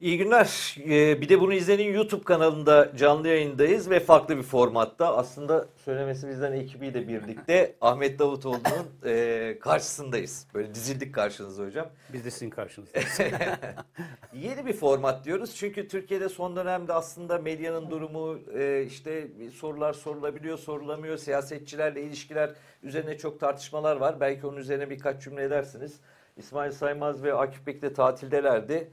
İyi günler. Bir de bunu izlenin YouTube kanalında canlı yayındayız ve farklı bir formatta. Aslında söylemesi bizden ekibiyle birlikte Ahmet Davutoğlu'nun karşısındayız. Böyle dizildik karşınıza hocam. Biz de sizin karşınızdayız. Yeni bir format diyoruz. Çünkü Türkiye'de son dönemde aslında medyanın durumu, işte sorular sorulabiliyor, sorulamıyor. Siyasetçilerle ilişkiler üzerine çok tartışmalar var. Belki onun üzerine birkaç cümle edersiniz. İsmail Saymaz ve Akif Bek de tatildelerdi.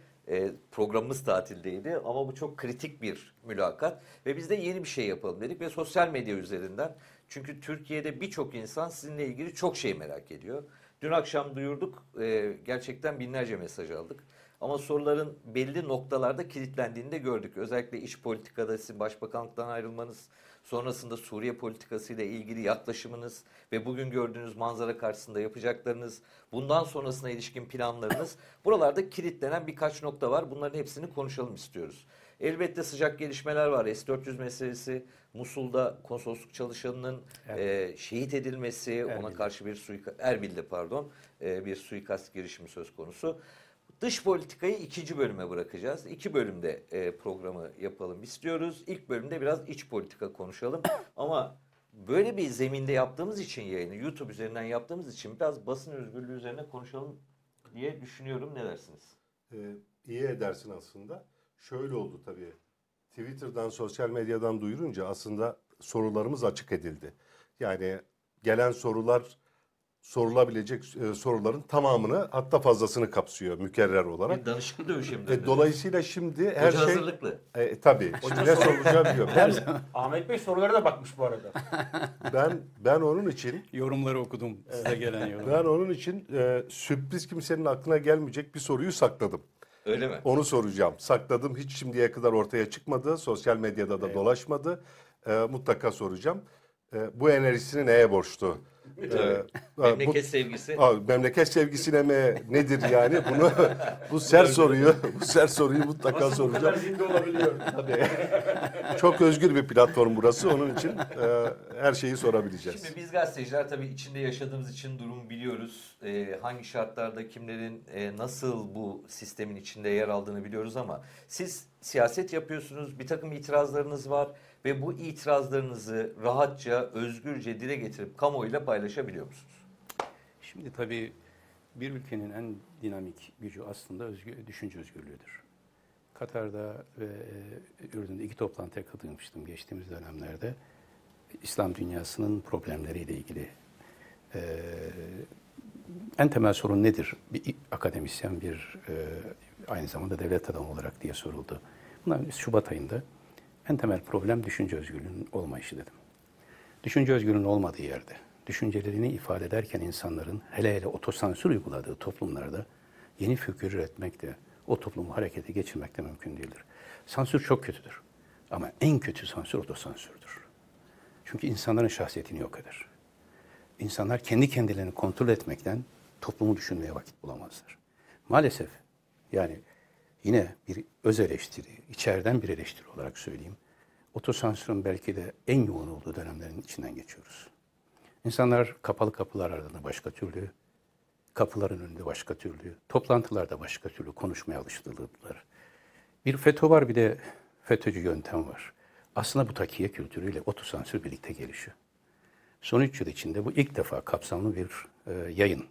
Programımız tatildeydi ama bu çok kritik bir mülakat ve biz de yeni bir şey yapalım dedik ve sosyal medya üzerinden, çünkü Türkiye'de birçok insan sizinle ilgili çok şey merak ediyor. Dün akşam duyurduk, gerçekten binlerce mesaj aldık ama soruların belli noktalarda kilitlendiğini de gördük. Özellikle iç politikada sizin başbakanlıktan ayrılmanız, sonrasında Suriye politikasıyla ilgili yaklaşımınız ve bugün gördüğünüz manzara karşısında yapacaklarınız, bundan sonrasına ilişkin planlarınız, buralarda kilitlenen birkaç nokta var. Bunların hepsini konuşalım istiyoruz. Elbette sıcak gelişmeler var. S-400 meselesi, Musul'da konsolosluk çalışanının şehit edilmesi, ona karşı bir suikast, Erbil'de pardon, bir suikast girişimi söz konusu. Dış politikayı ikinci bölüme bırakacağız. İki bölümde programı yapalım istiyoruz. İlk bölümde biraz iç politika konuşalım. Ama böyle bir zeminde yaptığımız için yayını, YouTube üzerinden yaptığımız için biraz basın özgürlüğü üzerine konuşalım diye düşünüyorum. Ne dersiniz? İyi edersin aslında. Şöyle oldu tabii. Twitter'dan, sosyal medyadan duyurunca aslında sorularımız açık edildi. Yani gelen sorular... sorulabilecek soruların tamamını, hatta fazlasını kapsıyor mükerrer olarak. Danışıklı dövüşebilir. Dolayısıyla şimdi her şey hazırlıklı. Tabii. Ne sorulacağı biliyorum. Ahmet Bey sorulara da bakmış bu arada. Ben onun için yorumları okudum. Size gelen yorumları. Ben onun için sürpriz, kimsenin aklına gelmeyecek bir soruyu sakladım. Öyle mi? Onu soracağım. Sakladım. Hiç şimdiye kadar ortaya çıkmadı. Sosyal medyada da dolaşmadı. Mutlaka soracağım. Bu enerjisini neye borçlu? Memleket sevgisi. Memleket sevgisine mi nedir yani? Bunu bu ser soruyu mutlaka soracağım. Tabii. Çok özgür bir platform burası. Onun için her şeyi sorabileceğiz. Şimdi biz gazeteciler tabii içinde yaşadığımız için durumu biliyoruz. Hangi şartlarda kimlerin nasıl bu sistemin içinde yer aldığını biliyoruz ama siz siyaset yapıyorsunuz. Bir takım itirazlarınız var. Ve bu itirazlarınızı rahatça, özgürce dile getirip kamuoyuyla paylaşabiliyor musunuz? Şimdi tabii bir ülkenin en dinamik gücü aslında düşünce özgürlüğüdür. Katar'da ve Ürdün'de iki toplantıya katılmıştım geçtiğimiz dönemlerde. İslam dünyasının problemleriyle ilgili en temel sorun nedir? Bir akademisyen, bir aynı zamanda devlet adamı olarak diye soruldu. Bunlar Şubat ayında. En temel problem düşünce özgürlüğünün olmayışı dedim. Düşünce özgürlüğünün olmadığı yerde, düşüncelerini ifade ederken insanların hele otosansür uyguladığı toplumlarda yeni fikir üretmek de, o toplumu harekete geçirmek de mümkün değildir. Sansür çok kötüdür. Ama en kötü sansür otosansürdür. Çünkü insanların şahsiyetini yok eder. İnsanlar kendi kendilerini kontrol etmekten toplumu düşünmeye vakit bulamazlar. Maalesef yani... Yine bir öz eleştiri, içeriden bir eleştiri olarak söyleyeyim. Otosansürün belki de en yoğun olduğu dönemlerin içinden geçiyoruz. İnsanlar kapalı kapılar ardında başka türlü, kapıların önünde başka türlü, toplantılarda başka türlü konuşmaya alıştırıldılar. Bir FETÖ var, bir de FETÖ'cü yöntem var. Aslında bu takiye kültürüyle otosansür birlikte gelişiyor. Son 3 yıl içinde bu ilk defa kapsamlı bir yayın.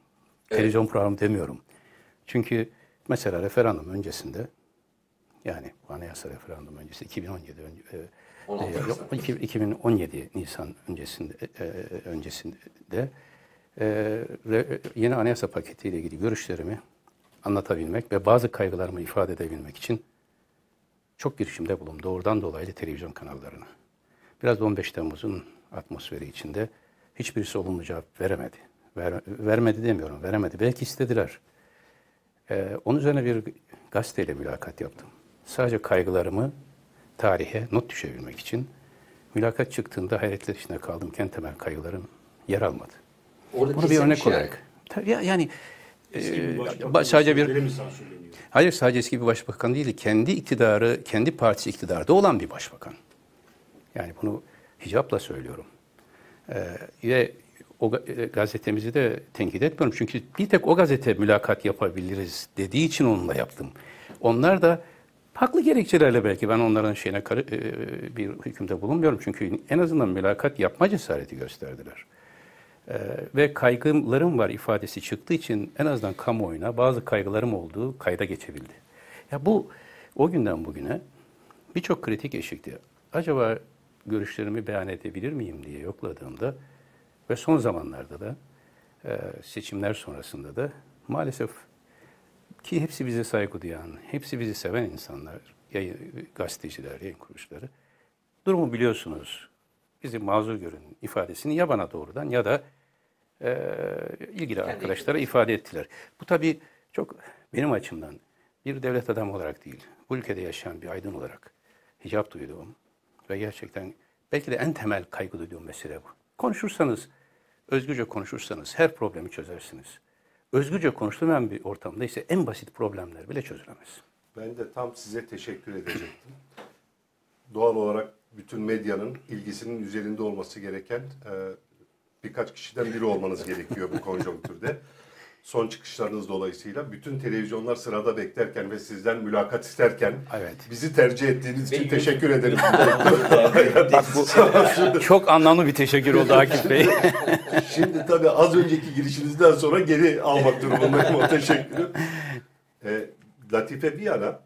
Televizyon programı demiyorum. Çünkü... Mesela referandum öncesinde, yani anayasa referandum öncesi 2017 Nisan öncesinde yeni anayasa paketiyle ilgili görüşlerimi anlatabilmek ve bazı kaygılarımı ifade edebilmek için çok girişimde bulundum. Doğrudan dolaylı televizyon kanallarına. Biraz 15 Temmuz'un atmosferi içinde hiçbirisi olumlu cevap veremedi. Vermedi demiyorum, veremedi. Belki istediler. Onun üzerine bir gazeteyle mülakat yaptım. Sadece kaygılarımı tarihe not düşebilmek için. Mülakat çıktığında hayretler içinde kaldım. En temel kaygılarım yer almadı. Bunu bir örnek olarak. Yani sadece bir... Hayır, sadece eski bir başbakan değil. Kendi iktidarı, kendi partisi iktidarda olan bir başbakan. Yani bunu hicapla söylüyorum. Ve... O gazetemizi de tenkit etmiyorum. Çünkü bir tek o gazete mülakat yapabiliriz dediği için onunla yaptım. Onlar da Haklı gerekçelerle belki ben onların şeyine bir hükümde bulunmuyorum. Çünkü en azından mülakat yapma cesareti gösterdiler. Ve kaygılarım var ifadesi çıktığı için en azından kamuoyuna bazı kaygılarım olduğu kayda geçebildi. Ya bu o günden bugüne birçok kritik eşikti. Acaba görüşlerimi beyan edebilir miyim diye yokladığımda ve son zamanlarda da seçimler sonrasında da maalesef ki hepsi bize saygı duyan, hepsi bizi seven insanlar, gazeteciler, yayın kuruluşları, durumu biliyorsunuz, bizi mazur görün ifadesini ya bana doğrudan ya da ilgili arkadaşlara ifade ettiler. Bu tabii çok benim açımdan bir devlet adamı olarak değil, bu ülkede yaşayan bir aydın olarak hicap duyduğum ve gerçekten belki de en temel kaygı duyduğum mesele bu. Konuşursanız, özgürce konuşursanız her problemi çözersiniz. Özgürce konuşulmayan bir ortamda ise en basit problemler bile çözülemez. Ben de tam size teşekkür edecektim. Doğal olarak bütün medyanın ilgisinin üzerinde olması gereken birkaç kişiden biri olmanız gerekiyor bu konjonktürde. Son çıkışlarınız dolayısıyla bütün televizyonlar sırada beklerken ve sizden mülakat isterken bizi tercih ettiğiniz için teşekkür ederim. Çok anlamlı bir teşekkür oldu Akif Bey. Şimdi tabii az önceki girişinizden sonra geri almak durumundayım o teşekkürü. Latife bir yana,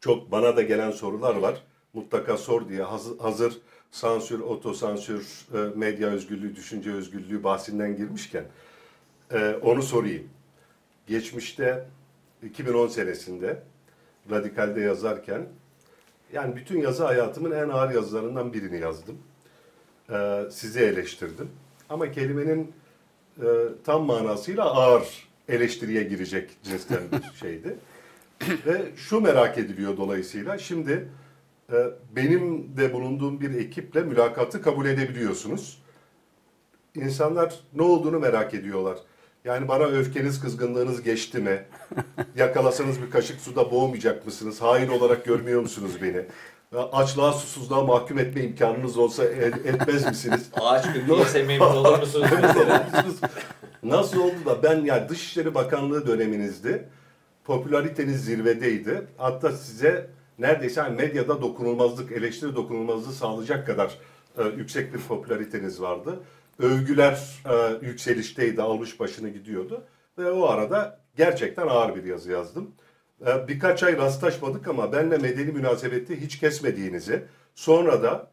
çok bana da gelen sorular var. Mutlaka sor diye hazır sansür, otosansür, medya özgürlüğü, düşünce özgürlüğü bahsinden girmişken onu sorayım. Geçmişte 2010 senesinde Radikal'de yazarken, yani bütün yazı hayatımın en ağır yazılarından birini yazdım. Sizi eleştirdim. Ama kelimenin tam manasıyla ağır eleştiriye girecek cinsten bir şeydi. Ve şu merak ediliyor dolayısıyla. Şimdi benim de bulunduğum bir ekiple mülakatı kabul edebiliyorsunuz. İnsanlar ne olduğunu merak ediyorlar. Yani bana öfkeniz, kızgınlığınız geçti mi? Yakalasanız bir kaşık suda boğmayacak mısınız? Hain olarak görmüyor musunuz beni? Açlığa, susuzluğa mahkum etme imkanınız olsa etmez misiniz? Ağaç gülüyse memnun olur musunuz? Nasıl oldu da ben, yani Dışişleri Bakanlığı döneminizdi. Popülariteniz zirvedeydi. Hatta size neredeyse hani medyada dokunulmazlık, eleştiri dokunulmazlığı sağlayacak kadar yüksek bir popülariteniz vardı. Övgüler yükselişteydi, almış başını gidiyordu. Ve o arada gerçekten ağır bir yazı yazdım. Birkaç ay rastlaşmadık ama benimle medeni münasebeti hiç kesmediğinizi, sonra da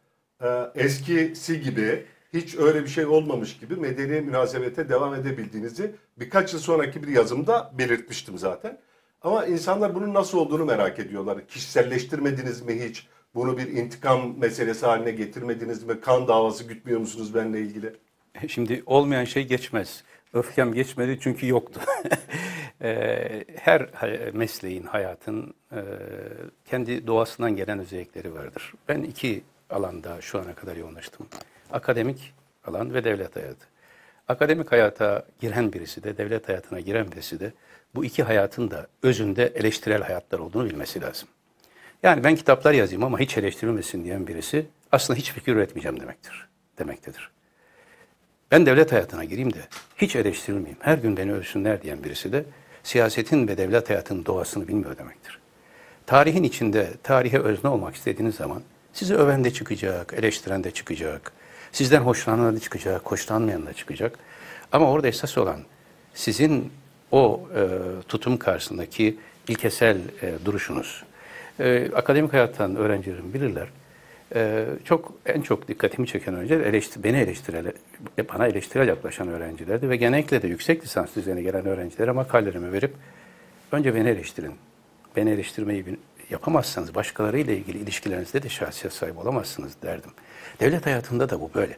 eskisi gibi hiç öyle bir şey olmamış gibi medeni münasebete devam edebildiğinizi birkaç yıl sonraki bir yazımda belirtmiştim zaten. Ama insanlar bunun nasıl olduğunu merak ediyorlar. Kişiselleştirmediniz mi hiç? Bunu bir intikam meselesi haline getirmediniz mi? Kan davası gütmüyor musunuz benimle ilgili? Şimdi olmayan şey geçmez. Öfkem geçmedi çünkü yoktu. Her mesleğin, hayatın kendi doğasından gelen özellikleri vardır. Ben iki alanda şu ana kadar yoğunlaştım. Akademik alan ve devlet hayatı. Akademik hayata giren birisi de, devlet hayatına giren birisi de bu iki hayatın da özünde eleştirel hayatlar olduğunu bilmesi lazım. Yani ben kitaplar yazayım ama hiç eleştirilmesin diyen birisi aslında hiç fikir üretmeyeceğim demektedir. Ben devlet hayatına gireyim de hiç eleştirilmeyeyim, her gün beni övsünler diyen birisi de siyasetin ve devlet hayatının doğasını bilmiyor demektir. Tarihin içinde tarihe özne olmak istediğiniz zaman sizi öven de çıkacak, eleştiren de çıkacak, sizden hoşlanan da çıkacak, hoşlanmayan da çıkacak. Ama orada esas olan sizin o tutum karşısındaki ilkesel duruşunuz. Akademik hayattan öğrencilerim bilirler. En çok dikkatimi çeken önce bana eleştirel yaklaşan öğrencilerdi ve genellikle de yüksek lisans düzeyine gelen öğrencilere makalelerimi verip önce beni eleştirin. Beni eleştirmeyi yapamazsanız başkalarıyla ilgili ilişkilerinizde de şahsiyet sahibi olamazsınız derdim. Devlet hayatında da bu böyle.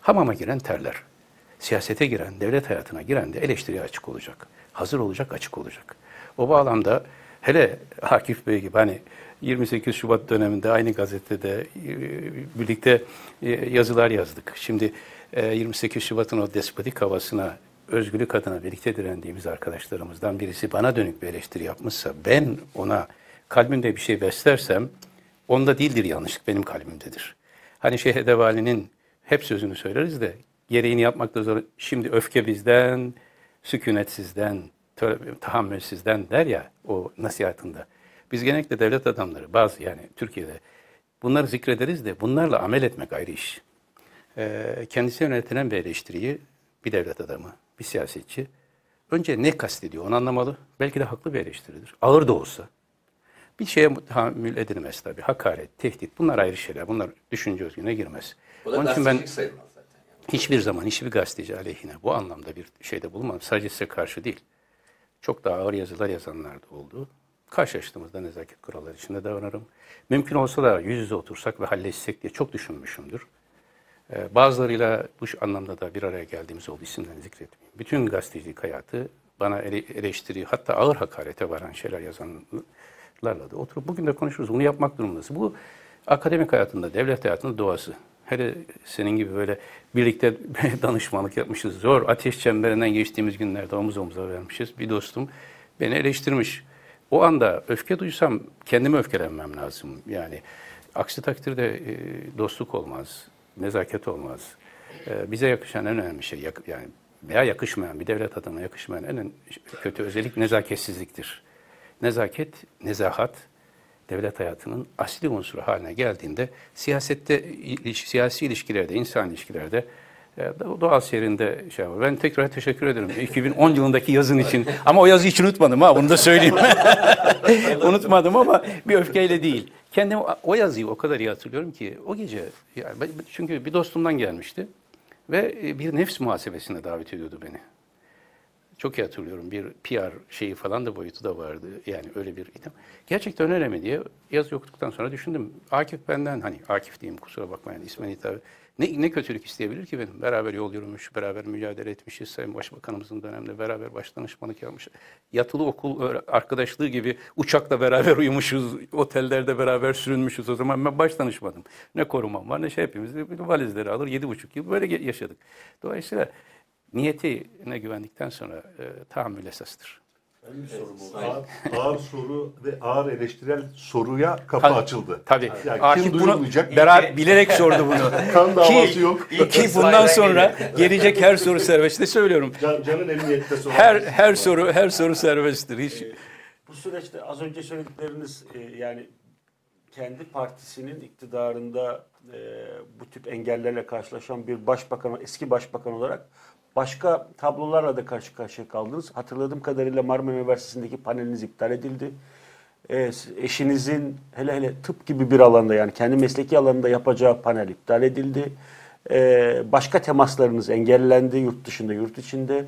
Hamama giren terler. Siyasete giren, devlet hayatına giren de eleştiriye açık olacak. Hazır olacak, açık olacak. O bağlamda hele Akif Bey gibi hani 28 Şubat döneminde aynı gazetede birlikte yazılar yazdık. Şimdi 28 Şubat'ın o despotik havasına, özgürlük adına birlikte direndiğimiz arkadaşlarımızdan birisi bana dönük bir eleştiri yapmışsa, ben ona kalbimde bir şey beslersem, onda değildir yanlışlık, benim kalbimdedir. Hani Şeyh Edebali'nin hep sözünü söyleriz de, gereğini yapmakta zor, şimdi öfke bizden, sükunetsizden, tahammülsizden der ya o nasihatında. Biz genellikle devlet adamları bazı yani Türkiye'de bunları zikrederiz de bunlarla amel etmek ayrı iş. Kendisine yönetilen bir eleştiriyi bir devlet adamı, bir siyasetçi önce ne kastediyor onu anlamalı. Belki de haklı bir eleştiridir. Ağır da olsa. Bir şeye tahammül edilmez tabii. Hakaret, tehdit bunlar ayrı şeyler. Bunlar düşünce özgürlüğüne girmez. Bu da onun için ben sayılmaz zaten. Hiçbir zaman hiçbir gazeteci aleyhine bu anlamda bir şeyde bulunmam. Sadece size karşı değil. Çok daha ağır yazılar yazanlar da oldu. Karşılaştığımızda nezaket kuralları içinde davranırım. Mümkün olsa da yüz yüze otursak ve halleşsek diye çok düşünmüşümdür. Bazılarıyla bu anlamda da bir araya geldiğimiz oldu, isimlerini zikretmeyeyim. Bütün gazetecilik hayatı bana eleştiri, hatta ağır hakarete varan şeyler yazanlarla da oturup bugün de konuşuruz. Bunu yapmak durumundasın. Bu akademik hayatında, devlet hayatında doğası. Hele senin gibi böyle birlikte danışmanlık yapmışız. Zor ateş çemberinden geçtiğimiz günlerde omuz omuza vermişiz. Bir dostum beni eleştirmiş. O anda öfke duysam kendime öfkelenmem lazım. Yani aksi takdirde dostluk olmaz, nezaket olmaz. Bize yakışan en önemli şey, yani veya yakışmayan, bir devlet adamına yakışmayan en kötü özellik nezaketsizliktir. Nezaket, nezahat devlet hayatının asli unsuru haline geldiğinde siyasette, siyasi ilişkilerde, insan ilişkilerde doğal seyrinde şey var. Ben tekrar teşekkür ederim 2010 yılındaki yazın için. Ama o yazı hiç unutmadım ha, onu da söyleyeyim. Unutmadım ama bir öfkeyle değil. Kendim o yazıyı o kadar iyi hatırlıyorum ki o gece, yani çünkü bir dostumdan gelmişti ve bir nefs muhasebesine davet ediyordu beni. Çok iyi hatırlıyorum, bir PR şeyi falan da boyutu da vardı. Yani öyle bir item. Gerçekten önemli diye yazı okuduktan sonra düşündüm. Akif benden, hani Akif diyeyim kusura bakmayın ismen hitap. Ne kötülük isteyebilir ki benim? Beraber yol yürümüş, beraber mücadele etmişiz. Sayın Başbakanımızın döneminde beraber başdanışmanlık yapmış. Yatılı okul arkadaşlığı gibi uçakla beraber uyumuşuz, otellerde beraber sürünmüşüz. O zaman ben başdanışmadım. Ne korumam var ne şey, hepimiz valizleri alır 7,5 yıl böyle yaşadık. Dolayısıyla niyetine güvendikten sonra tahammül esastır. Bir sorum oldu. Ağır soru ve ağır eleştirel soruya kapı açıldı. Tabii. Yani Akif kim duyulmayacak? Beraber bilerek sordu bunu. Kan davası yok. Ki bundan sonra gelecek her soru serbesttir. Söylüyorum. Canın emniyette soru. Her soru serbesttir. Hiç. Bu süreçte az önce söyledikleriniz yani kendi partisinin iktidarında bu tip engellerle karşılaşan bir başbakan, eski başbakan olarak başka tablolarla da karşı karşıya kaldınız. Hatırladığım kadarıyla Marmara Üniversitesi'ndeki paneliniz iptal edildi. Eşinizin hele tıp gibi bir alanda, yani kendi mesleki alanında yapacağı panel iptal edildi. Başka temaslarınız engellendi yurt dışında, yurt içinde.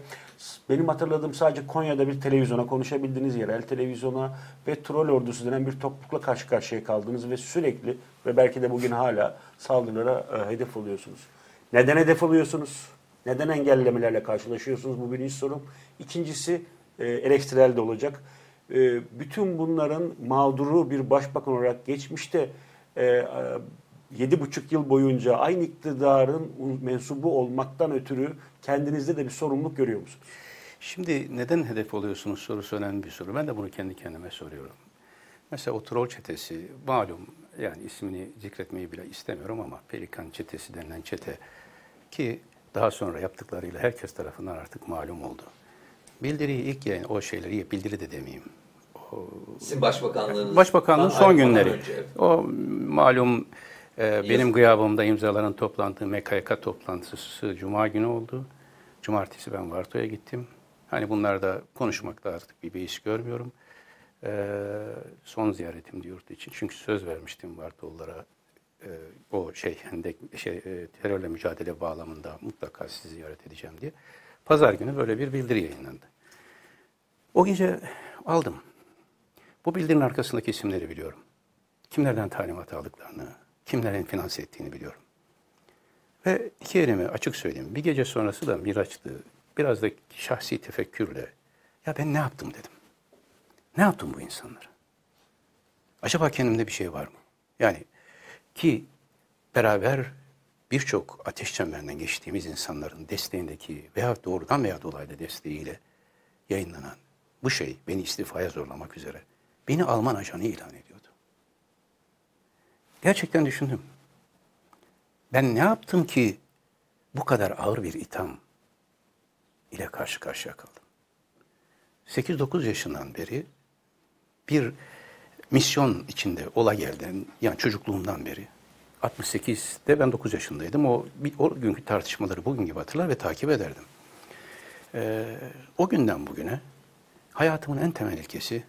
Benim hatırladığım sadece Konya'da bir televizyona, konuşabildiğiniz yerel televizyona ve troll ordusu denen bir toplulukla karşı karşıya kaldınız ve sürekli ve belki de bugün hala saldırılara hedef oluyorsunuz. Neden hedef oluyorsunuz? Neden engellemelerle karşılaşıyorsunuz? Bu birinci sorum. İkincisi eleştirel de olacak. Bütün bunların mağduru bir başbakan olarak geçmişte 7,5 yıl boyunca aynı iktidarın mensubu olmaktan ötürü kendinizde de bir sorumluluk görüyor musunuz? Şimdi neden hedef oluyorsunuz sorusu önemli bir soru. Ben de bunu kendi kendime soruyorum. Mesela o troll çetesi malum, yani ismini zikretmeyi bile istemiyorum ama Pelikan çetesi denilen çete ki daha sonra yaptıklarıyla herkes tarafından artık malum oldu. Bildiriyi ilk yayın, o şeyleri bildiri de demeyeyim. Sizin başbakanlığınız. Başbakanlığın son günleri. Önce. O malum benim gıyabımda imzaların toplandığı MKK toplantısı Cuma günü oldu. Cumartesi ben Varto'ya gittim. Hani bunlarda konuşmakta artık bir beis görmüyorum. Son ziyaretimdi yurt için. Çünkü söz vermiştim Varto'lulara. O terörle mücadele bağlamında mutlaka sizi ziyaret edeceğim diye. Pazar günü böyle bir bildiri yayınlandı. O gece aldım. Bu bildirinin arkasındaki isimleri biliyorum. Kimlerden talimat aldıklarını, kimlerin finanse ettiğini biliyorum. Ve iki elimi açık söyleyeyim. Bir gece sonrası da Miraç'tı. Biraz da şahsi tefekkürle ya ben ne yaptım dedim. Ne yaptım bu insanlara? Acaba kendimde bir şey var mı? Yani ki beraber birçok ateş çemberinden geçtiğimiz insanların desteğindeki veya doğrudan veya dolaylı desteğiyle yayınlanan bu şey beni istifaya zorlamak üzere beni Alman ajanı ilan ediyordu. Gerçekten düşündüm. Ben ne yaptım ki bu kadar ağır bir itham ile karşı karşıya kaldım? 8-9 yaşından beri bir misyon içinde ola geldiğim, yani çocukluğumdan beri. 68'de ben 9 yaşındaydım. O günkü tartışmaları bugün gibi hatırlar ve takip ederdim. O günden bugüne hayatımın en temel ilkesi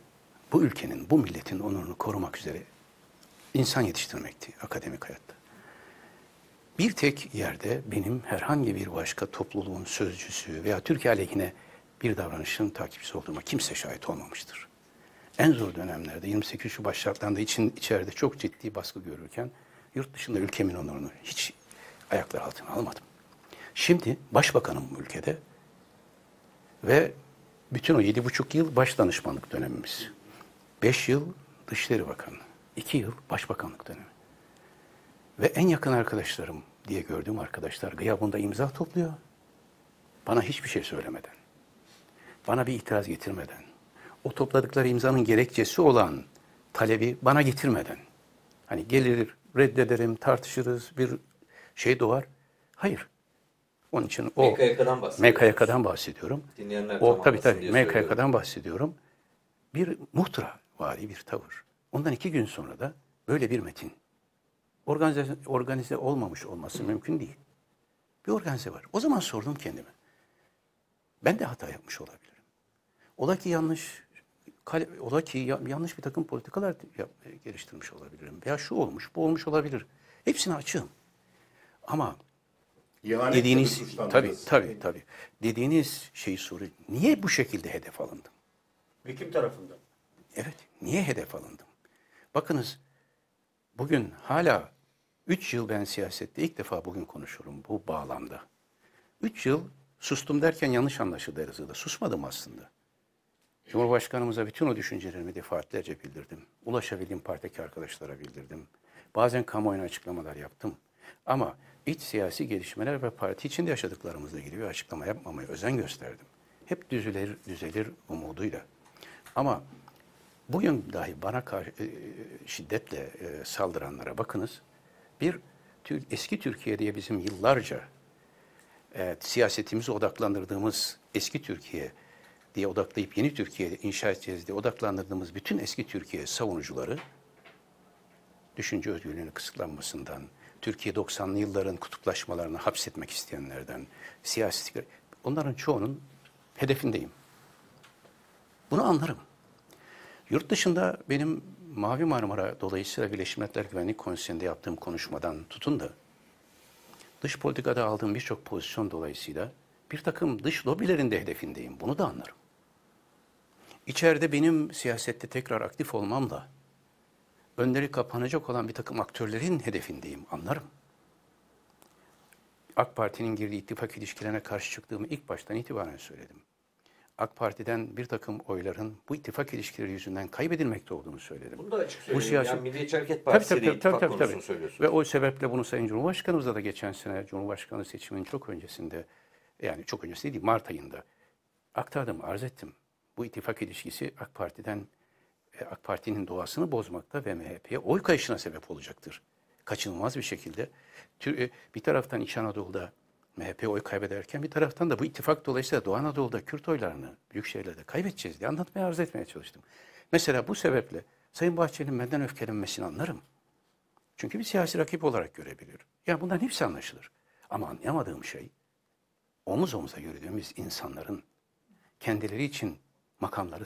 bu ülkenin, bu milletin onurunu korumak üzere insan yetiştirmekti akademik hayatta. Bir tek yerde benim herhangi bir başka topluluğun sözcüsü veya Türkiye aleyhine bir davranışın takipçisi olduğuma kimse şahit olmamıştır. En zor dönemlerde 28 Şubat şartlarında içeride çok ciddi baskı görürken yurt dışında ülkemin onurunu hiç ayaklar altına almadım. Şimdi başbakanım bu ülkede ve bütün o 7,5 yıl başdanışmanlık dönemimiz. 5 yıl Dışişleri Bakanlığı, 2 yıl başbakanlık dönemi. Ve en yakın arkadaşlarım diye gördüğüm arkadaşlar gıyabında imza topluyor. Bana hiçbir şey söylemeden, bana bir itiraz getirmeden, o topladıkları imzanın gerekçesi olan talebi bana getirmeden, hani gelir reddederim, tartışırız, bir şey doğar. Hayır. Onun için o MKYK'dan bahsediyorum. O tabii MKYK'dan bahsediyorum. Bir muhtıravari bir tavır. Ondan 2 gün sonra da böyle bir metin. Organize olmamış olması mümkün değil. Bir organize var. O zaman sordum kendime. Ben de hata yapmış olabilirim. Ola ki yanlış bir takım politikalar geliştirmiş olabilirim. Veya şu olmuş, bu olmuş olabilir. Hepsini açığım. Ama yani dediğiniz tabii dediğiniz şeyi soruyor. Niye bu şekilde hedef alındım? Ve kim tarafından? Evet, niye hedef alındım? Bakınız bugün hala 3 yıl ben siyasette ilk defa bugün konuşurum bu bağlamda. 3 yıl sustum derken yanlış anlaşıldı herhalde. Susmadım aslında. Cumhurbaşkanımıza bütün o düşüncelerimi defaatlerce bildirdim. Ulaşabildiğim partideki arkadaşlara bildirdim. Bazen kamuoyuna açıklamalar yaptım. Ama iç siyasi gelişmeler ve parti içinde yaşadıklarımızla ilgili bir açıklama yapmamaya özen gösterdim. Hep düzelir umuduyla. Ama bugün dahi bana karşı şiddetle saldıranlara bakınız. Bir eski Türkiye diye bizim yıllarca siyasetimize odaklandırdığımız eski Türkiye diye odaklayıp yeni Türkiye'de inşa edeceğiz diye odaklandırdığımız bütün eski Türkiye savunucuları düşünce özgürlüğünün kısıtlanmasından, Türkiye 90'lı yılların kutuplaşmalarını hapsetmek isteyenlerden, siyasi onların çoğunun hedefindeyim. Bunu anlarım. Yurt dışında benim Mavi Marmara dolayısıyla Birleşmiş Milletler Güvenlik Konseyi'nde yaptığım konuşmadan tutun da dış politikada aldığım birçok pozisyon dolayısıyla bir takım dış lobilerin de hedefindeyim. Bunu da anlarım. İçeride benim siyasette tekrar aktif olmamla önleri kapanacak olan bir takım aktörlerin hedefindeyim. Anlarım. AK Parti'nin girdiği ittifak ilişkilerine karşı çıktığımı ilk baştan itibaren söyledim. AK Parti'den bir takım oyların bu ittifak ilişkileri yüzünden kaybedilmekte olduğunu söyledim. Bunu da açık söyleyeyim. Bu siyaset... yani Milliyetçi Hareket Partisi'yle ittifak konusunu söylüyorsunuz. Ve o sebeple bunu Sayın Cumhurbaşkanımızla da geçen sene Cumhurbaşkanı seçiminin çok öncesinde, yani çok öncesi değil, Mart ayında aktardım, arz ettim. Bu ittifak ilişkisi AK Parti'nin doğasını bozmakta ve MHP'ye oy kayışına sebep olacaktır. Kaçınılmaz bir şekilde bir taraftan İç Anadolu'da MHP oy kaybederken bir taraftan da bu ittifak dolayısıyla Doğu Anadolu'da Kürt oylarını büyük şehirlerde kaybedeceğiz diye anlatmaya, arz etmeye çalıştım. Mesela bu sebeple Sayın Bahçeli'nin benden öfkelenmesini anlarım. Çünkü bir siyasi rakip olarak görebilir. Yani bundan hepsi anlaşılır. Ama anlayamadığım şey omuz omuza yürüdüğümüz insanların kendileri için makamları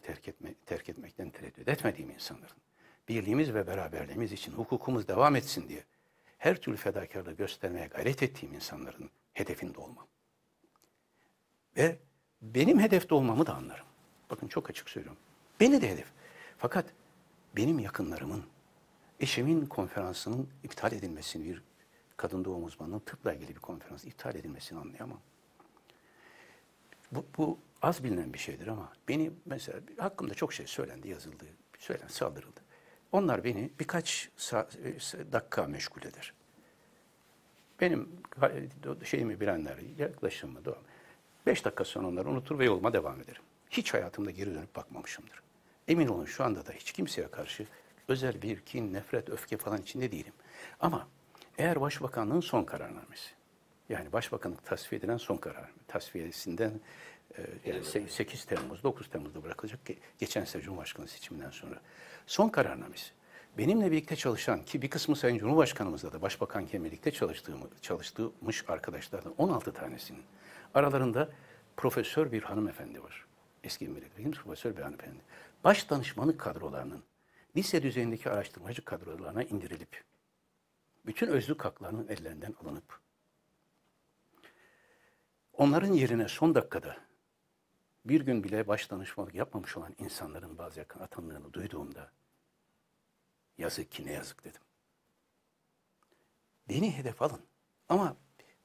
terk etmekten tereddüt etmediğim insanların birliğimiz ve beraberliğimiz için hukukumuz devam etsin diye her türlü fedakarlığı göstermeye gayret ettiğim insanların hedefinde olmam. Ve benim hedefte olmamı da anlarım. Bakın çok açık söylüyorum. Beni de hedef. Fakat benim yakınlarımın, eşimin konferansının iptal edilmesini, bir kadın doğum uzmanının tıpla ilgili bir konferans iptal edilmesini anlayamam. Bu az bilinen bir şeydir ama beni mesela hakkımda çok şey söylendi, yazıldı, söylendi, saldırıldı. Onlar beni birkaç dakika meşgul eder. Benim şeyimi bilenler, yaklaşımı doğru. 5 dakika sonra onları unutur ve yoluma devam ederim. Hiç hayatımda geri dönüp bakmamışımdır. Emin olun şu anda da hiç kimseye karşı özel bir kin, nefret, öfke falan içinde değilim. Ama eğer Başbakanlığın son kararnamesi, yani Başbakanlık tasfiye edilen son karar, tasfiyesinden yani 8 Temmuz, 9 Temmuz'da bırakılacak ki geçen sene Cumhurbaşkanı seçiminden sonra. Son kararnamesi. Benimle birlikte çalışan ki bir kısmı Sayın Cumhurbaşkanımızla da Başbakanken birlikte çalıştığımış arkadaşlardan 16 tanesinin aralarında profesör bir hanımefendi var. Eski milletvekili profesör bir hanımefendi. Baş danışmanlık kadrolarının lise düzeyindeki araştırmacı kadrolarına indirilip bütün özlük haklarının ellerinden alınıp onların yerine son dakikada bir gün bile baş danışmanlık yapmamış olan insanların bazı yakın atanlarını duyduğumda yazık ki ne yazık dedim. Beni hedef alın. Ama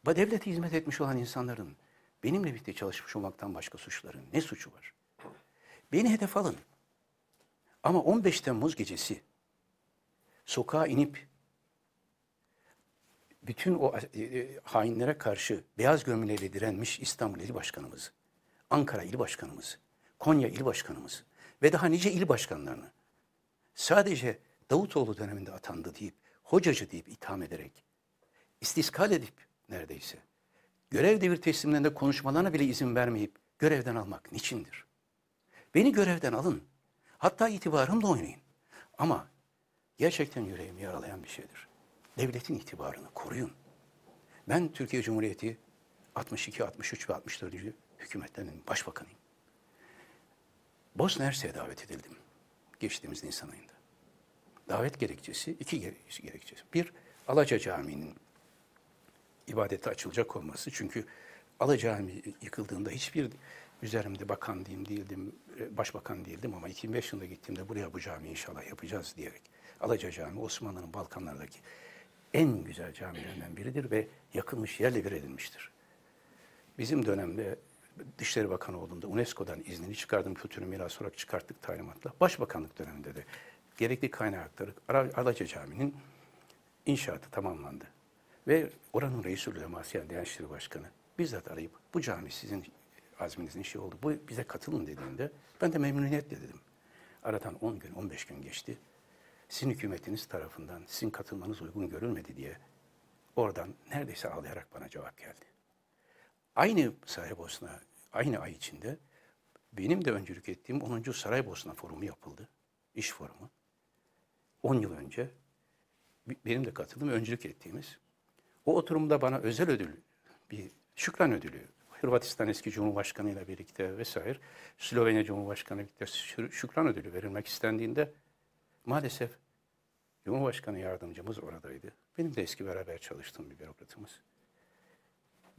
devlete hizmet etmiş olan insanların benimle birlikte çalışmış olmaktan başka suçların ne suçu var? Beni hedef alın. Ama 15 Temmuz gecesi sokağa inip bütün o hainlere karşı beyaz gömleğiyle direnmiş İstanbul İl Başkanımızı, Ankara İl Başkanımızı, Konya İl Başkanımızı ve daha nice il başkanlarını sadece Davutoğlu döneminde atandı deyip, hocacı deyip itham ederek, istiskal edip neredeyse, görev devir teslimlerinde konuşmalarına bile izin vermeyip görevden almak niçindir? Beni görevden alın, hatta itibarımla oynayın. Ama gerçekten yüreğimi yaralayan bir şeydir. Devletin itibarını koruyun. Ben Türkiye Cumhuriyeti 62, 63 ve 64. hükümetlerinin başbakanıyım. Bosna Hersek'e davet edildim geçtiğimiz Nisan ayında. Davet gerekçesi, iki gerekçesi. Bir, Alaca Camii'nin ibadete açılacak olması. Çünkü Alaca Camii yıkıldığında hiçbir üzerimde bakan değildim, başbakan değildim ama 2005 yılında gittiğimde buraya bu camiyi inşallah yapacağız diyerek. Alaca Camii Osmanlı'nın Balkanlardaki en güzel camilerinden biridir ve yakılmış, yerle bir edilmiştir. Bizim dönemde Dışişleri Bakanı olduğumda UNESCO'dan iznini çıkardım, kültürü miras olarak çıkarttık talimatla. Başbakanlık döneminde de gerekli kaynakları Alaca Camii'nin inşaatı tamamlandı. Ve oranın Reisül Uleması yani Diyanet İşleri Başkanı bizzat arayıp bu cami sizin azminizin şey oldu, bu bize katılın dediğinde ben de memnuniyetle dedim. Aradan 10 gün, 15 gün geçti. Sizin hükümetiniz tarafından sizin katılmanız uygun görülmedi diye oradan neredeyse ağlayarak bana cevap geldi. Aynı Saraybosna, aynı ay içinde benim de öncülük ettiğim 10. Saraybosna Forumu yapıldı, iş forumu. 10 yıl önce benim de katıldığım, öncülük ettiğimiz. O oturumda bana özel ödül, bir şükran ödülü, Hırvatistan eski Cumhurbaşkanı'yla birlikte vesaire, Slovenya Cumhurbaşkanı'yla birlikte şükran ödülü verilmek istendiğinde maalesef Cumhurbaşkanı yardımcımız oradaydı. Benim de eski beraber çalıştığım bir bürokratımız.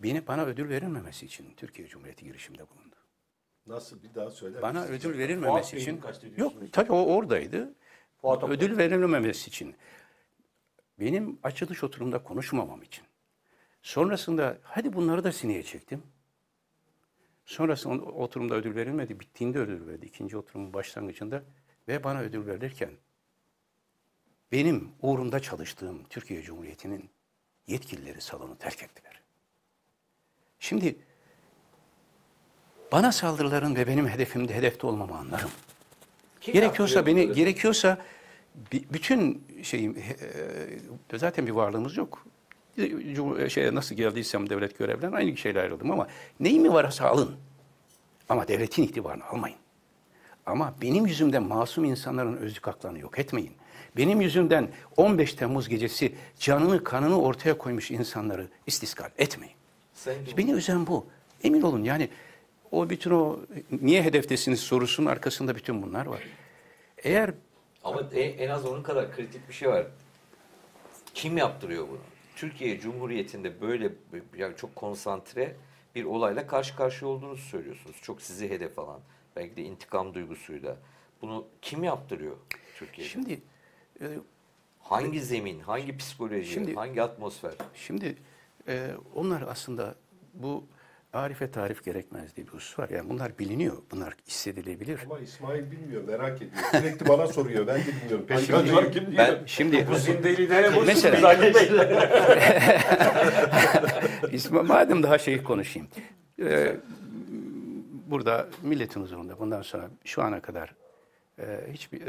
Bana ödül verilmemesi için Türkiye Cumhuriyeti girişimde bulundu. Nasıl, bir daha söyler misin? Bana ödül verilmemesi için... Yok, tabii o oradaydı. Ödül verilmemesi için. Benim açılış oturumda konuşmamam için. Sonrasında hadi bunları da sineye çektim. Sonrasında oturumda ödül verilmedi. Bittiğinde ödül verildi. İkinci oturumun başlangıcında ve bana ödül verilirken benim uğrunda çalıştığım Türkiye Cumhuriyeti'nin yetkilileri salonu terk ettiler. Şimdi bana saldırıların ve benim hedefimde hedefte olmamı anlarım. Gerekiyorsa bütün şeyim, zaten bir varlığımız yok. Nasıl geldiysem devlet görevden aynı şeyle ayrıldım ama neyimi varsa alın. Ama devletin itibarını almayın. Ama benim yüzümden masum insanların özlük haklarını yok etmeyin. Benim yüzümden 15 Temmuz gecesi canını kanını ortaya koymuş insanları istiskal etmeyin. Beni üzen bu. Emin olun yani bütün o niye hedeftesiniz sorusunun arkasında bütün bunlar var. Eğer ama en az onun kadar kritik bir şey var. Kim yaptırıyor bunu? Türkiye Cumhuriyeti'nde böyle yani çok konsantre bir olayla karşı karşıya olduğunuzu söylüyorsunuz. Çok sizi hedef alan, belki de intikam duygusuyla. Bunu kim yaptırıyor Türkiye'de? Şimdi hangi zemin, hangi psikoloji, hangi atmosfer? Şimdi onlar aslında bu arife tarif gerekmez diye bir husus var. Yani bunlar biliniyor, bunlar hissedilebilir. Ama İsmail bilmiyor, merak ediyor. Sürekli bana soruyor, ben de bilmiyorum. Peşinatçılar kim diyor? Şimdi bu zindelilere boş İsmail, madem daha şey konuşayım. Burada milletin huzurunda bundan sonra şu ana kadar hiçbir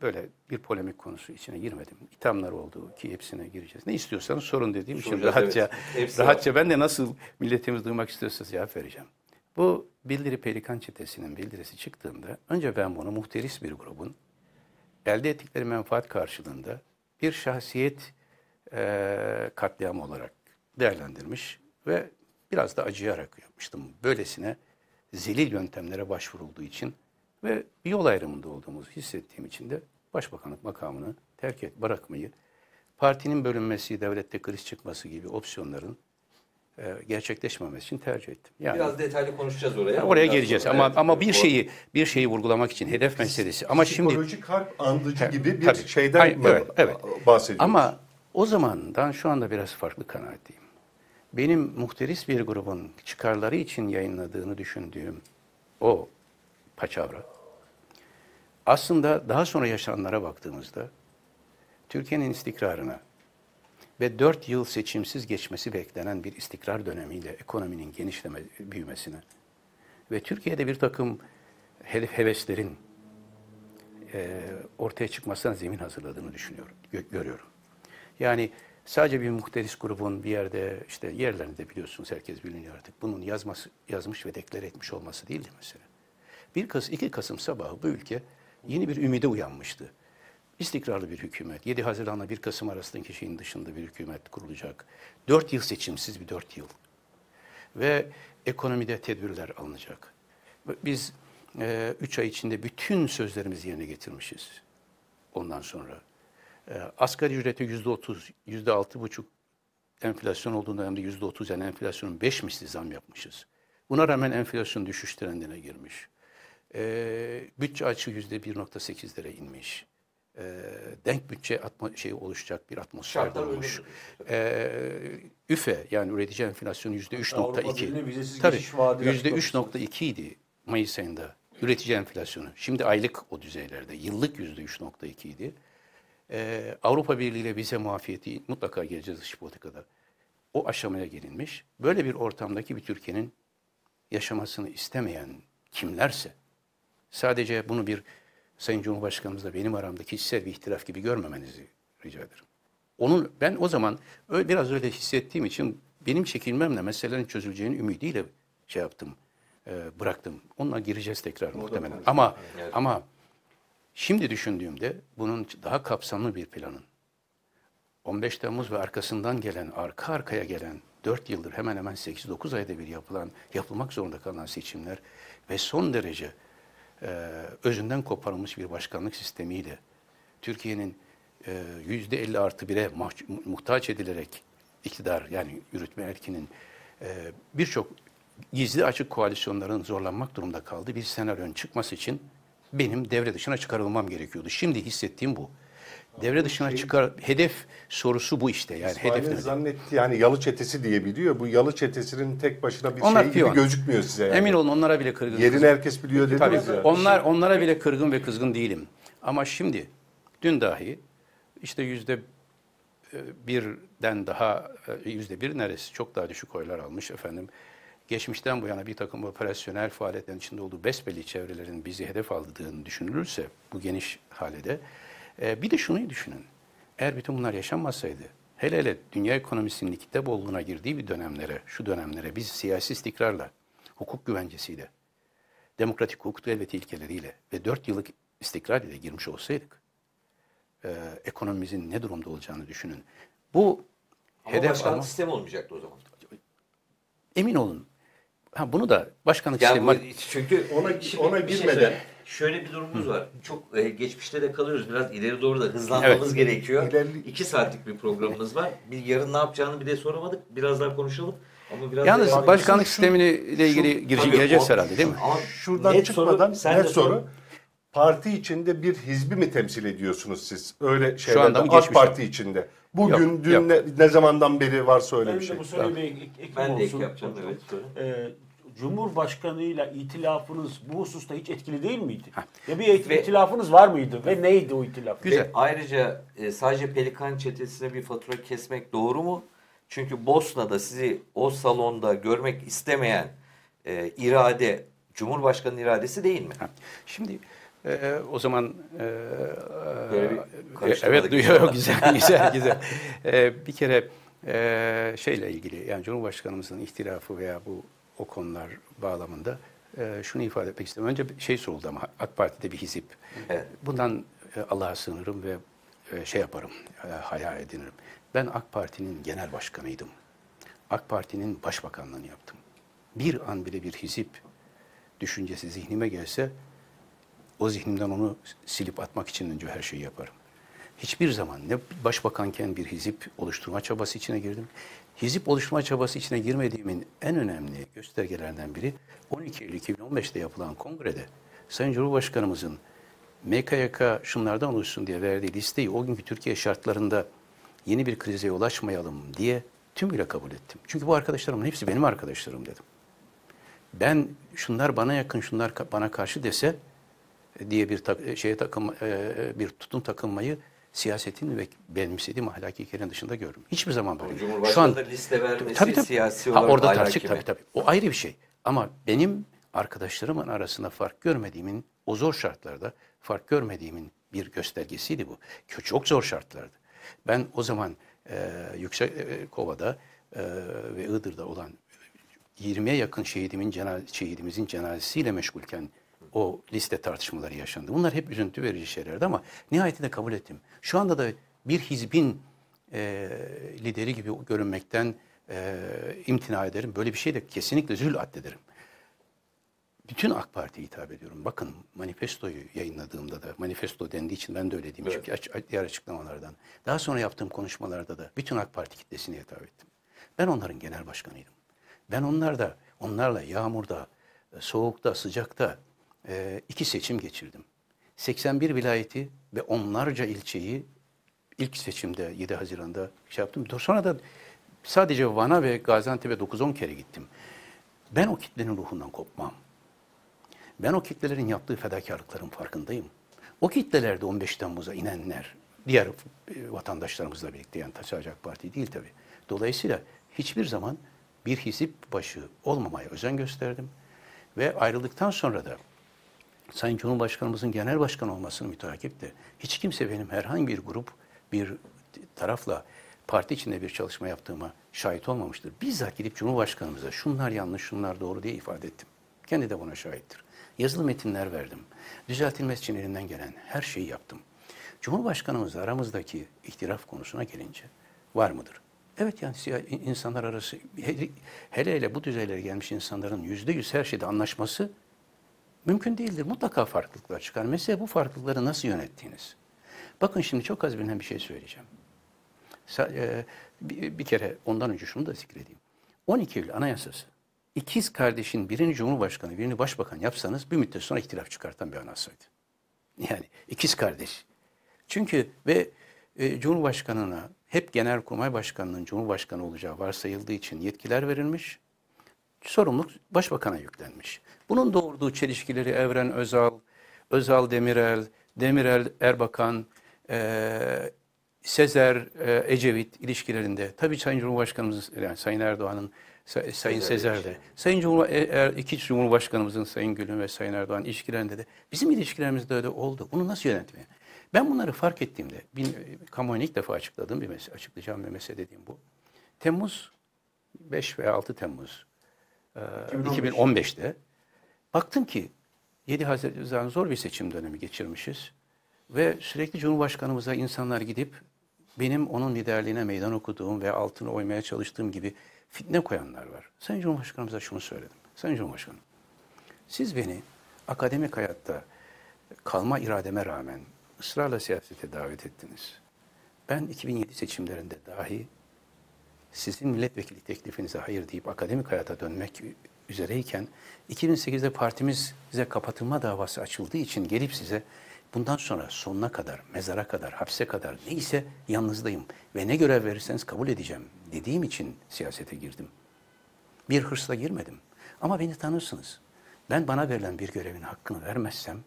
böyle bir polemik konusu içine girmedim. İthamlar oldu ki hepsine gireceğiz. Ne istiyorsanız sorun dediğim için rahatça, evet. Ben de nasıl milletimiz duymak istiyorsa cevap vereceğim. Bu Bildiri Pelikan Çetesi'nin bildirisi çıktığında önce ben bunu muhteris bir grubun elde ettikleri menfaat karşılığında bir şahsiyet katliamı olarak değerlendirmiş ve biraz da acıyarak yapmıştım. Böylesine zelil yöntemlere başvurulduğu için ve bir yol ayrımında olduğumuzu hissettiğim için de başbakanlık makamını terk et, bırakmayı, partinin bölünmesi, devlette kriz çıkması gibi opsiyonların gerçekleşmemesi için tercih ettim. Yani, biraz detaylı konuşacağız oraya. Yani oraya geleceğiz sonra, ama bir şeyi vurgulamak için hedef meselesi. Ama psikolojik şimdi harp andıcı gibi bir tabii, şeyden bahsediyoruz. Ama o zamandan şu anda biraz farklı kanaatteyim. Benim muhteris bir grubun çıkarları için yayınladığını düşündüğüm o paçavra aslında daha sonra yaşananlara baktığımızda Türkiye'nin istikrarına ve 4 yıl seçimsiz geçmesi beklenen bir istikrar dönemiyle ekonominin büyümesine ve Türkiye'de bir takım heveslerin ortaya çıkmasına zemin hazırladığını düşünüyorum, görüyorum. Yani sadece bir muhteris grubun bir yerde, işte yerlerinde biliyorsunuz herkes biliniyor artık, bunun yazmış ve deklar etmiş olması değildi mesela. 2 Kasım sabahı bu ülke yeni bir ümide uyanmıştı. İstikrarlı bir hükümet, 7 Haziran'la 1 Kasım arasındaki şeyin dışında bir hükümet kurulacak. 4 yıl seçimsiz bir 4 yıl. Ve ekonomide tedbirler alınacak. Biz 3 ay içinde bütün sözlerimizi yerine getirmişiz ondan sonra. Asgari ücreti %30, %6,5 enflasyon olduğu dönemde %30 yani enflasyonun 5 misli zam yapmışız. Buna rağmen enflasyon düşüş trendine girmiş. Bütçe açığı %1,8'lere inmiş. Denk bütçe oluşacak bir atmosfer olmuş. ÜFE yani üretici enflasyonu %3,2. Tabii %3,2 idi Mayıs ayında üretici enflasyonu. Şimdi aylık o düzeylerde, yıllık %3,2 idi. Avrupa Birliği ile vize muafiyeti mutlaka geleceğiz dış politikada. O aşamaya gelinmiş. Böyle bir ortamdaki bir Türkiye'nin yaşamasını istemeyen kimlerse sadece bunu bir Sayın Cumhurbaşkanımızla benim aramdaki kişisel bir ihtilaf gibi görmemenizi rica ederim. Ben o zaman biraz öyle hissettiğim için benim çekilmemle meselelerin çözüleceğini ümidiyle şey yaptım, bıraktım. Onunla gireceğiz tekrar muhtemelen. Ama şimdi düşündüğümde bunun daha kapsamlı bir planın 15 Temmuz ve arkasından gelen, arka arkaya gelen 4 yıldır hemen hemen 8-9 ayda bir yapılmak zorunda kalan seçimler ve son derece özünden koparılmış bir başkanlık sistemiyle Türkiye'nin %50+1'e muhtaç edilerek iktidar yani yürütme erkinin birçok gizli açık koalisyonların zorlanmak durumda kaldığı bir senaryonun çıkması için benim devre dışına çıkarılmam gerekiyordu. Şimdi hissettiğim bu. Devre dışına hedef sorusu bu işte. Yani hedef zannetti yani Yalı Çetesi diye biliyor. Bu Yalı Çetesi'nin tek başına bir onlar şey gibi gözükmüyor size. Yani. Emin olun onlara bile kırgın. Yerini herkes biliyor dediniz ya. Onlara bile kırgın ve kızgın değilim. Ama şimdi dün dahi işte %1 neresi çok daha düşük oylar almış efendim. Geçmişten bu yana bir takım operasyonel faaliyetlerin içinde olduğu besbelli çevrelerin bizi hedef aldığını düşünülürse bu geniş halede bir de şunu düşünün. Eğer bütün bunlar yaşanmasaydı, hele dünya ekonomisinin kitle bolluğuna girdiği bir dönemlere, şu dönemlere biz siyasi istikrarla, hukuk güvencesiyle, demokratik hukuk devleti ilkeleriyle ve 4 yıllık istikrar ile girmiş olsaydık, ekonomimizin ne durumda olacağını düşünün. Bu başkanlık sistemi olmayacaktı o zaman. Emin olun. Bunu da başkanlık sistemi var. Çünkü ona girmeden... Şöyle bir durumumuz var. Çok geçmişte de kalıyoruz. Biraz ileri doğru da hızlanmamız gerekiyor. 2 saatlik bir programımız var. Bir yarın ne yapacağını bile soramadık. Biraz daha konuşalım. Ama biraz yalnız başkanlık sistemiyle ilgili gireceğiz herhalde değil mi? Şuradan çıkmadan her soru. Parti içinde bir hizbi mi temsil ediyorsunuz siz? Öyle şeylerde AK Parti içinde. Bugün, yok, dün ne zamandan beri varsa öyle bir şey. Bu soruyu ben de yapacağım. Evet. Cumhurbaşkanıyla itilafınız bu hususta hiç etkili değil miydi? Ya bir itilafınız var mıydı ve neydi o itilaf? Güzel. Ayrıca sadece Pelikan Çetesi'ne bir fatura kesmek doğru mu? Çünkü Bosna'da sizi o salonda görmek istemeyen irade, Cumhurbaşkanı'nın iradesi değil mi? Şimdi o zaman evet duyuyor güzel. Bir kere şeyle ilgili yani Cumhurbaşkanımızın ihtilafı veya bu o konular bağlamında şunu ifade etmek istedim. Önce şey soruldu ama AK Parti'de bir hizip. Evet. Bundan Allah'a sığınırım ve şey yaparım, hayal edinirim. Ben AK Parti'nin genel başkanıydım. AK Parti'nin başbakanlığını yaptım. Bir an bile bir hizip düşüncesi zihnime gelse o zihnimden onu silip atmak için önce her şeyi yaparım. Hiçbir zaman ne başbakanken bir hizip oluşturma çabası içine girdim. Hizip oluşturma çabası içine girmediğimin en önemli göstergelerinden biri 12 Eylül 2015'te yapılan kongrede Sayın Cumhurbaşkanımızın MKYK şunlardan oluşsun diye verdiği listeyi o günkü Türkiye şartlarında yeni bir krize yol açmayalım diye tümüyle kabul ettim. Çünkü bu arkadaşlarımın hepsi benim arkadaşlarım dedim. Ben şunlar bana yakın, şunlar bana karşı dese diye bir tutum takınmayı siyasetin ve benimsediğim ahlaki ilkelerin dışında gördüm. Hiçbir zaman böyle. Cumhurbaşkanı da liste vermesi tabii, siyasi olarak orada tartışık tabii. O ayrı bir şey. Ama benim arkadaşlarımın arasında fark görmediğimin, o zor şartlarda fark görmediğimin bir göstergesiydi bu. Çok zor şartlardı. Ben o zaman Yüksekova'da ve Iğdır'da olan 20'ye yakın şehidimizin cenazesiyle meşgulken o liste tartışmaları yaşandı. Bunlar hep üzüntü verici şeylerdi ama nihayetinde kabul ettim. Şu anda da bir hizbin lideri gibi görünmekten imtina ederim. Böyle bir şey de kesinlikle zül addederim. Bütün AK Parti'ye hitap ediyorum. Bakın manifestoyu yayınladığımda da, manifesto dendiği için ben de öyle diyeyim. Evet. Çünkü diğer açıklamalardan. Daha sonra yaptığım konuşmalarda da bütün AK Parti kitlesine hitap ettim. Ben onların genel başkanıydım. Ben onlarla yağmurda, soğukta, sıcakta 2 seçim geçirdim. 81 vilayeti ve onlarca ilçeyi ilk seçimde 7 Haziran'da şey yaptım. Sonra da sadece Van'a ve Gaziantep'e 9-10 kere gittim. Ben o kitlenin ruhundan kopmam. Ben o kitlelerin yaptığı fedakarlıkların farkındayım. O kitlelerde 15 Temmuz'a inenler, diğer vatandaşlarımızla birlikte, yani sadece AK Parti değil tabii. Dolayısıyla hiçbir zaman bir hizip başı olmamaya özen gösterdim. Ve ayrıldıktan sonra da Sayın Cumhurbaşkanımızın genel başkan olmasını müteakip de hiç kimse benim herhangi bir grup, bir tarafla parti içinde bir çalışma yaptığıma şahit olmamıştır. Bizzat gidip Cumhurbaşkanımıza şunlar yanlış, şunlar doğru diye ifade ettim. Kendi de buna şahittir. Yazılı metinler verdim. Düzeltilmesi için elimden gelen her şeyi yaptım. Cumhurbaşkanımızla aramızdaki ihtilaf konusuna gelince var mıdır? Evet, yani insanlar arası, hele bu düzeylere gelmiş insanların %100 her şeyde anlaşması mümkün değildir. Mutlaka farklılıklar çıkar. Mesela bu farklılıkları nasıl yönettiğiniz. Bakın şimdi çok az bilinen bir şey söyleyeceğim. Bir kere ondan önce şunu da zikredeyim. 12 Eylül Anayasası. İkiz kardeşin birini Cumhurbaşkanı, birini Başbakan yapsanız bir müddet sonra ihtilaf çıkartan bir anayasaydı. Yani ikiz kardeş. Çünkü ve Cumhurbaşkanı'na hep Genelkurmay Başkanı'nın Cumhurbaşkanı olacağı varsayıldığı için yetkiler verilmiş, sorumluluk Başbakan'a yüklenmiş. Bunun doğurduğu çelişkileri Evren Özal, Özal Demirel, Demirel Erbakan, Sezer Ecevit ilişkilerinde, tabii Sayın Cumhurbaşkanımız, yani Sayın Erdoğan'ın, Sayın Sezer de, Sayın iki Cumhurbaşkanımızın, Sayın Gül'ün ve Sayın Erdoğan'ın ilişkilerinde de, bizim ilişkilerimizde de oldu. Bunu nasıl yönetmeye? Ben bunları fark ettiğimde, kamuoyuna ilk defa açıklayacağım bir mesele dediğim bu. Temmuz, 5 veya 6 Temmuz 2015'te baktım ki 7 Haziran zor bir seçim dönemi geçirmişiz. Ve sürekli Cumhurbaşkanımıza insanlar gidip benim onun liderliğine meydan okuduğum ve altını oymaya çalıştığım gibi fitne koyanlar var. Sayın Cumhurbaşkanımıza şunu söyledim. Sayın Cumhurbaşkanım, siz beni akademik hayatta kalma irademe rağmen ısrarla siyasete davet ettiniz. Ben 2007 seçimlerinde dahi sizin milletvekili teklifinize hayır deyip akademik hayata dönmek üzereyken 2008'de partimize kapatılma davası açıldığı için gelip size bundan sonra sonuna kadar, mezara kadar, hapse kadar neyse yalnızdayım ve ne görev verirseniz kabul edeceğim dediğim için siyasete girdim. Bir hırsla girmedim ama beni tanırsınız. Bana verilen bir görevin hakkını vermezsem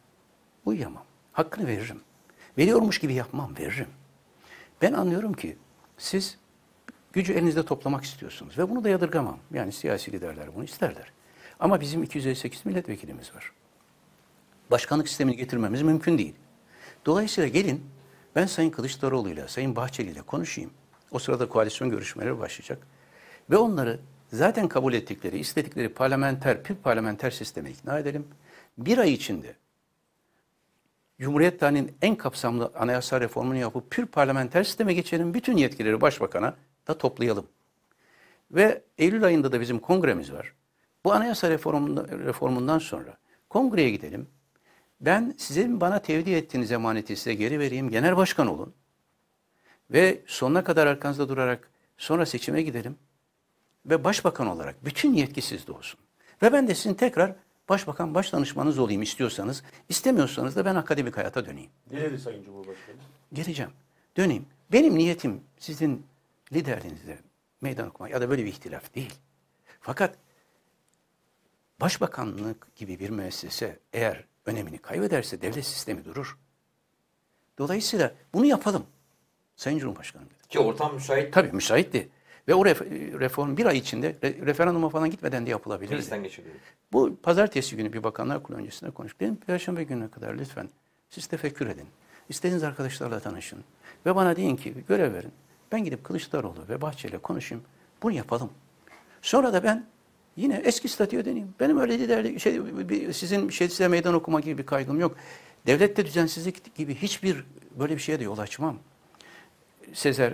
uyuyamam. Hakkını veririm. Veriyormuş gibi yapmam, veririm. Ben anlıyorum ki siz gücü elinizde toplamak istiyorsunuz ve bunu da yadırgamam. Yani siyasi liderler bunu isterler. Ama bizim 258 milletvekilimiz var. Başkanlık sistemini getirmemiz mümkün değil. Dolayısıyla gelin ben Sayın Kılıçdaroğlu'yla, Sayın Bahçeli'yle konuşayım. O sırada koalisyon görüşmeleri başlayacak. Ve onları zaten kabul ettikleri, istedikleri parlamenter sisteme ikna edelim. Bir ay içinde Cumhuriyet tarihinin en kapsamlı anayasa reformunu yapıp pür parlamenter sisteme geçelim. Bütün yetkileri başbakana da toplayalım. Ve Eylül ayında da bizim kongremiz var. Bu anayasa reformundan sonra kongreye gidelim. Ben sizin bana tevdi ettiğiniz emaneti size geri vereyim. Genel başkan olun. Ve sonuna kadar arkanızda durarak sonra seçime gidelim. Ve başbakan olarak bütün yetki sizde olsun. Ve ben de sizin tekrar başbakan başdanışmanız olayım istiyorsanız. İstemiyorsanız da ben akademik hayata döneyim. Gelir Sayın Cumhurbaşkanı. Geleceğim. Döneyim. Benim niyetim sizin liderliğinizde meydan okumak ya da böyle bir ihtilaf değil. Fakat başbakanlık gibi bir müessese eğer önemini kaybederse devlet sistemi durur. Dolayısıyla bunu yapalım Sayın Cumhurbaşkanım dedi. Ki ortam müsait. Tabii müsaitti. Ve o reform bir ay içinde referanduma falan gitmeden de yapılabilir. Bu pazartesi günü bir bakanlar kurulu öncesinde konuştuk. Dedim perşembe gününe kadar lütfen siz tefekkür edin. İstediğiniz arkadaşlarla tanışın. Ve bana deyin ki görev verin. Ben gidip Kılıçdaroğlu ve Bahçeli'yle konuşayım. Bunu yapalım. Sonra da ben yine eski statüye döneyim. Benim öyle liderlik, sizin size meydan okuma gibi bir kaygım yok. Devlette düzensizlik gibi hiçbir böyle bir şeye de yol açmam. Sezer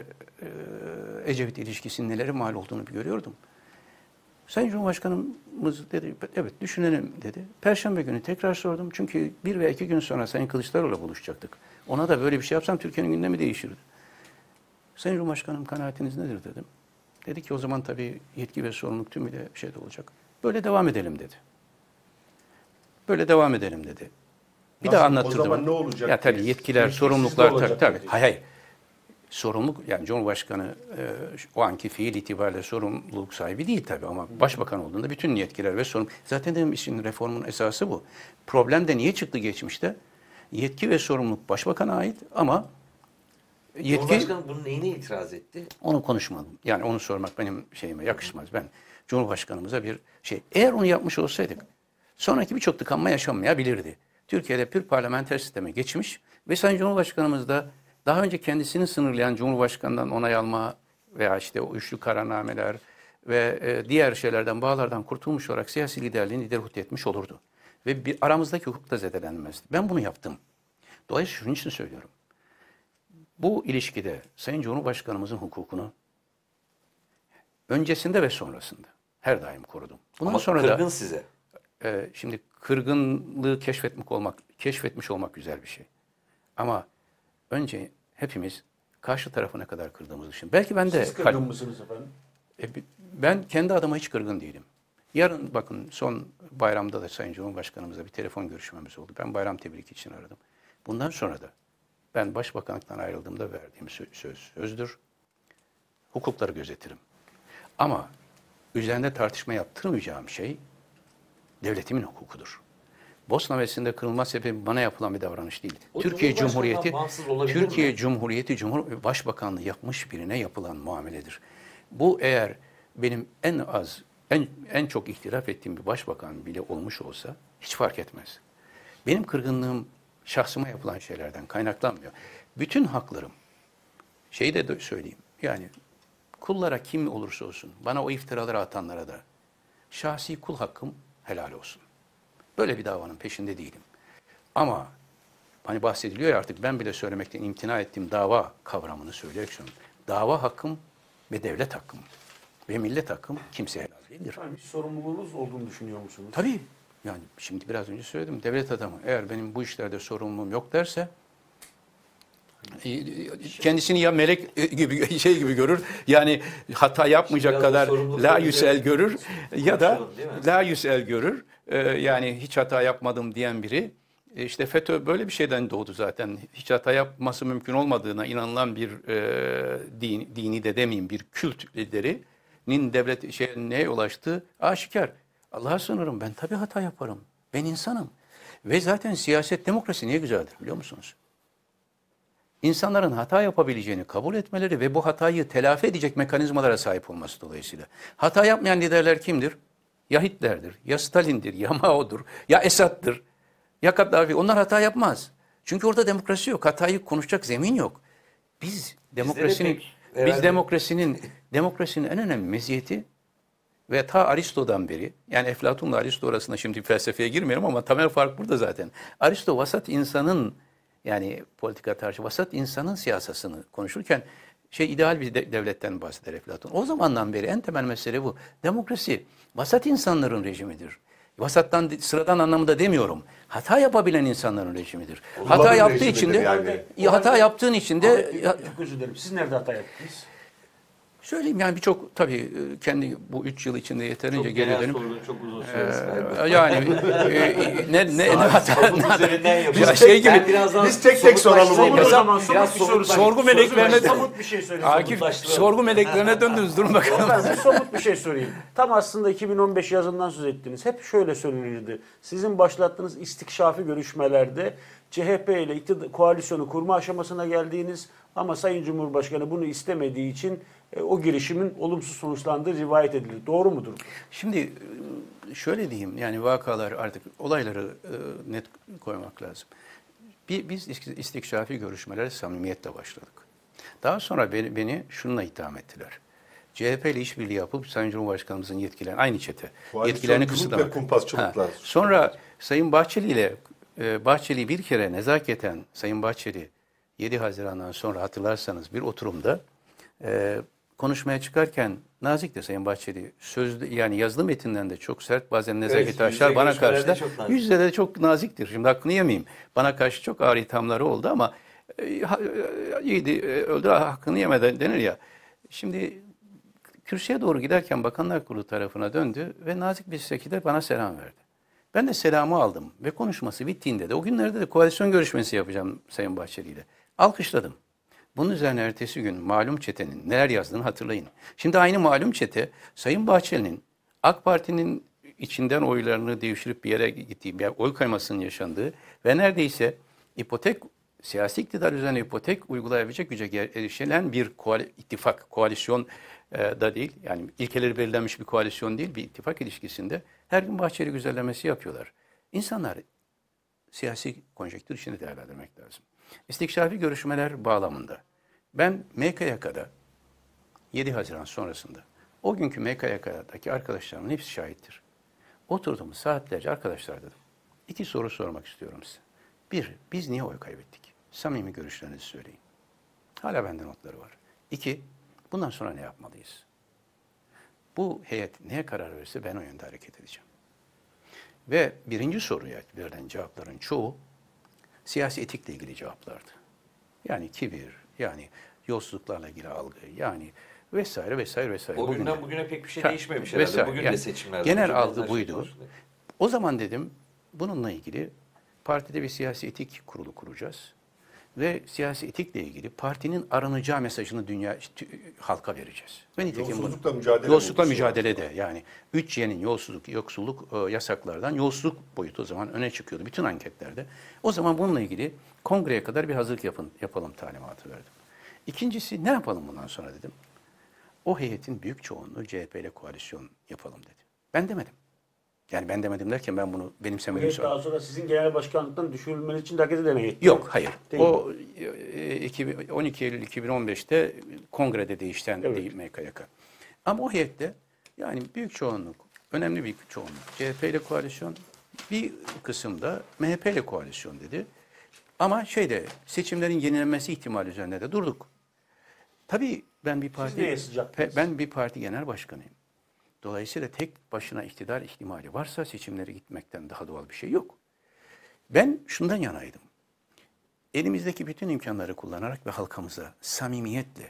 Ecevit ilişkisinin neleri mal olduğunu görüyordum. Sayın Cumhurbaşkanımız dedi, evet düşünelim dedi. Perşembe günü tekrar sordum. Çünkü bir ve iki gün sonra Sayın Kılıçdaroğlu'yla buluşacaktık. Ona da böyle bir şey yapsam Türkiye'nin gündemi değişirdi. Sayın Cumhurbaşkanım kanaatiniz nedir dedim. Dedi ki o zaman tabii yetki ve sorumluluk tümüyle şeyde olacak. Böyle devam edelim dedi. Böyle devam edelim dedi. Bir nasıl, daha anlatırdım. O zaman ne olacak? Ya tabii yetkiler, sorumluluklar tabii. Hayır. Sorumluluk yani Cumhurbaşkanı o anki fiil itibariyle sorumluluk sahibi değil tabii ama başbakan olduğunda bütün yetkiler ve sorumluluk. Zaten dedim işin reformun esası bu. Problem de niye çıktı geçmişte? Yetki ve sorumluluk başbakana ait ama yetki... Cumhurbaşkanı bunun neyine itiraz etti? Onu konuşmadım. Yani onu sormak benim şeyime yakışmaz. Ben Cumhurbaşkanımıza bir şey... Eğer onu yapmış olsaydık sonraki birçok tıkanma yaşanmayabilirdi. Türkiye'de pür parlamenter sisteme geçmiş ve Sayın Cumhurbaşkanımız da daha önce kendisini sınırlayan Cumhurbaşkanı'ndan onay alma veya işte o üçlü kararnameler ve diğer şeylerden, bağlardan kurtulmuş olarak siyasi liderliğini liderhut etmiş olurdu. Ve bir, aramızdaki hukuk da zedelenmezdi. Ben bunu yaptım. Dolayısıyla şunun için söylüyorum. Bu ilişkide Sayın Cumhurbaşkanımızın hukukunu öncesinde ve sonrasında her daim korudum. Bundan ama sonra kırgın da, size. Şimdi kırgınlığı keşfetmiş olmak güzel bir şey. Ama önce hepimiz karşı tarafına kadar kırdığımız için. Belki ben de... Siz kırgın mısınız efendim? Ben kendi adıma hiç kırgın değilim. Yarın bakın son bayramda da Sayın Cumhurbaşkanımızla bir telefon görüşmemiz oldu. Ben bayram tebriki için aradım. Bundan sonra da ben başbakanlıktan ayrıldığımda verdiğim sözdür. Hukukları gözetirim. Ama üzerinde tartışma yaptırmayacağım şey devletimin hukukudur. Bosna Vesinde kırılma sebebi bana yapılan bir davranış değil. O Türkiye Cumhuriyeti Başbakanlığı yapmış birine yapılan muameledir. Bu eğer benim en çok ihtilaf ettiğim bir başbakan bile olmuş olsa hiç fark etmez. Benim kırgınlığım şahsıma yapılan şeylerden kaynaklanmıyor. Bütün haklarım, şeyi de söyleyeyim, yani kullara kim olursa olsun, bana o iftiraları atanlara da şahsi kul hakkım helal olsun. Böyle bir davanın peşinde değilim. Ama hani bahsediliyor ya artık ben bile söylemekten imtina ettiğim dava kavramını söyleyerek söylüyorum. Dava hakkım ve devlet hakkım ve millet hakkım kimseye helal değildir. Yani sorumluluğunuz olduğunu düşünüyor musunuz? Tabii. Yani şimdi biraz önce söyledim. Devlet adamı eğer benim bu işlerde sorumluluğum yok derse kendisini ya melek gibi görür yani hata yapmayacak kadar la yüsel görür ya da la yüsel görür yani hiç hata yapmadım diyen biri işte FETÖ böyle bir şeyden doğdu zaten hiç hata yapması mümkün olmadığına inanılan bir dini de demeyeyim bir kült liderinin devlet neye ulaştığı aşikar. Allah'a sığınırım ben tabii hata yaparım ben insanım ve zaten siyaset demokrasi niye güzeldir biliyor musunuz? İnsanların hata yapabileceğini kabul etmeleri ve bu hatayı telafi edecek mekanizmalara sahip olması dolayısıyla. Hata yapmayan liderler kimdir? Ya Hitler'dir, ya Stalin'dir, ya Mao'dur, ya Esad'dır, ya Kaddafi. Onlar hata yapmaz. Çünkü orada demokrasi yok. Hatayı konuşacak zemin yok. Biz demokrasinin en önemli meziyeti ve ta Aristo'dan beri, yani Eflatun'la Aristo arasında şimdi felsefeye girmiyorum ama temel fark burada zaten. Aristo vasat insanın, yani politika tarihçi vasat insanın siyasasını konuşurken ideal bir devletten bahseder Eflatun. O zamandan beri en temel mesele bu. Demokrasi vasat insanların rejimidir. Vasattan, sıradan anlamında demiyorum. Hata yapabilen insanların rejimidir. Hata yaptığı için de yani. Hata yaptığın için de özür dilerim. Siz nerede hata yaptınız? Söyleyeyim yani birçok tabii kendi bu 3 yıl içinde yeterince geri dönüp çok uzun süre yani biz tek soralım olur zaman sorgu meleklerine somut bir şey söyleyeyim. Akif sorgu meleklerine döndünüz durun bakalım. Ben size somut bir şey sorayım. Tam aslında 2015 yazından söz ettiniz. Hep şöyle söylenirdi. Sizin başlattığınız istikşafi görüşmelerde CHP ile iktidar koalisyonu kurma aşamasına geldiğiniz ama Sayın Cumhurbaşkanı bunu istemediği için o girişimin olumsuz sonuçlandığı rivayet edilir. Doğru mudur? Şimdi şöyle diyeyim, yani vakalar artık olayları net koymak lazım. Biz istikşafi görüşmelere samimiyetle başladık. Daha sonra beni şununla itham ettiler. CHP ile işbirliği yapıp Sayın Cumhurbaşkanımızın yetkilerini, aynı çete, yetkilerini kısıtlamak. Sonra Sayın Bahçeli ile Bahçeli bir kere nezaketen Sayın Bahçeli 7 Haziran'dan sonra hatırlarsanız bir oturumda konuşmaya çıkarken nazik de Sayın Bahçeli sözlü, yani yazılı metinden de çok sert, bazen nezaketi aşar, evet, bana karşı da yüz yüze de çok naziktir. Şimdi hakkını yemeyeyim. Bana karşı çok ağır ithamları oldu ama iyiydi, öldü hakkını yemeden denir ya. Şimdi kürsüye doğru giderken Bakanlar Kurulu tarafına döndü ve nazik bir şekilde bana selam verdi. Ben de selamı aldım ve konuşması bittiğinde de o günlerde de koalisyon görüşmesi yapacağım Sayın Bahçeli ile. Alkışladım. Bunun üzerine ertesi gün malum çetenin neler yazdığını hatırlayın. Şimdi aynı malum çete Sayın Bahçeli'nin AK Parti'nin içinden oylarını devşirip bir yere gittiği, bir oy kaymasının yaşandığı ve neredeyse ipotek, siyasi iktidar üzerine ipotek uygulayabilecek güce erişilen bir ittifak, koalisyon da değil. Yani ilkeleri belirlenmiş bir koalisyon değil, bir ittifak ilişkisinde her gün Bahçeli güzellemesi yapıyorlar. İnsanlar siyasi konjektür içinde değerlendirmek lazım. İstikşafi görüşmeler bağlamında ben MKYK'da 7 Haziran sonrasında o günkü MKYK'daki arkadaşlarımın hepsi şahittir. Oturduğumuz saatlerce arkadaşlar dedim. 2 soru sormak istiyorum size. 1. Biz niye oy kaybettik? Samimi görüşlerinizi söyleyin. Hala bende notları var. 2. Bundan sonra ne yapmalıyız? Bu heyet neye karar verirse ben o yönde hareket edeceğim. Ve birinci soruya verilen cevapların çoğu siyasi etikle ilgili cevaplardı. Yani kibir, yani yolsuzluklarla ilgili algı, yani vesaire vesaire vesaire. O günden bugüne pek bir şey değişmemiş herhalde. Vesaire. Bugün de seçimler. Genel algı buydu. O zaman dedim bununla ilgili partide bir siyasi etik kurulu kuracağız. Ve siyasi etikle ilgili partinin aranacağı mesajını dünya halka vereceğiz. Ve nitekim yolsuzlukla mücadele. Yolsuzlukla mücadelede yani 3Y'nin yoksulluk, yasaklardan yolsuzluk boyutu o zaman öne çıkıyordu bütün anketlerde. O zaman bununla ilgili kongreye kadar bir hazırlık yapalım talimatı verdim. İkincisi ne yapalım bundan sonra dedim. O heyetin büyük çoğunluğu CHP ile koalisyon yapalım dedi. Ben demedim. Yani ben demedim derken ben bunu benimsemediğim sonra. Daha sonra sizin genel başkanlıktan düşürülmeniz için de hareket edemeyin. Yok, hayır. Değil o mi? 12 Eylül 2015'te kongrede değişten evet. Değil MKYK. Ama o heyette yani büyük çoğunluk, önemli bir çoğunluk CHP ile koalisyon, bir kısımda MHP ile koalisyon dedi. Ama seçimlerin yenilenmesi ihtimali üzerine de durduk. Tabii ben bir parti, genel başkanıyım. Dolayısıyla tek başına iktidar ihtimali varsa seçimlere gitmekten daha doğal bir şey yok. Ben şundan yanaydım. Elimizdeki bütün imkanları kullanarak ve halkamıza samimiyetle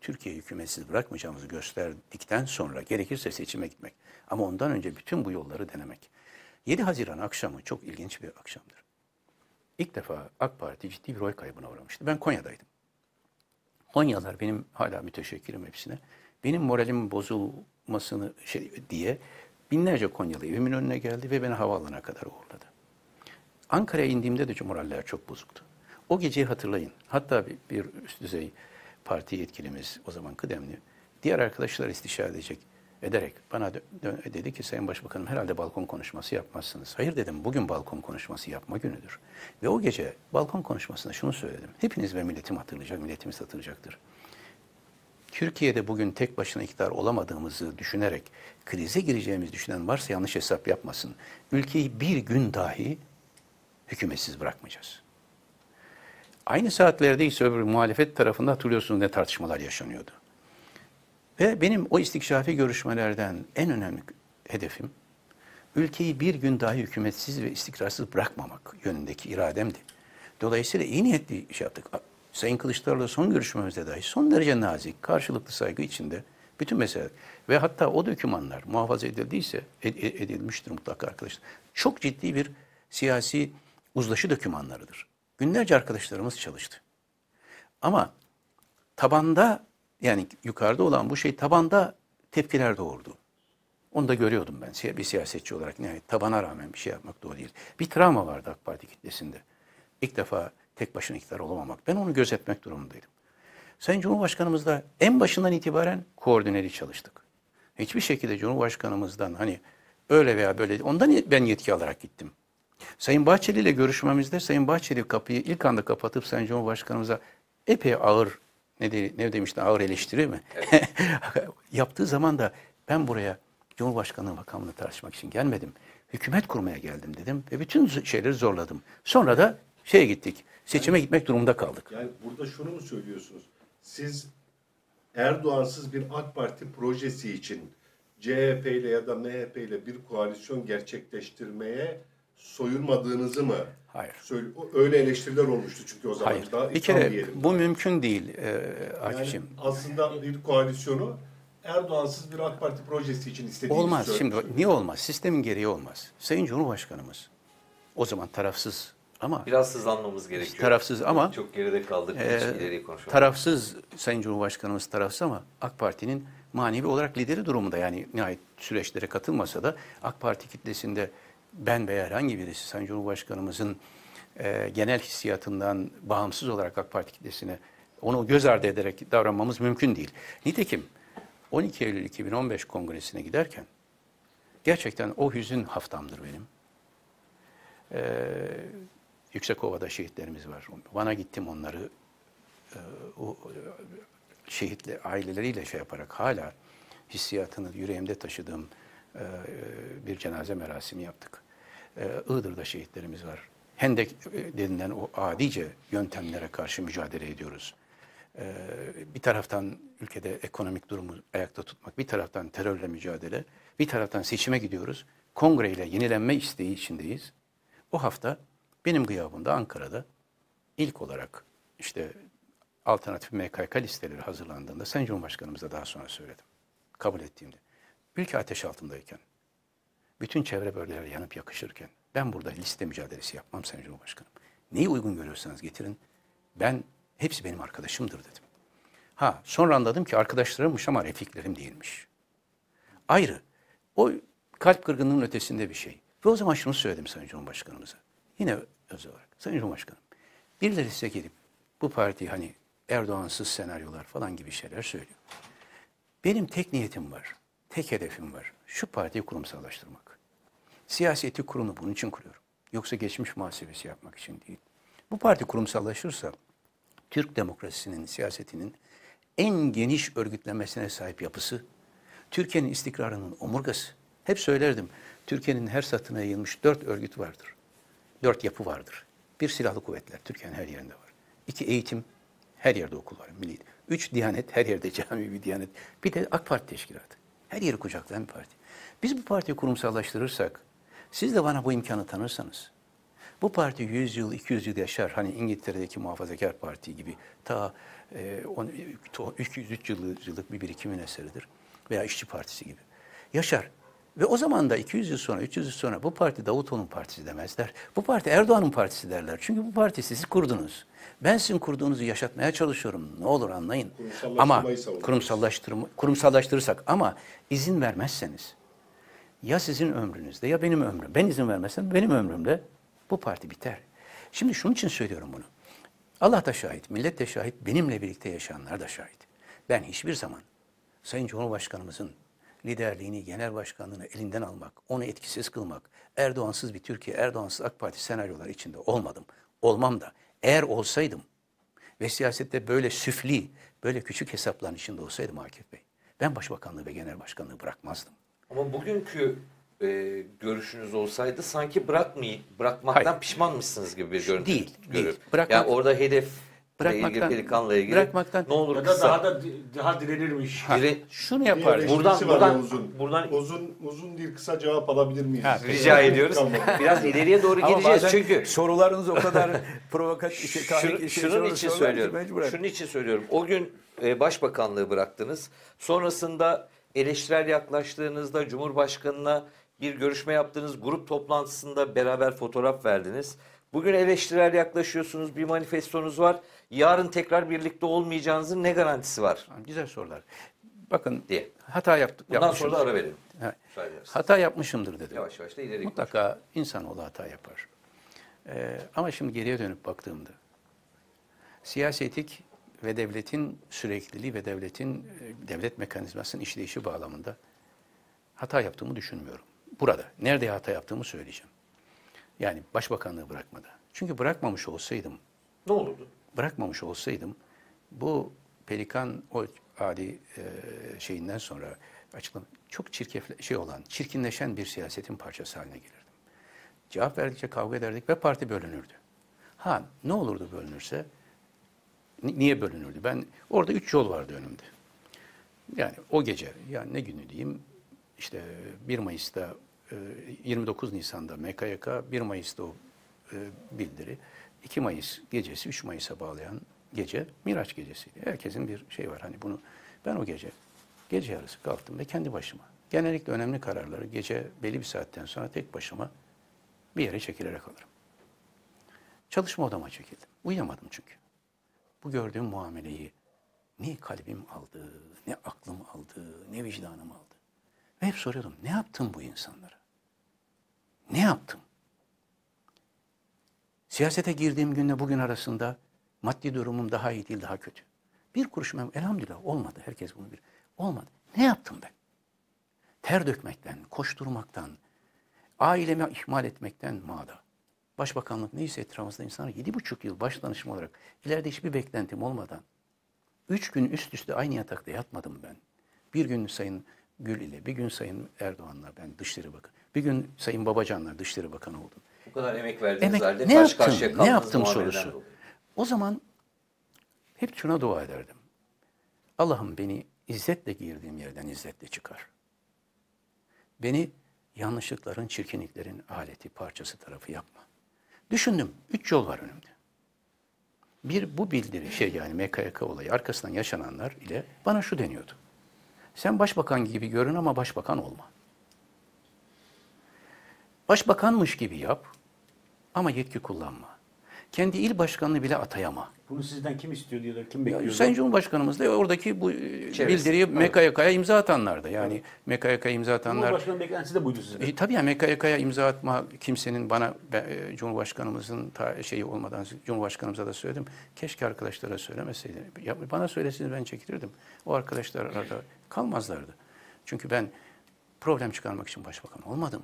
Türkiye'yi hükümetsiz bırakmayacağımızı gösterdikten sonra gerekirse seçime gitmek. Ama ondan önce bütün bu yolları denemek. 7 Haziran akşamı çok ilginç bir akşamdır. İlk defa AK Parti ciddi bir oy kaybına uğramıştı. Ben Konya'daydım. Konyalılar benim hala müteşekkirim hepsine. Benim moralim bozulmasını diye binlerce Konyalı evimin önüne geldi ve beni havaalanına kadar uğurladı. Ankara'ya indiğimde de moraller çok bozuktu. O geceyi hatırlayın. Hatta bir üst düzey parti yetkilimiz, o zaman kıdemli, diğer arkadaşlar istişare ederek bana dedi ki Sayın Başbakanım herhalde balkon konuşması yapmazsınız. Hayır dedim, bugün balkon konuşması yapma günüdür. Ve o gece balkon konuşmasında şunu söyledim. Hepiniz ve milletim hatırlayacak, milletimiz hatırlayacaktır. Türkiye'de bugün tek başına iktidar olamadığımızı düşünerek krize gireceğimizi düşünen varsa yanlış hesap yapmasın. Ülkeyi bir gün dahi hükümetsiz bırakmayacağız. Aynı saatlerde ise öbür muhalefet tarafında hatırlıyorsunuz ne tartışmalar yaşanıyordu. Ve benim o istikşafi görüşmelerden en önemli hedefim ülkeyi bir gün dahi hükümetsiz ve istikrarsız bırakmamak yönündeki irademdi. Dolayısıyla iyi niyetli iş yaptık. Sayın Kılıçdaroğlu'yla son görüşmemizde dahi son derece nazik, karşılıklı saygı içinde bütün meseleler ve hatta o dokümanlar muhafaza edildiyse, edilmiştir mutlaka arkadaşlar, çok ciddi bir siyasi uzlaşı dokümanlarıdır. Günlerce arkadaşlarımız çalıştı. Ama tabanda, yani yukarıda olan bu şey tabanda tepkiler doğurdu. Onu da görüyordum ben bir siyasetçi olarak. Yani tabana rağmen bir şey yapmak doğru değil. Bir travma vardı AK Parti kitlesinde. İlk defa tek başına iktidar olamamak. Ben onu gözetmek durumundaydım. Sayın Cumhurbaşkanımızla en başından itibaren koordineli çalıştık. Hiçbir şekilde Cumhurbaşkanımızdan hani öyle veya böyle, ondan ben yetki alarak gittim. Sayın Bahçeli ile görüşmemizde Sayın Bahçeli kapıyı ilk anda kapatıp Sayın Cumhurbaşkanımıza epey ağır, ne demiştin, ağır eleştiri mi? Evet. Yaptığı zaman da ben buraya Cumhurbaşkanlığı makamını tartışmak için gelmedim. Hükümet kurmaya geldim dedim ve bütün şeyleri zorladım. Sonra da şeye gittik, seçime gitmek durumunda kaldık. Yani burada şunu mu söylüyorsunuz? Siz Erdoğan'sız bir AK Parti projesi için CHP ile ya da MHP ile bir koalisyon gerçekleştirmeye soyunmadığınızı mı? Hayır. Öyle eleştiriler olmuştu çünkü o zaman. Hayır. Daha bir kere bu mümkün değil Akif'ciğim. Yani aslında bir koalisyonu Erdoğan'sız bir AK Parti projesi için istediğiniz olmaz. Şimdi niye olmaz? Sistemin gereği olmaz. Sayın Cumhurbaşkanımız o zaman tarafsız ama... Biraz hızlanmamız gerekiyor. Tarafsız ama... Çok geride kaldık. Tarafsız, Sayın Cumhurbaşkanımız tarafsız ama AK Parti'nin manevi olarak lideri durumunda. Yani nihayet süreçlere katılmasa da AK Parti kitlesinde ben veya herhangi birisi Sayın Cumhurbaşkanımızın genel hissiyatından bağımsız olarak AK Parti kitlesine onu göz ardı ederek davranmamız mümkün değil. Nitekim 12 Eylül 2015 Kongresi'ne giderken gerçekten o hüzün haftamdır benim. Yüksekova'da şehitlerimiz var. Van'a gittim onları o şehitle aileleriyle şey yaparak hala hissiyatını yüreğimde taşıdığım bir cenaze merasimi yaptık. Iğdır'da şehitlerimiz var. Hendek denilen o adice yöntemlere karşı mücadele ediyoruz. Bir taraftan ülkede ekonomik durumu ayakta tutmak, bir taraftan terörle mücadele, bir taraftan seçime gidiyoruz. Kongreyle yenilenme isteği içindeyiz. O hafta benim gıyabımda Ankara'da ilk olarak işte alternatif MKK listeleri hazırlandığında Sayın Cumhurbaşkanımıza daha sonra söyledim. Kabul ettiğimde. Ülke ateş altındayken, bütün çevre bölgeler yanıp yakışırken ben burada liste mücadelesi yapmam Sayın Cumhurbaşkanım. Neyi uygun görüyorsanız getirin. Ben, hepsi benim arkadaşımdır dedim. Sonra anladım ki arkadaşlarımmış ama refiklerim değilmiş. Ayrı. O kalp kırgınlığının ötesinde bir şey. Ve o zaman şunu söyledim Sayın Cumhurbaşkanımıza. Yine öz olarak. Sayın Cumhurbaşkanım, birileri size gelip bu parti hani Erdoğan'sız senaryolar falan gibi şeyler söylüyor. Benim tek niyetim var. Tek hedefim var. Şu partiyi kurumsallaştırmak. Siyaseti kurumunu bunun için kuruyorum. Yoksa geçmiş muhasebesi yapmak için değil. Bu parti kurumsallaşırsa Türk demokrasisinin, siyasetinin en geniş örgütlenmesine sahip yapısı, Türkiye'nin istikrarının omurgası. Hep söylerdim, Türkiye'nin her satına yayılmış 4 örgüt vardır. 4 yapı vardır. 1 silahlı kuvvetler, Türkiye'nin her yerinde var. 2 eğitim, her yerde okul var, milli. 3 diyanet, her yerde cami bir diyanet. Bir de AK Parti teşkilatı. Her yeri kucaklayan bir parti. Biz bu partiyi kurumsallaştırırsak, siz de bana bu imkanı tanırsanız, bu parti 100 yıl, 200 yıl yaşar. Hani İngiltere'deki muhafazakar parti gibi ta 203 yıllık bir birikimin eseridir. Veya işçi partisi gibi. Yaşar. Ve o zaman da 200 yıl sonra, 300 yıl sonra bu parti Davutoğlu'nun partisi demezler. Bu parti Erdoğan'ın partisi derler. Çünkü bu parti siz kurdunuz. Ben sizin kurduğunuzu yaşatmaya çalışıyorum. Ne olur anlayın. Ama kurumsallaştırırsak ama izin vermezseniz ya sizin ömrünüzde ya benim ömrüm. Ben izin vermezsem benim ömrümde bu parti biter. Şimdi şunun için söylüyorum bunu. Allah da şahit, millet de şahit, benimle birlikte yaşayanlar da şahit. Ben hiçbir zaman Sayın Cumhurbaşkanımızın liderliğini, genel başkanlığını elinden almak, onu etkisiz kılmak, Erdoğansız bir Türkiye, Erdoğansız AK Parti senaryoları içinde olmadım. Olmam da. Eğer olsaydım ve siyasette böyle süfli, böyle küçük hesapların içinde olsaydım Akif Bey, ben başbakanlığı ve genel başkanlığı bırakmazdım. Ama bugünkü görüşünüz olsaydı sanki bırakmaktan hayır, pişmanmışsınız gibi bir görüntü. Değil. Yani orada hedef bırakmaktan, ilgili, Pelikan'la ilgili bırakmaktan, ne olur kısa. Daha direnirmiş. Şunu yaparız. Buradan uzun değil, kısa cevap alabilir miyiz? Ha, rica ediyoruz. Biraz ileriye doğru gideceğiz çünkü. Sorularınız o kadar provokatif. Şunun için söylüyorum. O gün başbakanlığı bıraktınız. Sonrasında eleştirel yaklaştığınızda Cumhurbaşkanı'na bir görüşme yaptınız. Grup toplantısında beraber fotoğraf verdiniz. Bugün eleştirel yaklaşıyorsunuz, bir manifestonuz var. Yarın tekrar birlikte olmayacağınızın ne garantisi var? Güzel sorular. Bakın diye. Hata yaptık. Bundan sonra da ara verelim. Evet. Hata yapmışımdır dedim. Yavaş yavaş da ileri. Mutlaka insanoğlu hata yapar. Ama şimdi geriye dönüp baktığımda siyasetik ve devletin sürekliliği ve devlet mekanizmasının işleyişi bağlamında hata yaptığımı düşünmüyorum. Burada nerede hata yaptığımı söyleyeceğim. Yani başbakanlığı bırakmadı. Çünkü bırakmamış olsaydım ne olurdu? Bırakmamış olsaydım bu Pelikan Ali şeyinden sonra açıklama çok çirkinleşen bir siyasetin parçası haline gelirdim. Cevap verdikçe kavga ederdik ve parti bölünürdü. Ha, ne olurdu bölünürse? Niye bölünürdü? Ben orada 3 yol vardı önümde. Yani o gece, yani ne günü diyeyim? İşte 1 Mayıs'ta 29 Nisan'da MKYK, 1 Mayıs'ta o bildiri, 2 Mayıs gecesi, 3 Mayıs'a bağlayan gece Miraç gecesiydi. Herkesin bir şey var. Hani bunu ben o gece yarısı kalktım ve kendi başıma. Genellikle önemli kararları gece belli bir saatten sonra tek başıma bir yere çekilerek alırım. Çalışma odama çekildim. Uyuyamadım çünkü. Bu gördüğüm muameleyi ne kalbim aldı, ne aklım aldı, ne vicdanım aldı. Ve hep soruyordum, ne yaptım bu insanlara? Ne yaptım? Siyasete girdiğim günle bugün arasında maddi durumum daha iyi değil, daha kötü. Bir kuruş elhamdülillah olmadı. Herkes bunu bilir. Olmadı. Ne yaptım ben? Ter dökmekten, koşturmaktan, ailemi ihmal etmekten mağda. Başbakanlık neyse etrafımızda insanlar 7,5 yıl başdanışma olarak, ileride hiçbir beklentim olmadan 3 gün üst üste aynı yatakta yatmadım ben. Bir gün Sayın Gül ile, bir gün Sayın Erdoğan'la ben Dışişleri Bakanı, bir gün Sayın Babacan'la Dışişleri Bakanı oldum. Bu kadar emek verdiğiniz halde ne yaptım sorusu. Dolayı. O zaman hep şuna dua ederdim. Allah'ım beni izzetle girdiğim yerden izzetle çıkar. Beni yanlışlıkların, çirkinliklerin aleti, parçası tarafı yapma. Düşündüm. 3 yol var önümde. Bir, bu bildiri yani MKYK olayı arkasından yaşananlar ile bana şu deniyordu. Sen başbakan gibi görün ama başbakan olma. Başbakanmış gibi yap ama yetki kullanma. Kendi il başkanını bile atayama. Bunu sizden kim istiyor diyorlar, kim bekliyor? Sayın Cumhurbaşkanımızla oradaki bu bildiriyi MKYK'ya imza atanlardı. Yani MKYK'ya imza atanlar... Cumhurbaşkanı beklentisi de buydu sizden. Tabii ya, MKYK'ya imza atma kimsenin bana, Cumhurbaşkanımızın şeyi olmadan Cumhurbaşkanımıza da söyledim. Keşke arkadaşlara söylemeseydim. Bana söylesiniz ben çekilirdim. O arkadaşlar arada kalmazlardı. Çünkü ben problem çıkarmak için başbakan olmadım.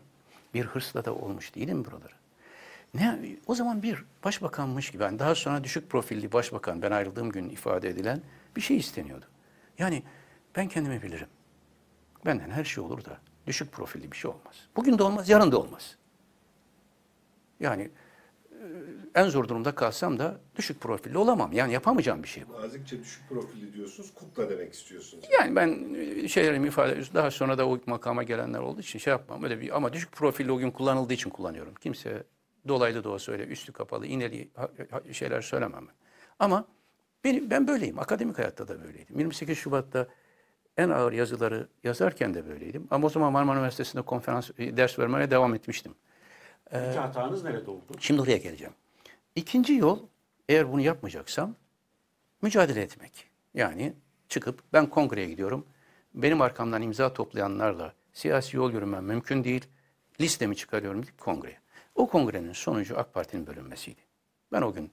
Bir hırsla da olmuş değilim buraları. O zaman bir başbakanmış gibi, yani daha sonra düşük profilli başbakan, ben ayrıldığım gün ifade edilen bir şey isteniyordu. Yani ben kendimi bilirim. Benden her şey olur da düşük profilli bir şey olmaz. Bugün de olmaz, yarın da olmaz. Yani en zor durumda kalsam da düşük profilli olamam. Yani yapamayacağım bir şey bu. Nazikçe düşük profilli diyorsunuz, kukla demek istiyorsunuz. Yani ben şeylerimi ifade ediyorum. Daha sonra da o makama gelenler olduğu için şey yapmam. Öyle bir, ama düşük profilli o gün kullanıldığı için kullanıyorum. Kimse... Dolaylı da olsa öyle üstü kapalı, iğneli şeyler söylemem ben. Ama ben böyleyim. Akademik hayatta da böyleydim. 28 Şubat'ta en ağır yazıları yazarken de böyleydim. Ama o zaman Marmara Üniversitesi'nde konferans, ders vermeye devam etmiştim. İkinci hatanız nerede oldu? Şimdi oraya geleceğim. İkinci yol, eğer bunu yapmayacaksam, mücadele etmek. Yani çıkıp ben kongreye gidiyorum. Benim arkamdan imza toplayanlarla siyasi yol yürümem mümkün değil. Listemi çıkarıyorum deyip kongreye. O kongrenin sonucu AK Parti'nin bölünmesiydi. Ben o gün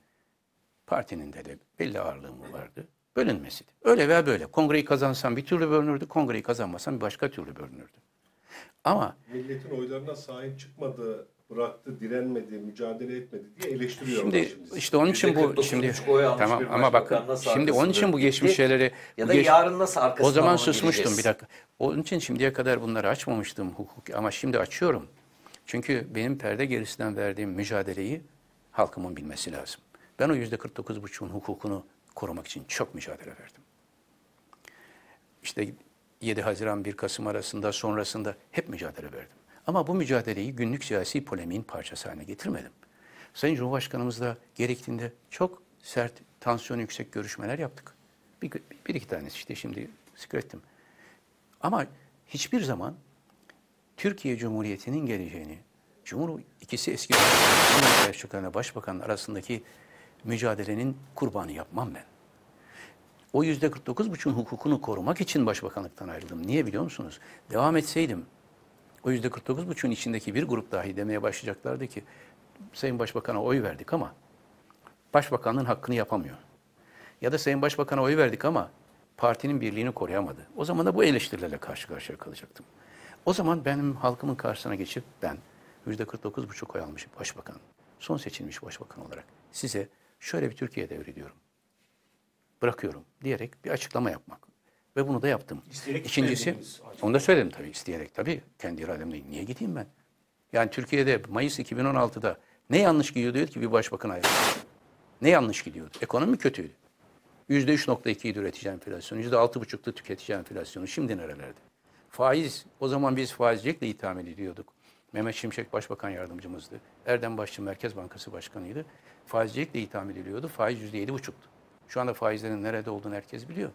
partinin de belli ağırlığım vardı. Bölünmesiydi. Öyle veya böyle. Kongreyi kazansam bir türlü bölünürdü. Kongreyi kazanmasam bir başka türlü bölünürdü. Ama milletin oylarına sahip çıkmadığı bıraktı, direnmedi, mücadele etmedi diye eleştiriyorlar. Şimdi işte onun için bu şimdi tamam ama bakın şimdi onun için bu geçmiş şeyleri ya da yarın nasıl arkasına o zaman susmuştum bir dakika. Onun için şimdiye kadar bunları açmamıştım hukuk ama şimdi açıyorum. Çünkü benim perde gerisinden verdiğim mücadeleyi halkımın bilmesi lazım. Ben o %49,5'un hukukunu korumak için çok mücadele verdim. İşte 7 Haziran 1 Kasım arasında sonrasında hep mücadele verdim. Ama bu mücadeleyi günlük siyasi polemiğin parçası haline getirmedim. Sayın Cumhurbaşkanımızla gerektiğinde çok sert, tansiyonu yüksek görüşmeler yaptık. Bir iki tanesi işte şimdi zikrettim. Ama hiçbir zaman Türkiye Cumhuriyeti'nin geleceğini, ikisi eski Cumhurbaşkanı Başbakan arasındaki mücadelenin kurbanı yapmam ben. O %49,5'un hukukunu korumak için başbakanlıktan ayrıldım. Niye biliyor musunuz? Devam etseydim o %49,5'un içindeki bir grup dahi demeye başlayacaklardı ki Sayın Başbakan'a oy verdik ama Başbakan'ın hakkını yapamıyor. Ya da Sayın Başbakan'a oy verdik ama partinin birliğini koruyamadı. O zaman da bu eleştirilerle karşı karşıya kalacaktım. O zaman benim halkımın karşısına geçip ben %49,5 oy almış başbakan, son seçilmiş başbakan olarak size şöyle bir Türkiye devri diyorum, bırakıyorum diyerek bir açıklama yapmak. Ve bunu da yaptım. İsteyerek İkincisi, onu da söyledim tabii isteyerek tabii. Kendi irademle niye gideyim ben? Yani Türkiye'de Mayıs 2016'da ne yanlış gidiyordu ki bir başbakan ayrıldı? Ne yanlış gidiyordu? Ekonomi kötüydü. %3,2'ydi üretici enflasyonu, %6,5'tu tüketici enflasyonu. Şimdi nerelerde? Faiz, o zaman biz faizcilikle itham ediyorduk. Mehmet Şimşek Başbakan Yardımcımızdı. Erdem Başçı Merkez Bankası Başkanıydı. Faizcilikle itham ediliyordu. Faiz %7,5'tu. Şu anda faizlerin nerede olduğunu herkes biliyor.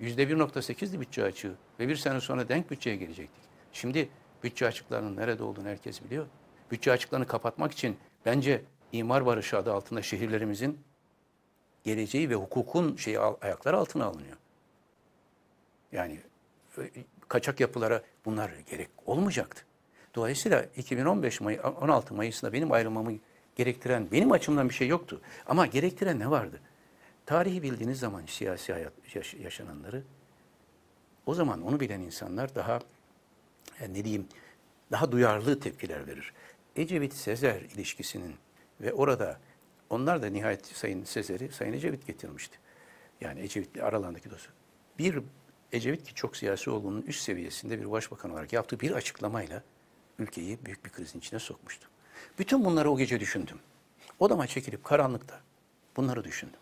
%1,8'di bütçe açığı ve bir sene sonra denk bütçeye gelecektik. Şimdi bütçe açıklarının nerede olduğunu herkes biliyor. Bütçe açıklarını kapatmak için bence imar barışı adı altında şehirlerimizin geleceği ve hukukun şeyi ayakları altına alınıyor. Yani kaçak yapılara bunlar gerek olmayacaktı. Dolayısıyla 2016 Mayıs'ında benim ayrılmamı gerektiren, benim açımdan bir şey yoktu. Ama gerektiren ne vardı? Tarihi bildiğiniz zaman siyasi hayat yaşananları, o zaman onu bilen insanlar daha daha duyarlı tepkiler verir. Ecevit-Sezer ilişkisinin ve orada onlar da nihayet Sayın Sezer'i Sayın Ecevit getirmişti. Yani Ecevit'le aralarındaki dostu. Bir Ecevit ki çok siyasi olgunun üst seviyesinde bir başbakan olarak yaptığı bir açıklamayla ülkeyi büyük bir krizin içine sokmuştu. Bütün bunları o gece düşündüm. Odama çekilip karanlıkta bunları düşündüm.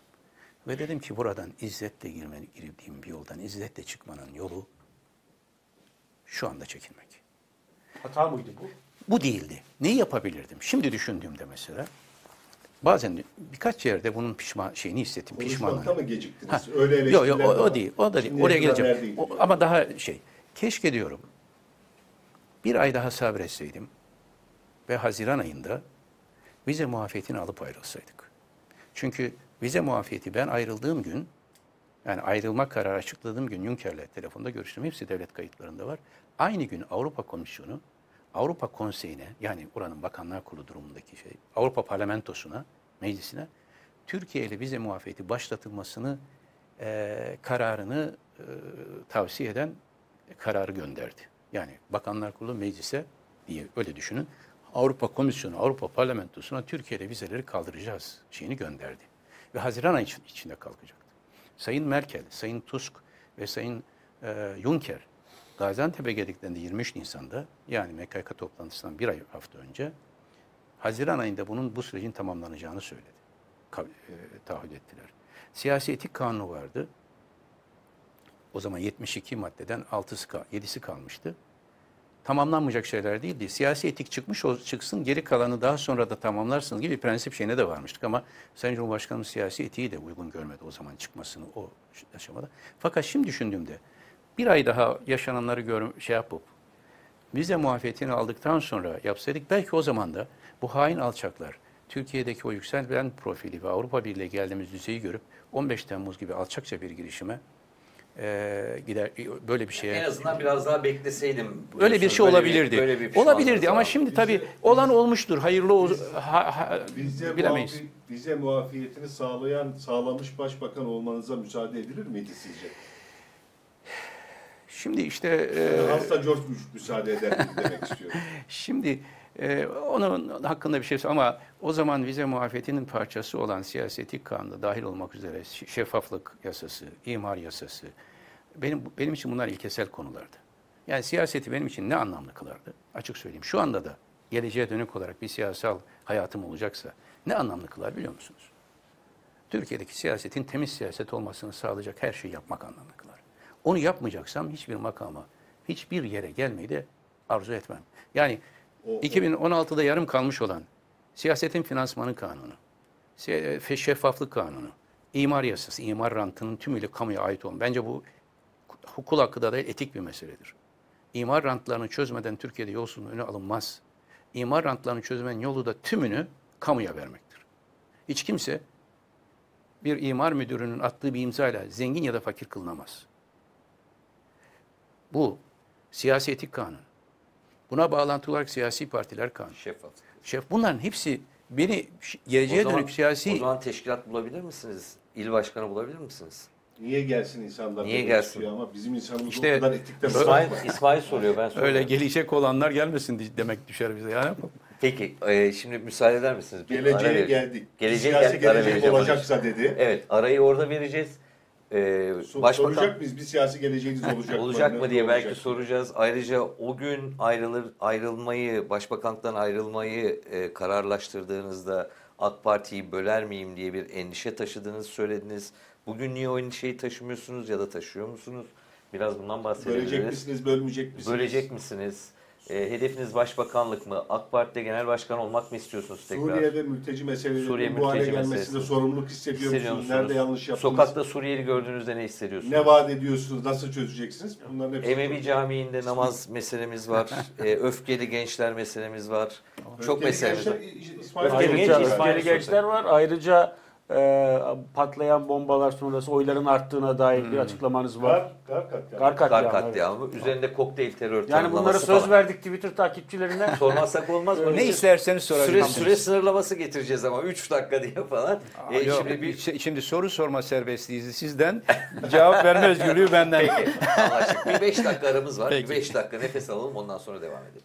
Ve dedim ki buradan izzetle girdiğim bir yoldan izzetle çıkmanın yolu şu anda çekilmek. Hata mıydı bu? Bu değildi. Neyi yapabilirdim? Şimdi düşündüğümde mesela bazen birkaç yerde bunun şeyini hissettim. Konuşmakta mı geciktiniz? Ha. Öyle eleştiriler var. Yok o değil. O da değil. Oraya geleceğim. Ama daha keşke diyorum bir ay daha sabretseydim ve Haziran ayında vize muafiyetini alıp ayrılsaydık. Çünkü vize muafiyeti ben ayrıldığım gün, yani ayrılma kararı açıkladığım gün Juncker'le telefonda görüştüm. Hepsi devlet kayıtlarında var. Aynı gün Avrupa Komisyonu, Avrupa Konseyi'ne yani oranın bakanlar kurulu durumundaki Avrupa Parlamentosu'na, meclisine Türkiye ile vize muafiyeti başlatılmasını kararını tavsiye eden kararı gönderdi. Yani bakanlar kurulu meclise diye öyle düşünün. Avrupa Komisyonu, Avrupa Parlamentosu'na Türkiye ile vizeleri kaldıracağız şeyini gönderdi. Ve Haziran ayı içinde kalkacaktı. Sayın Merkel, Sayın Tusk ve Sayın Juncker Gaziantep'e geldiklerinde 23 Nisan'da yani MKK toplantısından bir hafta önce Haziran ayında bu sürecin tamamlanacağını söyledi. Taahhüt ettiler. Siyasi etik kanunu vardı. O zaman 72 maddeden 7'si kalmıştı. Tamamlanmayacak şeyler değildi. Siyasi etik çıksın, geri kalanı daha sonra da tamamlarsınız gibi bir prensip şeyine de varmıştık. Ama Sayın Cumhurbaşkanımız siyasi etiği de uygun görmedi o zaman çıkmasını o aşamada. Fakat şimdi düşündüğümde bir ay daha yaşananları vize muafiyetini aldıktan sonra yapsaydık belki o zaman da bu hain alçaklar Türkiye'deki o yükselen profili ve Avrupa Birliği'ne geldiğimiz düzeyi görüp 15 Temmuz gibi alçakça bir girişime gider böyle bir şeye. En azından biraz daha bekleseydim. Öyle bir şey olabilirdi. Olabilirdi ama şimdi tabii olan olmuştur. Hayırlı olsun. Bilemeyiz. Vize muafiyetini sağlamış başbakan olmanıza müsaade edilir miydi sizce? Şimdi işte. Hasta George müsaade eder demek istiyorum. Şimdi Onun hakkında bir şey söyleyeyim ama o zaman vize muafiyetinin parçası olan siyaseti kanunu dahil olmak üzere şeffaflık yasası, imar yasası, benim için bunlar ilkesel konulardı. Yani siyaseti benim için ne anlamlı kılardı? Açık söyleyeyim. Şu anda da geleceğe dönük olarak bir siyasal hayatım olacaksa ne anlamlı kılar biliyor musunuz? Türkiye'deki siyasetin temiz siyaset olmasını sağlayacak her şeyi yapmak anlamlı kılar. Onu yapmayacaksam hiçbir makama, hiçbir yere gelmeyi de arzu etmem. Yani 2016'da yarım kalmış olan siyasetin finansmanı kanunu, şeffaflık kanunu, imar yasası, imar rantının tümüyle kamuya ait olan, bence bu hukuk hakkı da etik bir meseledir. İmar rantlarını çözmeden Türkiye'de yolsuzluğun önü alınmaz. İmar rantlarını çözmenin yolu da tümünü kamuya vermektir. Hiç kimse bir imar müdürünün attığı bir imzayla zengin ya da fakir kılınamaz. Bu siyasi etik kanun. Buna bağlantılı olarak siyasi partiler kanunu. Bunların hepsi beni geleceğe dönük siyasi... O zaman teşkilat bulabilir misiniz? İl başkanı bulabilir misiniz? Niye gelsin insanlar? Niye gelsin? Ama bizim insanımız işte, o kadar etikten... İsmail soruyor, ben soruyorum. Öyle gelecek olanlar gelmesin demek düşer bize. Yani. Peki, şimdi müsaade eder misiniz? Geleceğe geldik. Siyasi gelecek olacaksa dedi. Evet, arayı orada vereceğiz. Başbakan, soracak mıyız? Bir siyasi geleceğiniz olacak mı? Olacak mı diye belki soracağız. Ayrıca o gün ayrılmayı, başbakanlıktan ayrılmayı kararlaştırdığınızda AK Parti'yi böler miyim diye bir endişe taşıdığınızı söylediniz. Bugün niye o endişeyi taşımıyorsunuz ya da taşıyor musunuz? Biraz bundan bahsedebiliriz. Bölecek misiniz, bölmeyecek misiniz? Bölecek misiniz? Hedefiniz başbakanlık mı? AK Parti'de genel başkan olmak mı istiyorsunuz tekrar? Suriye'de mülteci meseleleri bu hale gelmesinde sorumluluk hissediyor musunuz? Nerede yanlış yaptınız? Sokakta Suriyeli gördüğünüzde ne hissediyorsunuz? Ne vaat ediyorsunuz? Nasıl çözeceksiniz? Emevi Camii'nde namaz meselemiz var. Öfkeli gençler meselemiz var. Çok meselemiz var. Öfkeli gençler var. Ayrıca patlayan bombalar sonrası oyların arttığına dair bir açıklamanız var. Kar katliamı. Evet. Üzerinde kokteyl terör tanımlaması. Yani bunları söz verdik Twitter takipçilerine. Sormazsak olmaz mı? Ne isterseniz sorarım. Süre sınırlaması getireceğiz ama 3 dakika diye falan. Şimdi soru sorma serbestliği sizden, cevap verme özgürlüğü benden. Peki. Anlaştık. Bir 5 dakika aramız var. Peki. 5 dakika nefes alalım, ondan sonra devam edelim.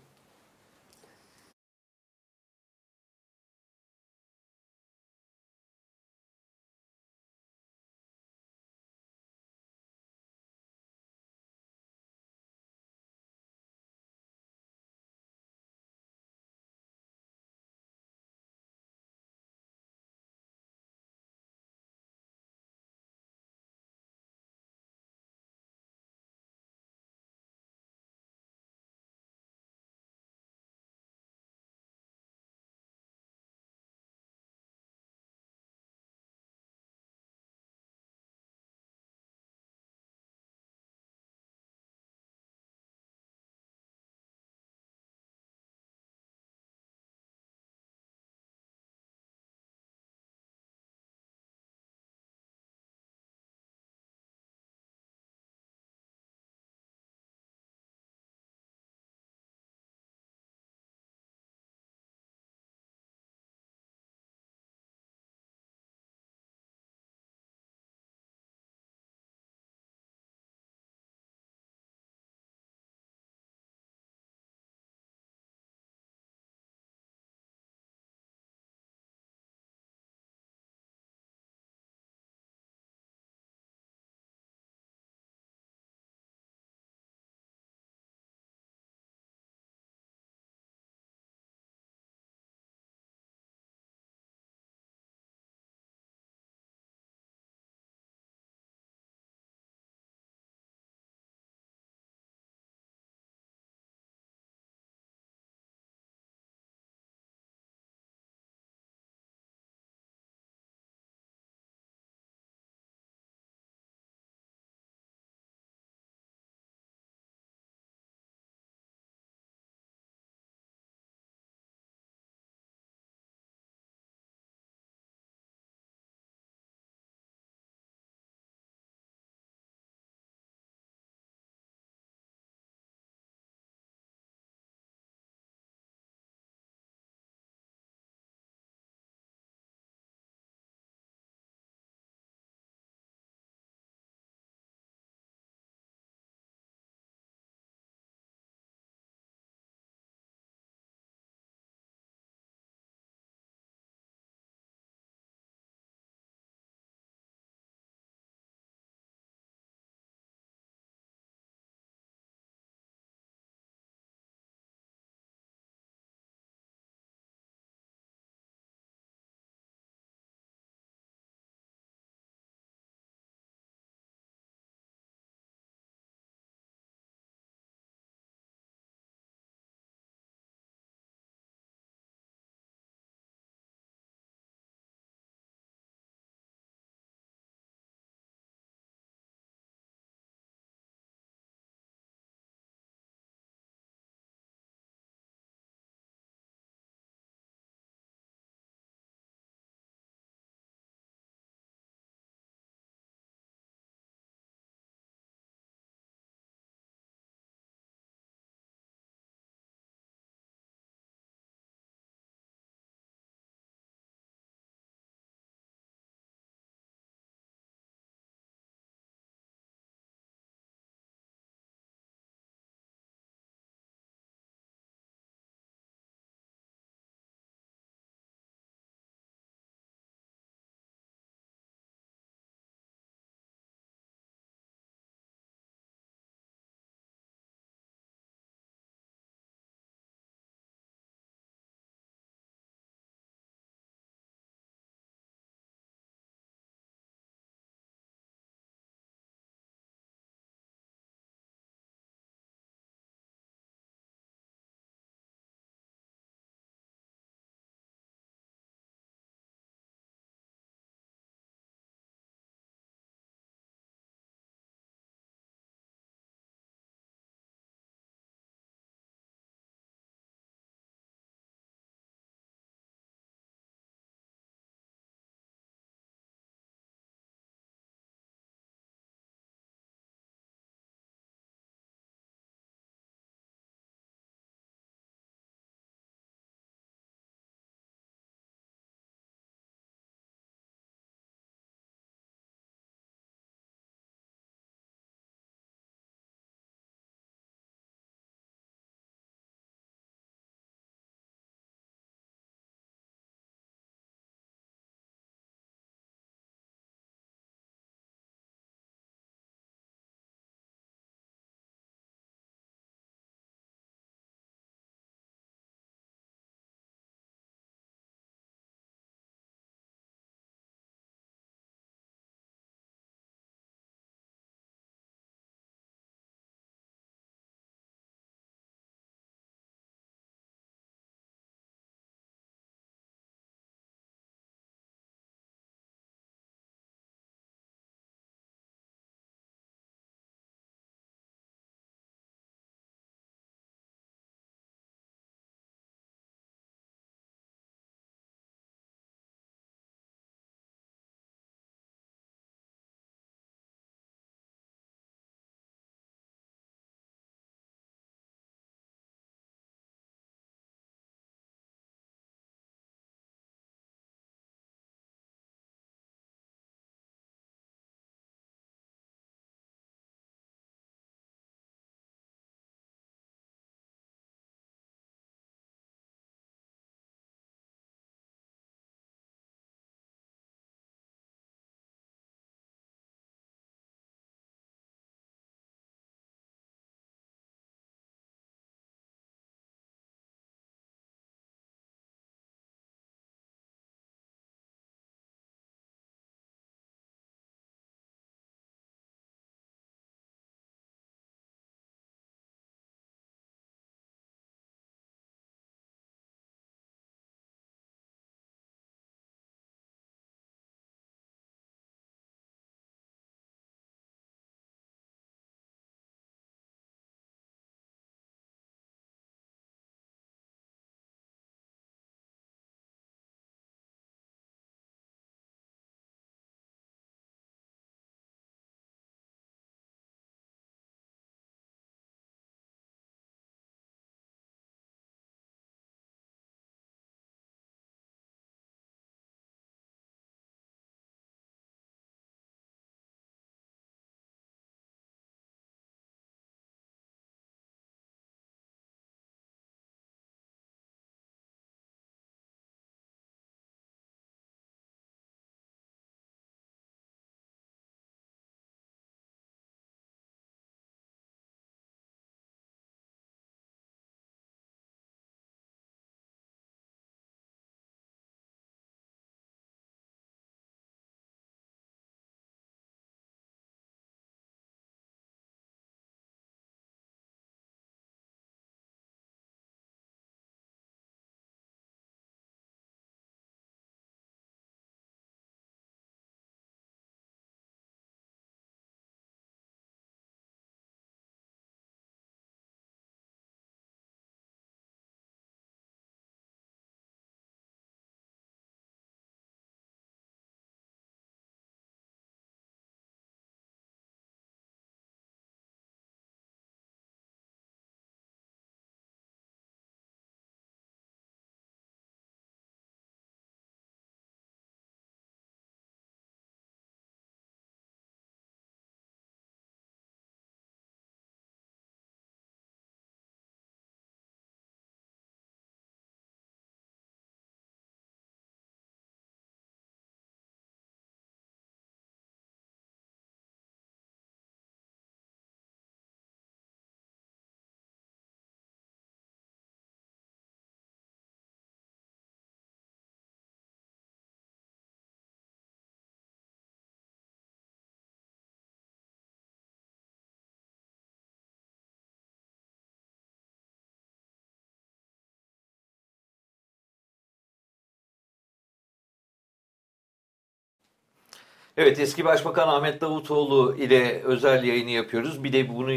Evet, eski Başbakan Ahmet Davutoğlu ile özel yayını yapıyoruz. Bir de bunu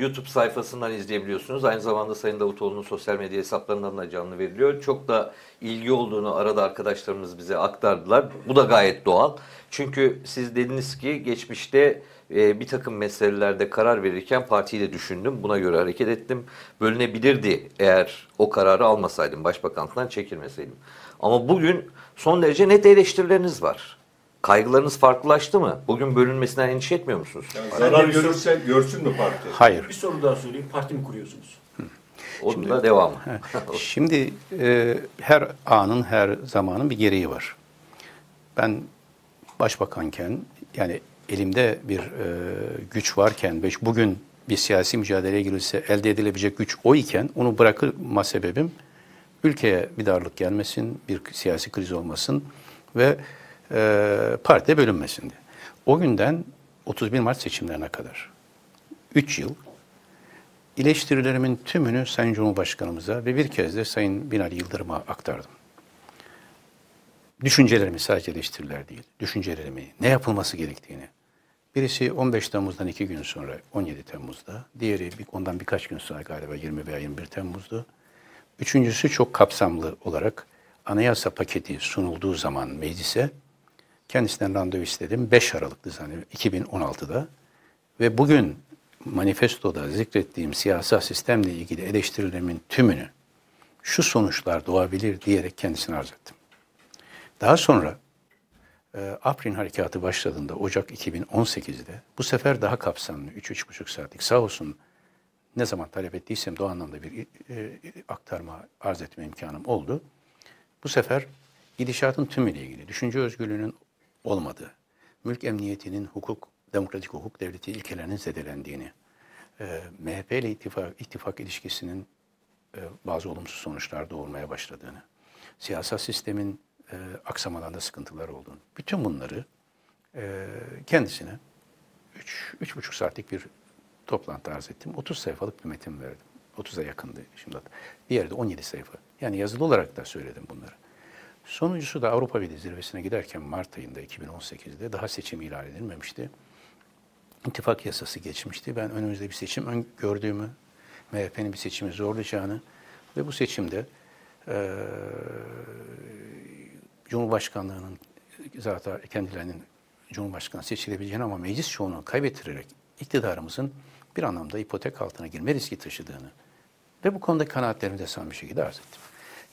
YouTube sayfasından izleyebiliyorsunuz. Aynı zamanda Sayın Davutoğlu'nun sosyal medya hesaplarından da canlı veriliyor. Çok da ilgi olduğunu arada arkadaşlarımız bize aktardılar. Bu da gayet doğal. Çünkü siz dediniz ki geçmişte bir takım meselelerde karar verirken partiyi de düşündüm. Buna göre hareket ettim. Bölünebilirdi eğer o kararı almasaydım, başbakanlıktan çekilmeseydim. Ama bugün son derece net eleştirileriniz var. Kaygılarınız farklılaştı mı? Bugün bölünmesinden endişe etmiyor musunuz? Zarar görürse görsün mü parti? Hayır. Bir soru daha söyleyeyim. Parti mi kuruyorsunuz? Onun da devamı. Şimdi her anın, her zamanın bir gereği var. Ben başbakanken, yani elimde bir güç varken ve bugün bir siyasi mücadeleye girilse elde edilebilecek güç o iken onu bırakma sebebim ülkeye bir darlık gelmesin, bir siyasi kriz olmasın ve partide bölünmesin diye. O günden 31 Mart seçimlerine kadar 3 yıl eleştirilerimin tümünü Sayın Cumhurbaşkanımıza ve bir kez de Sayın Binali Yıldırım'a aktardım. Düşüncelerimi, sadece eleştiriler değil, düşüncelerimi, ne yapılması gerektiğini. Birisi 15 Temmuz'dan 2 gün sonra 17 Temmuz'da, diğeri ondan birkaç gün sonra galiba 20 veya 21 Temmuz'da. Üçüncüsü çok kapsamlı olarak anayasa paketi sunulduğu zaman meclise kendisinden randevu istedim. 5 Aralık'tı zannediyorum, 2016'da ve bugün manifestoda zikrettiğim siyasal sistemle ilgili eleştirilerimin tümünü şu sonuçlar doğabilir diyerek kendisine arz ettim. Daha sonra Afrin Harekatı başladığında Ocak 2018'de bu sefer daha kapsamlı 3-3,5 saatlik, sağ olsun ne zaman talep ettiysem o anlamda bir aktarma, arz etme imkanım oldu. Bu sefer gidişatın tümüyle ilgili, düşünce özgürlüğünün olmadığı, mülk emniyetinin hukuk, demokratik hukuk devleti ilkelerinin zedelendiğini, MHP ile ittifak ilişkisinin bazı olumsuz sonuçlar doğurmaya başladığını, siyasal sistemin aksamalarında sıkıntılar olduğunu, bütün bunları kendisine 3,5 saatlik bir toplantı arz ettim. 30 sayfalık bir metin verdim. 30'a yakındı şimdi. Bir yerde 17 sayfa. Yani yazılı olarak da söyledim bunları. Sonuncusu da Avrupa Birliği zirvesine giderken Mart ayında 2018'de daha seçim ilan edilmemişti. İttifak yasası geçmişti. Ben önümüzde bir seçim gördüğümü, MHP'nin bir seçimi zorlayacağını ve bu seçimde Cumhurbaşkanlığının zaten kendilerinin Cumhurbaşkanı seçilebileceğini ama meclis çoğunluğunu kaybettirerek iktidarımızın bir anlamda ipotek altına girme riski taşıdığını ve bu konuda kanaatlerimi de samimi bir şekilde arz ettim.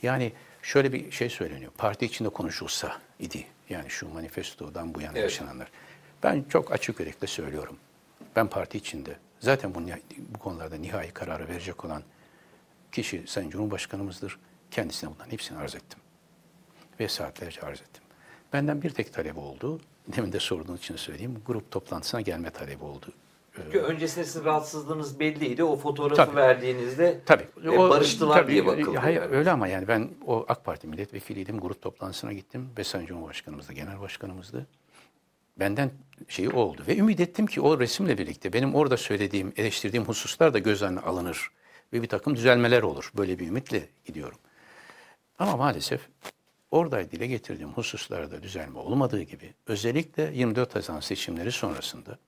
Yani şöyle bir şey söyleniyor. Parti içinde konuşulsa idi. Yani şu manifestodan bu yana yaşananlar. Ben çok açık yürekle söylüyorum. Ben parti içinde zaten bu konularda nihai kararı verecek olan kişi Sayın Cumhurbaşkanımızdır. Kendisine bunların hepsini arz ettim. Ve saatlerce arz ettim. Benden bir tek talebi oldu. Demin de sorduğunuz için söyleyeyim. Grup toplantısına gelme talebi oldu. Çünkü öncesinde sizin rahatsızlığınız belliydi. O fotoğrafı tabii verdiğinizde tabii, barıştılar tabii, diye bakıldı. Hayır, öyle ama yani ben o AK Parti milletvekiliydim. Grup toplantısına gittim. Ve Sayın Cumhurbaşkanımız da genel başkanımızdı. Benden şeyi oldu. Ve ümit ettim ki o resimle birlikte benim orada söylediğim, eleştirdiğim hususlar da göz önüne alınır. Ve bir takım düzelmeler olur. Böyle bir ümitle gidiyorum. Ama maalesef orada dile getirdiğim hususlarda düzelme olmadığı gibi özellikle 24 Haziran seçimleri sonrasında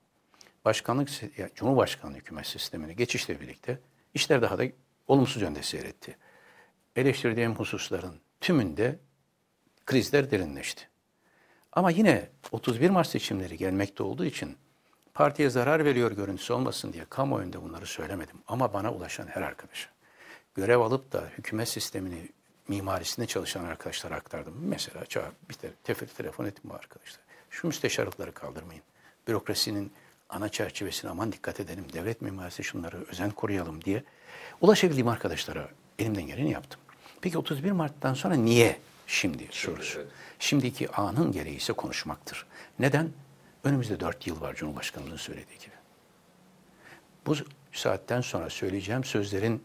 başkanlık, yani Cumhurbaşkanlığı hükümet sistemine geçişle birlikte işler daha da olumsuz yönde seyretti. Eleştirdiğim hususların tümünde krizler derinleşti. Ama yine 31 Mart seçimleri gelmekte olduğu için partiye zarar veriyor görüntüsü olmasın diye kamuoyunda bunları söylemedim. Ama bana ulaşan her arkadaşa, görev alıp da hükümet sistemini mimarisinde çalışan arkadaşlara aktardım. Mesela telefon ettim bu arkadaşlara. Şu müsteşarlıkları kaldırmayın. Bürokrasinin ana çerçevesine aman dikkat edelim. Devlet mimarisi şunları özen koruyalım diye ulaşabildiğim arkadaşlara elimden geleni yaptım. Peki 31 Mart'tan sonra niye şimdi sorusu? Evet. Şimdiki anın gereği ise konuşmaktır. Neden? Önümüzde 4 yıl var Cumhurbaşkanımızın söylediği gibi. Bu saatten sonra söyleyeceğim sözlerin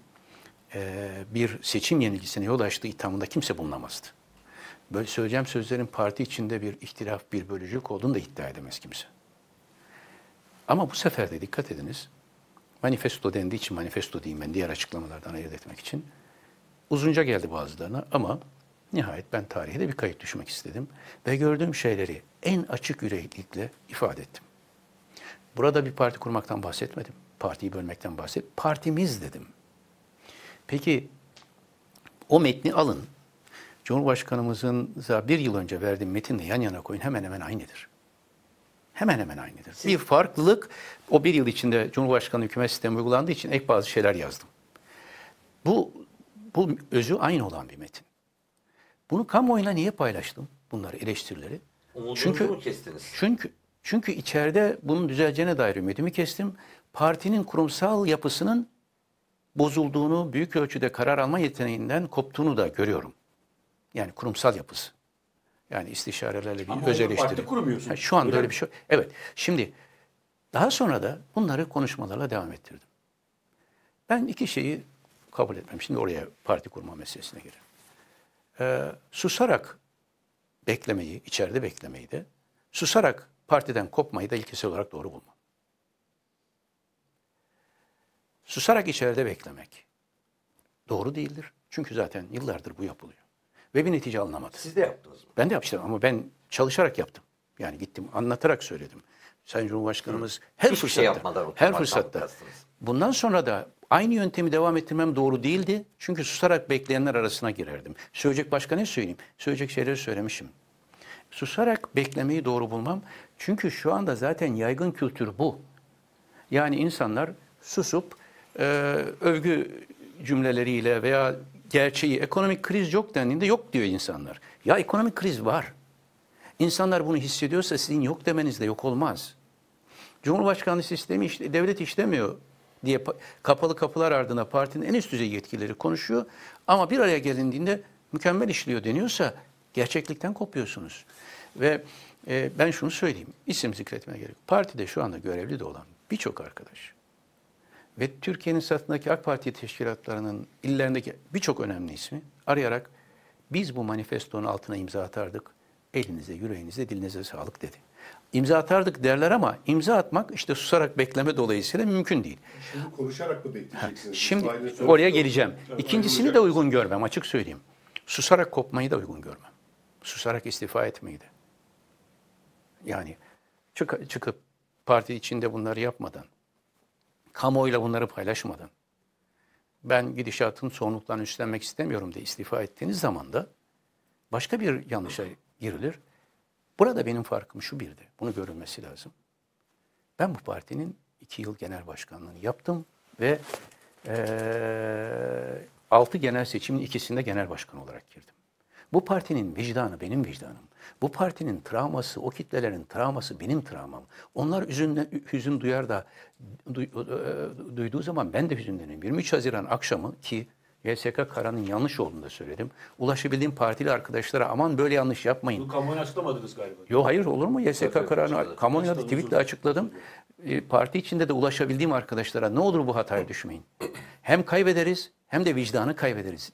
bir seçim yenilgisine yol açtığı ithamında kimse bulunamazdı. Böyle söyleyeceğim sözlerin parti içinde bir ihtilaf, bir bölücülük olduğunu da iddia edemez kimse. Ama bu sefer de dikkat ediniz, manifesto dendiği için manifesto diyeyim ben diğer açıklamalardan ayırt etmek için. Uzunca geldi bazılarına ama Nihayet ben tarihe de bir kayıt düşmek istedim ve gördüğüm şeyleri en açık yüreklilikle ifade ettim. Burada bir parti kurmaktan bahsetmedim, partiyi bölmekten bahsettim, partimiz dedim. Peki o metni alın, Cumhurbaşkanımızın bir yıl önce verdiği metinle yan yana koyun, hemen hemen aynıdır. Hemen hemen aynıdır. Bir farklılık, o bir yıl içinde Cumhurbaşkanı hükümet sistemi uygulandığı için ek bazı şeyler yazdım. Bu özü aynı olan bir metin. Bunu kamuoyuna niye paylaştım bunları, eleştirileri? Umudunuzu mu kestiniz? Çünkü içeride bunun düzeleceğine dair ümidimi kestim. Partinin kurumsal yapısının bozulduğunu, büyük ölçüde karar alma yeteneğinden koptuğunu da görüyorum. Yani kurumsal yapısı. Yani istişarelerle bir öz eleştiri. Ama parti kurmuyorsun. Yani şu anda öyle bir şey. Evet. Şimdi daha sonra da bunları konuşmalarla devam ettirdim. Ben iki şeyi kabul etmem. Şimdi oraya parti kurma meselesine girelim. Susarak beklemeyi, içeride beklemeyi de, susarak partiden kopmayı da ilkesel olarak doğru bulmam. Susarak içeride beklemek doğru değildir. Çünkü zaten yıllardır bu yapılıyor. Ve bir netice alınamadı. Siz de yaptınız mı? Ben de yapmıştım ama ben çalışarak yaptım. Yani gittim, anlatarak söyledim. Sayın Cumhurbaşkanımız her fırsatta. Bundan sonra da aynı yöntemi devam ettirmem doğru değildi. Çünkü susarak bekleyenler arasına girerdim. Söyleyecek başka ne söyleyeyim? Söyleyecek şeyleri söylemişim. Susarak beklemeyi doğru bulmam. Çünkü şu anda zaten yaygın kültür bu. Yani insanlar susup övgü cümleleriyle veya gerçeği, ekonomik kriz yok dendiğinde yok diyor insanlar. Ya ekonomik kriz var. İnsanlar bunu hissediyorsa sizin yok demeniz de yok olmaz. Cumhurbaşkanlığı sistemi, devlet işlemiyor diye kapalı kapılar ardına partinin en üst düzey yetkilileri konuşuyor. Ama bir araya gelindiğinde mükemmel işliyor deniyorsa gerçeklikten kopuyorsunuz. Ve ben şunu söyleyeyim, isim zikretmeye gerek yok. Partide şu anda görevli de olan birçok arkadaş ve Türkiye'nin satındaki AK Parti teşkilatlarının illerindeki birçok önemli ismi arayarak biz bu manifestonun altına imza atardık. Elinize, yüreğinize, dilinize sağlık dedi. İmza atardık derler ama imza atmak işte susarak bekleme dolayısıyla mümkün değil. Şimdi konuşarak mı bekleyeceksiniz? Şimdi oraya geleceğim. İkincisini de uygun görmem, açık söyleyeyim. Susarak kopmayı da uygun görmem. Susarak istifa etmeyi de. Yani çıkıp parti içinde bunları yapmadan, kamuoyuyla bunları paylaşmadan, ben gidişatın sorumluluklarını üstlenmek istemiyorum diye istifa ettiğiniz zaman da başka bir yanlışa girilir. Burada benim farkım şu birdi. Bunu görülmesi lazım. Ben bu partinin 2 yıl genel başkanlığını yaptım ve 6 genel seçimin ikisinde genel başkan olarak girdim. Bu partinin vicdanı benim vicdanım. Bu partinin travması, o kitlelerin travması benim travmam. Onlar hüzün duyar da duyduğu zaman ben de hüzünlenirim. 23 Haziran akşamı ki YSK kararının yanlış olduğunu da söyledim. Ulaşabildiğim partili arkadaşlara aman böyle yanlış yapmayın. Bunu kamuoyuna açıklamadınız galiba. Yok hayır, olur mu? YSK kararını kamuoyuna da tweetle açıkladım. Parti içinde de ulaşabildiğim arkadaşlara ne olur bu hataya düşmeyin. Hem kaybederiz hem de vicdanı kaybederiz.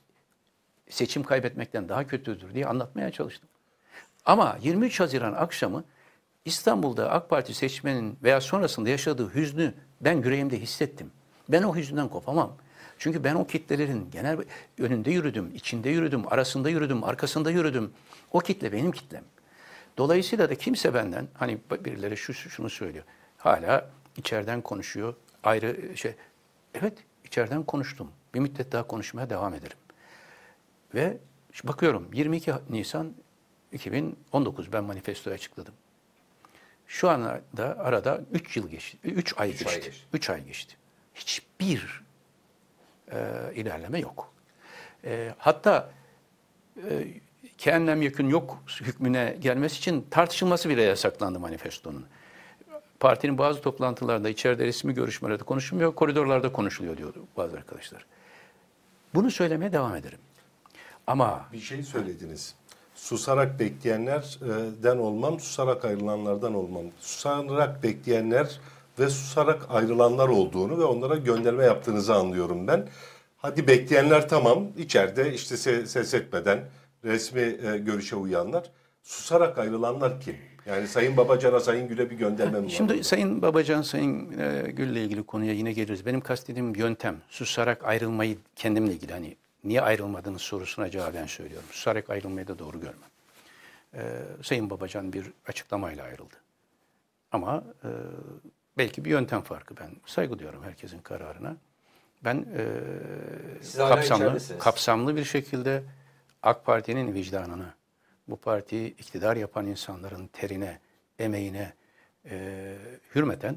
Seçim kaybetmekten daha kötüdür diye anlatmaya çalıştım. Ama 23 Haziran akşamı İstanbul'da AK Parti seçmenin veya sonrasında yaşadığı hüznü ben yüreğimde hissettim. Ben o hüzünden kopamam. Çünkü ben o kitlelerin genel önünde yürüdüm, içinde yürüdüm, arasında yürüdüm, arkasında yürüdüm. O kitle benim kitlem. Dolayısıyla da kimse benden, hani birileri şunu söylüyor, hala içeriden konuşuyor, ayrı şey. Evet, içeriden konuştum. Bir müddet daha konuşmaya devam ederim. Ve bakıyorum 22 Nisan 2019 ben manifestoyu açıkladım. Şu anda arada 3 ay geçti. Hiçbir ilerleme yok. Hatta keenlem yakın yok hükmüne gelmesi için tartışılması bile yasaklandı manifestonun. Partinin bazı toplantılarında, içeride resmi görüşmelerde konuşulmuyor, koridorlarda konuşuluyor diyordu bazı arkadaşlar. Bunu söylemeye devam ederim. Ama bir şey söylediniz. Susarak bekleyenlerden olmam, susarak ayrılanlardan olmam. Susarak bekleyenler ve susarak ayrılanlar olduğunu ve onlara gönderme yaptığınızı anlıyorum ben. Hadi bekleyenler tamam, içeride işte ses etmeden resmi görüşe uyanlar. Susarak ayrılanlar kim? Yani Sayın Babacan'a, Sayın Gül'e bir göndermem var. Şimdi burada Sayın Babacan, Sayın Gül'le ilgili konuya yine geliriz. Benim kastediğim yöntem, susarak ayrılmayı kendimle ilgili hani niye ayrılmadınız sorusuna cevaben söylüyorum. Susarak ayrılmayı da doğru görmem. Sayın Babacan bir açıklamayla ayrıldı. Ama belki bir yöntem farkı, ben saygı duyuyorum herkesin kararına. Ben kapsamlı bir şekilde AK Parti'nin vicdanına, bu partiyi iktidar yapan insanların terine, emeğine hürmeten,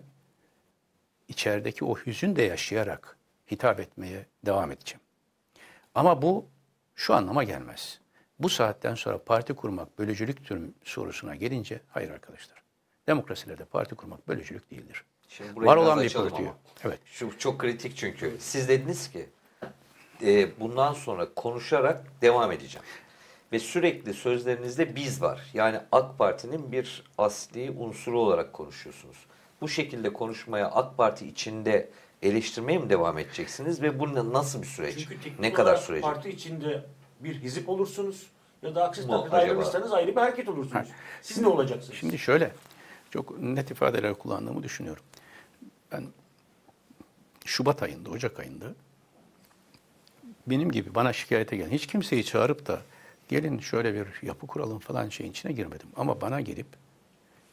içerideki o hüzün de yaşayarak hitap etmeye devam edeceğim. Ama bu şu anlama gelmez. Bu saatten sonra parti kurmak bölücülüktür sorusuna gelince, hayır arkadaşlar. Demokrasilerde parti kurmak bölücülük değildir. Şimdi var olan bir partiyi. Evet. Şu çok kritik çünkü. Siz dediniz ki bundan sonra konuşarak devam edeceğim. Ve sürekli sözlerinizde biz var. Yani AK Parti'nin bir asli unsuru olarak konuşuyorsunuz. Bu şekilde konuşmaya AK Parti içinde eleştirmeye mi devam edeceksiniz ve bu nasıl bir süreç? Ne kadar süreç? Parti içinde bir hizip olursunuz ya da aksi takdirde ayrılırsanız ayrı bir hareket olursunuz. Ha. Siz ne olacaksınız? Şimdi şöyle, çok net ifadeler kullandığımı düşünüyorum. Ben Şubat ayında, Ocak ayında benim gibi bana şikayete gelen hiç kimseyi çağırıp da gelin şöyle bir yapı kuralım falan şeyin içine girmedim. Ama bana gelip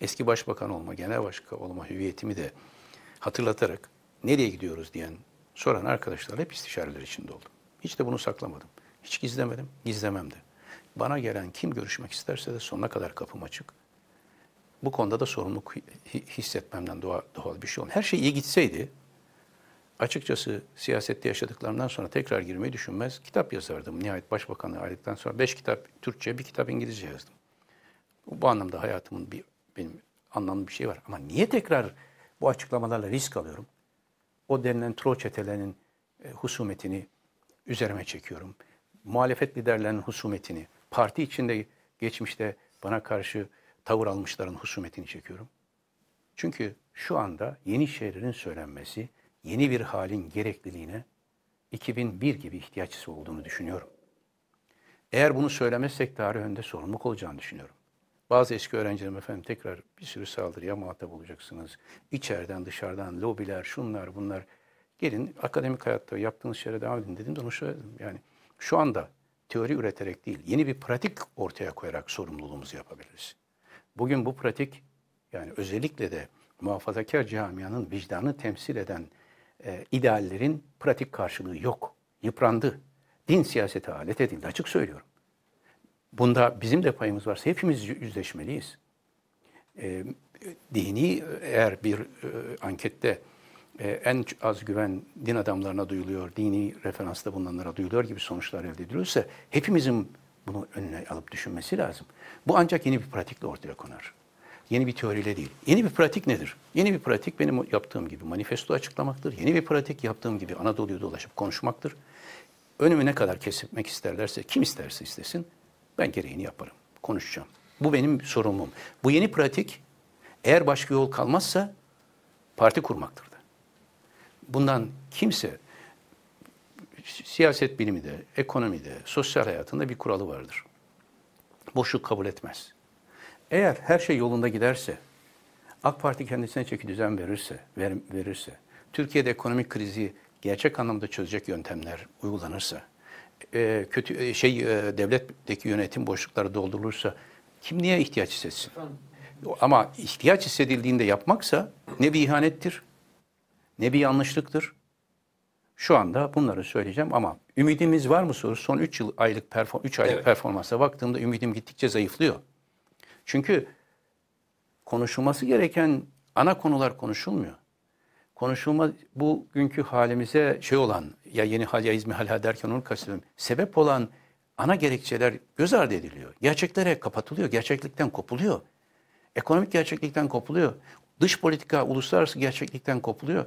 eski başbakan olma, genel başkan olma hüviyetimi de hatırlatarak nereye gidiyoruz diyen, soran arkadaşlar hep istişareler içinde oldum. Hiç de bunu saklamadım. Hiç gizlemedim, gizlemem de. Bana gelen kim görüşmek isterse de sonuna kadar kapım açık. Bu konuda da sorumluluk hissetmemden doğal bir şey olmuyor. Her şey iyi gitseydi, açıkçası siyasette yaşadıklarımdan sonra tekrar girmeyi düşünmez, kitap yazardım. Nihayet başbakanlığı ayrıldıktan sonra 5 kitap Türkçe, 1 kitap İngilizce yazdım. Bu anlamda hayatımın benim anlamlı bir şey var. Ama niye tekrar bu açıklamalarla risk alıyorum? O denilen troll çetelerinin husumetini üzerime çekiyorum. Muhalefet liderlerinin husumetini, parti içinde geçmişte bana karşı tavır almışların husumetini çekiyorum. Çünkü şu anda yeni şeylerin söylenmesi, yeni bir halin gerekliliğine 2001 gibi ihtiyaçlısı olduğunu düşünüyorum. Eğer bunu söylemezsek tarih önünde sorumluluk olacağını düşünüyorum. Bazı eski öğrencilerim efendim tekrar bir sürü saldırıya muhatap olacaksınız. İçeriden dışarıdan lobiler, şunlar bunlar. Gelin akademik hayatta yaptığınız şeylere devam edin dedim de onu söyledim. Yani şu anda teori üreterek değil, yeni bir pratik ortaya koyarak sorumluluğumuzu yapabiliriz. Bugün bu pratik, yani özellikle de muhafazakar camianın vicdanı temsil eden ideallerin pratik karşılığı yok. Yıprandı. Din siyasete alet edildi. Açık söylüyorum. Bunda bizim de payımız varsa hepimiz yüzleşmeliyiz. Dini eğer bir ankette en az güven din adamlarına duyuluyor, dini referansta bulunanlara duyuluyor gibi sonuçlar elde ediliyorsa hepimizin bunu önüne alıp düşünmesi lazım. Bu ancak yeni bir pratikle ortaya konar. Yeni bir teoriyle değil. Yeni bir pratik nedir? Yeni bir pratik benim yaptığım gibi manifesto açıklamaktır. Yeni bir pratik yaptığım gibi Anadolu'yu dolaşıp konuşmaktır. Önümü ne kadar kesmek isterlerse, kim isterse istesin, ben gereğini yaparım, konuşacağım. Bu benim sorumluluğum. Bu yeni pratik, eğer başka yol kalmazsa parti kurmaktır da. Bundan kimse, siyaset bilimi de, ekonomi de, sosyal hayatında bir kuralı vardır. Boşluk kabul etmez. Eğer her şey yolunda giderse, AK Parti kendisine çeki düzen verirse, Türkiye'de ekonomik krizi gerçek anlamda çözecek yöntemler uygulanırsa, devletteki yönetim boşlukları doldurulursa kim niye ihtiyaç hissetsin? Ama ihtiyaç hissedildiğinde yapmaksa ne bir ihanettir, ne bir yanlışlıktır. Şu anda bunları söyleyeceğim ama ümidimiz var mı sorusu son 3 aylık evet, performansa baktığımda ümidim gittikçe zayıflıyor. Çünkü konuşulması gereken ana konular konuşulmuyor. Bugünkü halimize şey olan, ya yeni hal ya İzmi hala derken onu kastediyorum. Sebep olan ana gerekçeler göz ardı ediliyor. Gerçeklere kapatılıyor, gerçeklikten kopuluyor. Ekonomik gerçeklikten kopuluyor. Dış politika, uluslararası gerçeklikten kopuluyor.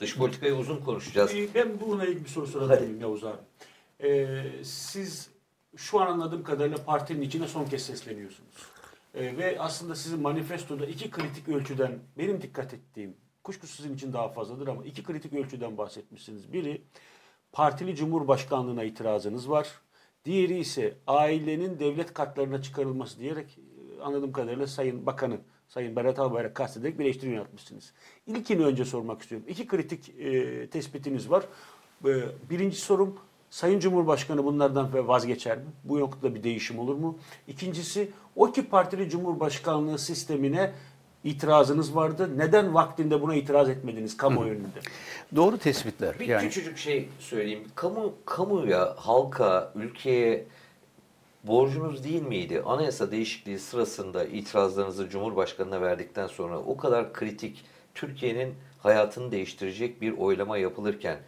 Dış politikayı uzun konuşacağız. Ben bununla ilgili bir soru sorabilirim Yavuz abi. Siz şu an anladığım kadarıyla partinin içine son kez sesleniyorsunuz. Ve aslında sizin manifestoda iki kritik ölçüden, benim dikkat ettiğim, kuşkusuz sizin için daha fazladır ama iki kritik ölçüden bahsetmişsiniz. Biri partili cumhurbaşkanlığına itirazınız var. Diğeri ise ailenin devlet katlarına çıkarılması diyerek anladığım kadarıyla Sayın Bakanı, Sayın Berat Albayrak kastederek bir eleştiri yöneltmişsiniz. İlkini önce sormak istiyorum. İki kritik tespitiniz var. Birinci sorum, Sayın Cumhurbaşkanı bunlardan vazgeçer mi? Bu noktada bir değişim olur mu? İkincisi, o ki partili Cumhurbaşkanlığı sistemine itirazınız vardı. Neden vaktinde buna itiraz etmediniz kamuoyu önünde? Doğru tespitler. Bir küçücük şey söyleyeyim. Kamuya, halka, ülkeye borcunuz değil miydi? Anayasa değişikliği sırasında itirazlarınızı Cumhurbaşkanı'na verdikten sonra o kadar kritik, Türkiye'nin hayatını değiştirecek bir oylama yapılırken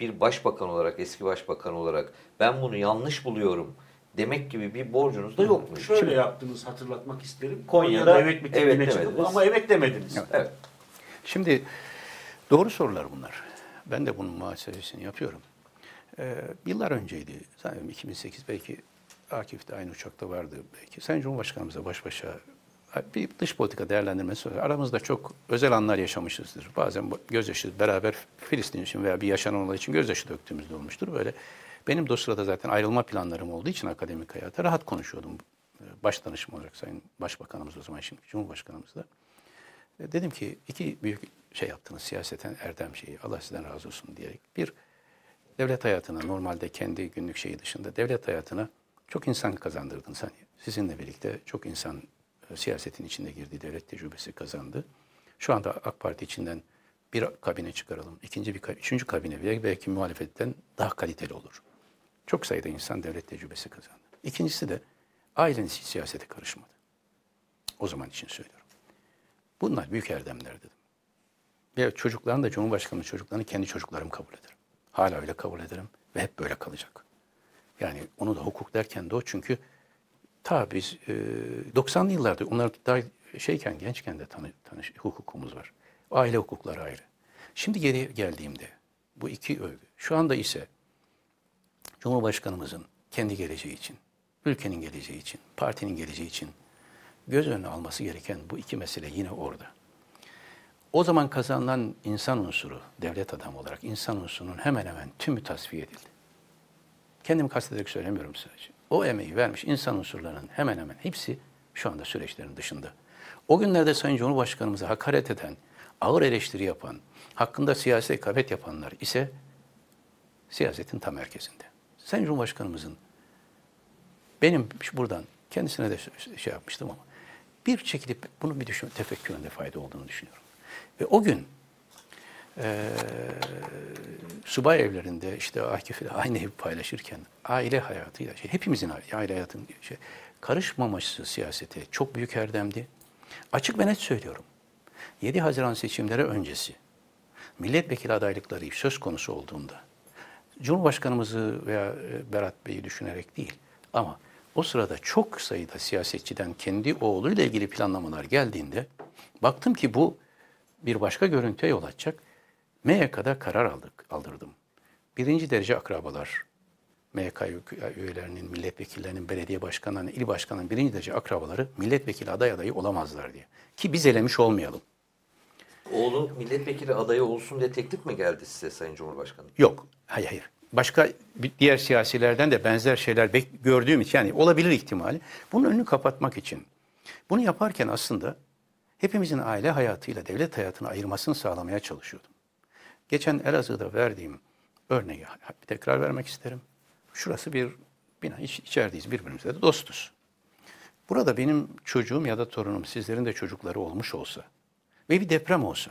bir başbakan olarak, eski başbakan olarak ben bunu yanlış buluyorum demek gibi bir borcunuz da yokmuş. Şöyle şimdi yaptınız, hatırlatmak isterim. Konya'da evet çıkıp, ama evet demediniz. Evet. Evet. Şimdi doğru sorular bunlar. Ben de bunun muhasebesini yapıyorum. Yıllar önceydi. Sanırım 2008, belki Akif de aynı uçakta vardı belki. Sayın Cumhurbaşkanımızla baş başa bir dış politika değerlendirmesi var. Aramızda çok özel anlar yaşamışızdır. Bazen gözyaşı, beraber Filistin için veya bir yaşanan olay için gözyaşı döktüğümüzde olmuştur. Böyle benim de o sırada zaten ayrılma planlarım olduğu için akademik hayata rahat konuşuyordum. Başdanışım olarak Sayın Başbakanımız, o zaman şimdi Cumhurbaşkanımızla. Dedim ki iki büyük şey yaptınız siyaseten, erdem şeyi, Allah sizden razı olsun diyerek. Bir, devlet hayatına, normalde kendi günlük şeyi dışında devlet hayatına çok insan kazandırdınız. Hani sizinle birlikte çok insan siyasetin içinde girdiği, devlet tecrübesi kazandı. Şu anda AK Parti içinden bir kabine çıkaralım, üçüncü kabine bile belki muhalefetten daha kaliteli olur. Çok sayıda insan devlet tecrübesi kazandı. İkincisi de aileniz hiç siyasete karışmadı. O zaman için söylüyorum. Bunlar büyük erdemler dedim. Ve çocukların da, Cumhurbaşkanı'nın çocuklarını kendi çocuklarım kabul ederim. Hala öyle kabul ederim ve hep böyle kalacak. Yani onu da hukuk derken de o, çünkü ta biz 90'lı yıllarda, onlar daha şeyken, gençken de hukukumuz var. Aile hukukları ayrı. Şimdi geri geldiğimde bu iki övgü. Şu anda ise Cumhurbaşkanımızın kendi geleceği için, ülkenin geleceği için, partinin geleceği için göz önüne alması gereken bu iki mesele yine orada. O zaman kazanılan insan unsuru, devlet adamı olarak insan unsurunun hemen hemen tümü tasfiye edildi. Kendimi kastederek söylemiyorum sadece. O emeği vermiş insan unsurlarının hemen hemen hepsi şu anda süreçlerin dışında. O günlerde Sayın Cumhurbaşkanımıza hakaret eden, ağır eleştiri yapan, hakkında siyasi rekabet yapanlar ise siyasetin tam merkezinde. Sayın Cumhurbaşkanımızın, benim buradan kendisine de şey yapmıştım ama bir çekilip bunu bir tefekküründe fayda olduğunu düşünüyorum. Ve o gün subay evlerinde işte Akif'le aynı evi paylaşırken aile hayatıyla, hepimizin aile hayatının karışmaması siyasete çok büyük erdemdi. Açık ve net söylüyorum. 7 Haziran seçimleri öncesi milletvekili adaylıkları söz konusu olduğunda Cumhurbaşkanımızı veya Berat Bey'i düşünerek değil ama o sırada çok sayıda siyasetçiden kendi oğluyla ilgili planlamalar geldiğinde baktım ki bu bir başka görüntüye yol açacak. MYK'da karar aldırdım. Birinci derece akrabalar, MYK üyelerinin, milletvekillerinin, belediye başkanlarının, il başkanının birinci derece akrabaları milletvekili adayı olamazlar diye. Ki biz elemiş olmayalım. Oğlu milletvekili adayı olsun diye teklif mi geldi size Sayın Cumhurbaşkanı? Yok, hayır. Başka diğer siyasilerden de benzer şeyler gördüğüm için, yani olabilir ihtimali. Bunun önünü kapatmak için. Bunu yaparken aslında hepimizin aile hayatıyla devlet hayatını ayırmasını sağlamaya çalışıyordum. Geçen Elazığ'da verdiğim örneği bir tekrar vermek isterim. Şurası bir bina, içerideyiz, birbirimizle de dostuz. Burada benim çocuğum ya da torunum, sizlerin de çocukları olmuş olsa ve bir deprem olsa,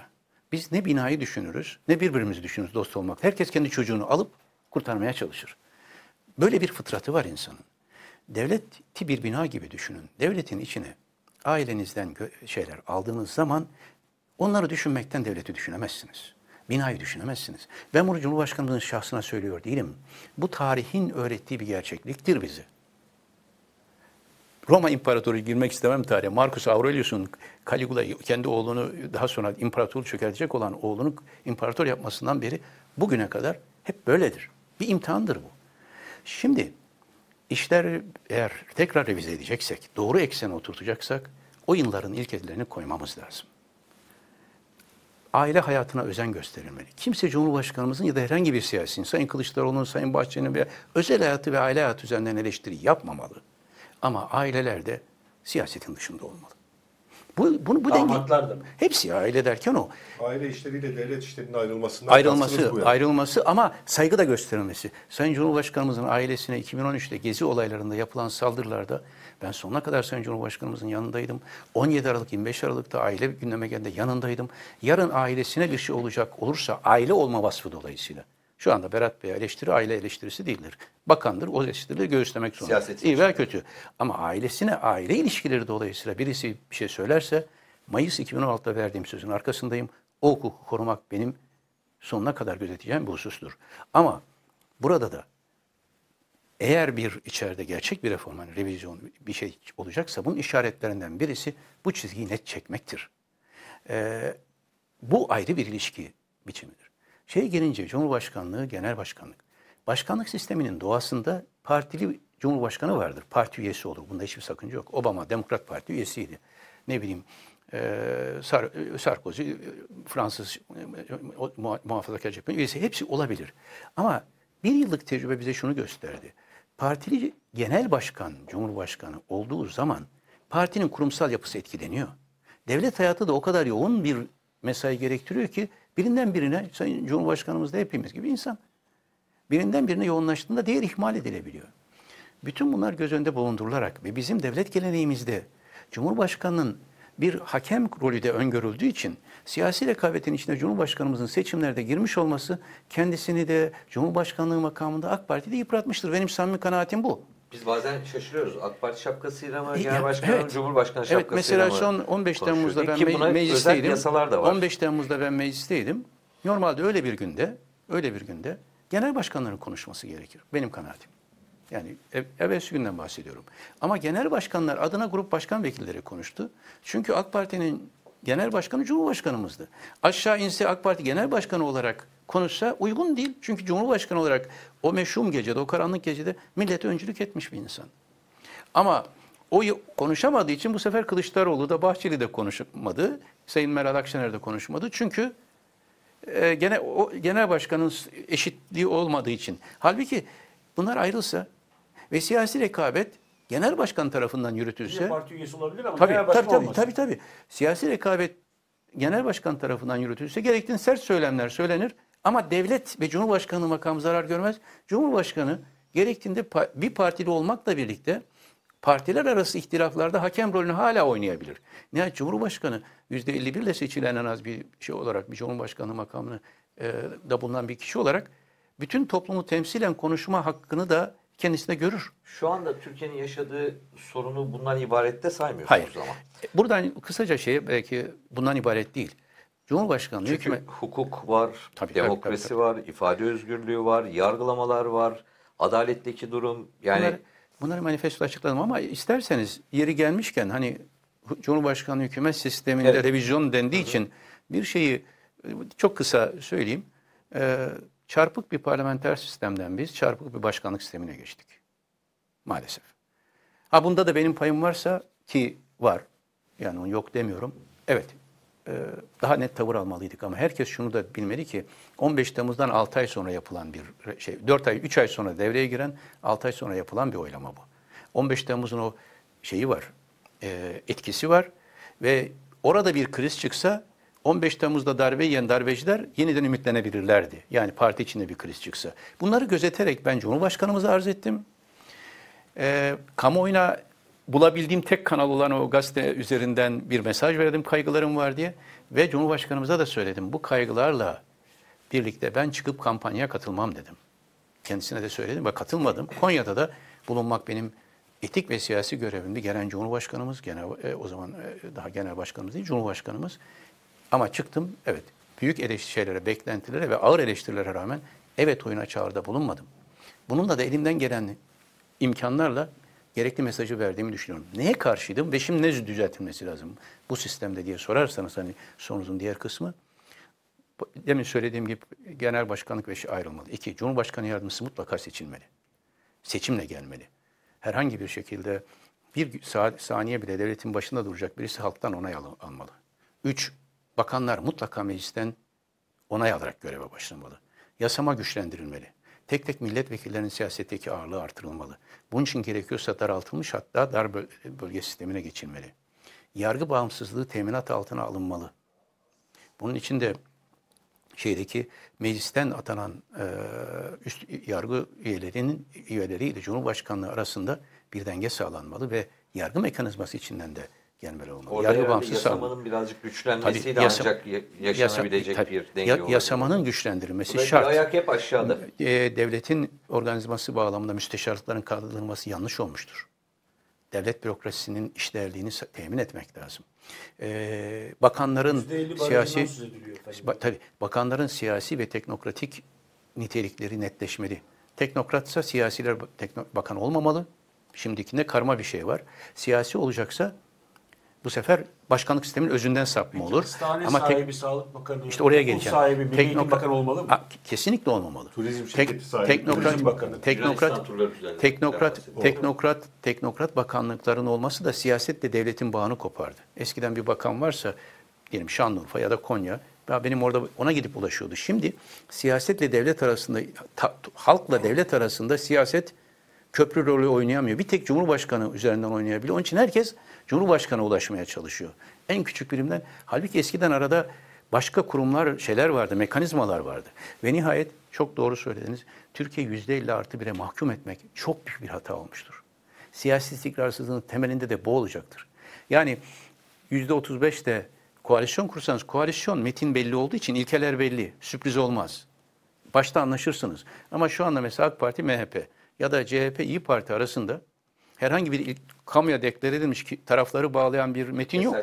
biz ne binayı düşünürüz, ne birbirimizi düşünürüz dost olmak. Herkes kendi çocuğunu alıp kurtarmaya çalışır. Böyle bir fıtratı var insanın. Devleti bir bina gibi düşünün. Devletin içine ailenizden şeyler aldığınız zaman onları düşünmekten devleti düşünemezsiniz. Binayı düşünemezsiniz. Ben bunu Cumhurbaşkanımızın şahsına söylüyor değilim. Bu tarihin öğrettiği bir gerçekliktir bizi. Roma İmparatoru girmek istemem tarihe. Marcus Aurelius'un Caligula'yı, kendi oğlunu, daha sonra imparatorluğu çökertecek olan oğlunu imparator yapmasından beri bugüne kadar hep böyledir. Bir imtihandır bu. Şimdi işler eğer tekrar revize edeceksek, doğru eksene oturtacaksak o yılların ilkelerini koymamız lazım. Aile hayatına özen gösterilmeli. Kimse Cumhurbaşkanımızın ya da herhangi bir siyasi, Sayın Kılıçdaroğlu'nun, Sayın Bahçeli'nin veya özel hayatı ve aile hayatı üzerinden eleştiri yapmamalı. Ama aileler de siyasetin dışında olmalı. Bu denge. Damatlar da mı? Hepsi aile derken o. Aile işleriyle devlet işlerinin ayrılmasından ayrılması, bu yani. Ayrılması ama saygı da gösterilmesi. Sayın Cumhurbaşkanımızın ailesine 2013'te gezi olaylarında yapılan saldırılarda ben sonuna kadar Sayın Cumhurbaşkanımızın yanındaydım. 17 Aralık 25 Aralık'ta aile gündeme geldi yanındaydım. Yarın ailesine bir şey olacak olursa aile olma vasfı dolayısıyla. Şu anda Berat Bey eleştiri aile eleştirisi değildir. Bakandır, o eleştirileri göğüslemek zorunda. Siyaset İyi ve kötü. Ama ailesine, aile ilişkileri dolayısıyla birisi bir şey söylerse Mayıs 2016'da verdiğim sözün arkasındayım. O hukuku korumak benim sonuna kadar gözeteceğim bir husustur. Ama burada da eğer bir içeride gerçek bir reform, yani revizyon bir şey olacaksa bunun işaretlerinden birisi bu çizgiyi net çekmektir. Bu ayrı bir ilişki biçimidir. Gelince Cumhurbaşkanlığı, Genel Başkanlık. Başkanlık sisteminin doğasında partili Cumhurbaşkanı vardır. Parti üyesi olur. Bunda hiçbir sakınca yok. Obama Demokrat Parti üyesiydi. Ne bileyim Sarkozy, Fransız muhafazakar cephenin üyesi. Hepsi olabilir. Ama bir yıllık tecrübe bize şunu gösterdi. Partili Genel Başkan, Cumhurbaşkanı olduğu zaman partinin kurumsal yapısı etkileniyor. Devlet hayatı da o kadar yoğun bir mesai gerektiriyor ki birinden birine, Sayın Cumhurbaşkanımız da hepimiz gibi insan, birinden birine yoğunlaştığında diğer ihmal edilebiliyor. Bütün bunlar göz önünde bulundurularak ve bizim devlet geleneğimizde Cumhurbaşkanı'nın bir hakem rolü de öngörüldüğü için siyasi rekabetin içinde Cumhurbaşkanımızın seçimlerde girmiş olması kendisini de Cumhurbaşkanlığı makamında AK Parti'de yıpratmıştır. Benim samimi kanaatim bu. Biz bazen şaşırıyoruz. AK Parti şapkasıyla mı? Genel Başkanı, evet. Cumhurbaşkanı şapkasıyla mı? Mesela son 15 Temmuz'da ben meclisteydim. 15 Temmuz'da ben meclisteydim. Normalde öyle bir günde genel başkanların konuşması gerekir. Benim kanaatim. Yani evvelsi günden bahsediyorum. Ama genel başkanlar adına grup başkan vekilleri konuştu. Çünkü AK Parti'nin genel başkanı Cumhurbaşkanımızdı. Aşağı inse AK Parti genel başkanı olarak konuşsa uygun değil. Çünkü Cumhurbaşkanı olarak o meşhum gecede, o karanlık gecede millete öncülük etmiş bir insan. Ama o konuşamadığı için bu sefer Kılıçdaroğlu da Bahçeli de konuşmadı. Sayın Meral Akşener de konuşmadı. Çünkü gene o genel başkanın eşitliği olmadığı için. Halbuki bunlar ayrılsa ve siyasi rekabet genel başkan tarafından yürütülse. Bir parti üyesi olabilir ama tabii, genel başkan olmaz. Tabii. Siyasi rekabet genel başkan tarafından yürütülse gerektiğin sert söylemler söylenir. Ama devlet ve Cumhurbaşkanı makamı zarar görmez. Cumhurbaşkanı gerektiğinde bir partili olmakla birlikte partiler arası ihtilaflarda hakem rolünü hala oynayabilir. Nihayet Cumhurbaşkanı %51 ile seçilen en az bir şey olarak bir Cumhurbaşkanı makamını da bulunan bir kişi olarak bütün toplumu temsilen konuşma hakkını da kendisine görür. Şu anda Türkiye'nin yaşadığı sorunu bundan ibaret de saymıyorsunuz. Hayır. Ama. Buradan kısaca belki bundan ibaret değil. Cumhurbaşkanlığı çünkü hukuk var, tabii, demokrasi var, ifade özgürlüğü var, yargılamalar var, adaletteki durum. Yani bunları manifesto açıkladım ama isterseniz yeri gelmişken hani Cumhurbaşkanlığı hükümet sisteminde evet. Revizyon dendiği için bir şeyi çok kısa söyleyeyim. Çarpık bir parlamenter sistemden biz çarpık bir başkanlık sistemine geçtik. Maalesef. Ha bunda da benim payım varsa ki var. Yani onu yok demiyorum. Evet. Daha net tavır almalıydık ama herkes şunu da bilmeli ki 15 Temmuz'dan 6 ay sonra yapılan bir şey, 4 ay, 3 ay sonra devreye giren 6 ay sonra yapılan bir oylama bu. 15 Temmuz'un o şeyi var, etkisi var ve orada bir kriz çıksa 15 Temmuz'da darbe yiyen darbeciler yeniden ümitlenebilirlerdi. Yani parti içinde bir kriz çıksa. Bunları gözeterek ben Cumhurbaşkanımıza arz ettim. Kamuoyuna bulabildiğim tek kanal olan o gazete üzerinden bir mesaj verdim, kaygılarım var diye. Ve Cumhurbaşkanımıza da söyledim. Bu kaygılarla birlikte ben çıkıp kampanyaya katılmam dedim. Kendisine de söyledim ve katılmadım. Konya'da da bulunmak benim etik ve siyasi görevimdi. Gelen Cumhurbaşkanımız, o zaman daha genel başkanımız değil, Cumhurbaşkanımız. Ama çıktım, evet, büyük eleştirilere, beklentilere ve ağır eleştirilere rağmen evet oyuna çağrıda bulunmadım. Bununla da elimden gelen imkanlarla gerekli mesajı verdiğimi düşünüyorum. Neye karşıydım ve şimdi ne düzeltilmesi lazım bu sistemde diye sorarsanız hani sorunuzun diğer kısmı. Demin söylediğim gibi genel başkanlık ve şey ayrılmalı. 2. Cumhurbaşkanı yardımcısı mutlaka seçilmeli. Seçimle gelmeli. Herhangi bir şekilde bir saniye bile devletin başında duracak birisi halktan onay almalı. 3. Bakanlar mutlaka meclisten onay alarak göreve başlamalı. Yasama güçlendirilmeli. Tek tek milletvekillerinin siyasetteki ağırlığı artırılmalı. Bunun için gerekiyorsa daraltılmış hatta dar bölge sistemine geçilmeli. yargı bağımsızlığı teminat altına alınmalı. Bunun için de şeydeki meclisten atanan üst yargı üyeleriyle Cumhurbaşkanlığı arasında bir denge sağlanmalı ve yargı mekanizması içinden de gelmeli olmalı. Orada yargı bağımsız yasamanın birazcık güçlenmesiyle tabii, ancak yaşanabilecek tabii, bir denge olur. Yasamanın güçlendirilmesi şart. Ayak hep aşağıda. Devletin organizması bağlamında müsteşarlıkların kaldırılması yanlış olmuştur. Devlet bürokrasisinin işlerliğini temin etmek lazım. Bakanların siyasi bakanların siyasi ve teknokratik nitelikleri netleşmeli. Teknokratsa siyasiler bakan olmamalı. Şimdikinde karma bir şey var. Siyasi olacaksa bu sefer başkanlık sistemin özünden sapma olur. Ama sahibi sağlık bakanı, işte oraya geleceğim. Sahibi bakan olmalı mı? Kesinlikle olmamalı. Turizm şirketi sahibi, turizm bakanı. Teknokrat bakanlıkların olması da siyasetle devletin bağını kopardı. Eskiden bir bakan varsa diyelim Şanlıurfa ya da Konya, benim orada ona gidip ulaşıyordu. Şimdi siyasetle devlet arasında, halkla devlet arasında siyaset köprü rolü oynayamıyor. Bir tek Cumhurbaşkanı üzerinden oynayabiliyor. Onun için herkes Cumhurbaşkanı'na ulaşmaya çalışıyor. En küçük birimden. Halbuki eskiden arada başka kurumlar, şeyler vardı, mekanizmalar vardı. Ve nihayet çok doğru söylediniz. Türkiye %50+1'e mahkum etmek çok büyük bir hata olmuştur. Siyasi istikrarsızlığın temelinde de bu olacaktır. Yani %35'te koalisyon kursanız, koalisyon metin belli olduğu için ilkeler belli. Sürpriz olmaz. Başta anlaşırsınız. Ama şu anda mesela AK Parti, MHP ya da CHP, İYİ Parti arasında herhangi bir kamuya deklar edilmiş ki tarafları bağlayan bir metin yok.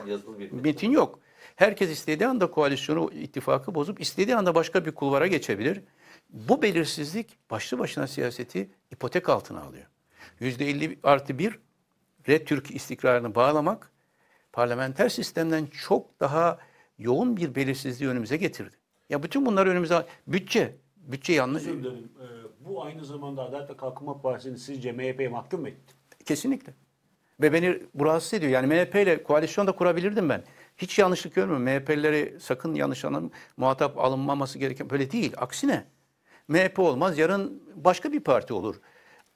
Metin yok. Herkes istediği anda koalisyonu, ittifakı bozup istediği anda başka bir kulvara geçebilir. Bu belirsizlik başlı başına siyaseti ipotek altına alıyor. %50+1 Türk istikrarını bağlamak parlamenter sistemden çok daha yoğun bir belirsizliği önümüze getirdi. Ya bütün bunlar önümüze bütçe yanlış. Bu aynı zamanda Adalet ve Kalkınma Partisi'ni sizce MHP'ye mahkum mu etti? Kesinlikle. Ve beni rahatsız ediyor. Yani MHP ile koalisyon da kurabilirdim ben. Hiç yanlışlık görmüyorum. MHP'lileri sakın yanlış muhatap alınmaması gereken böyle değil. Aksine MHP olmaz, yarın başka bir parti olur.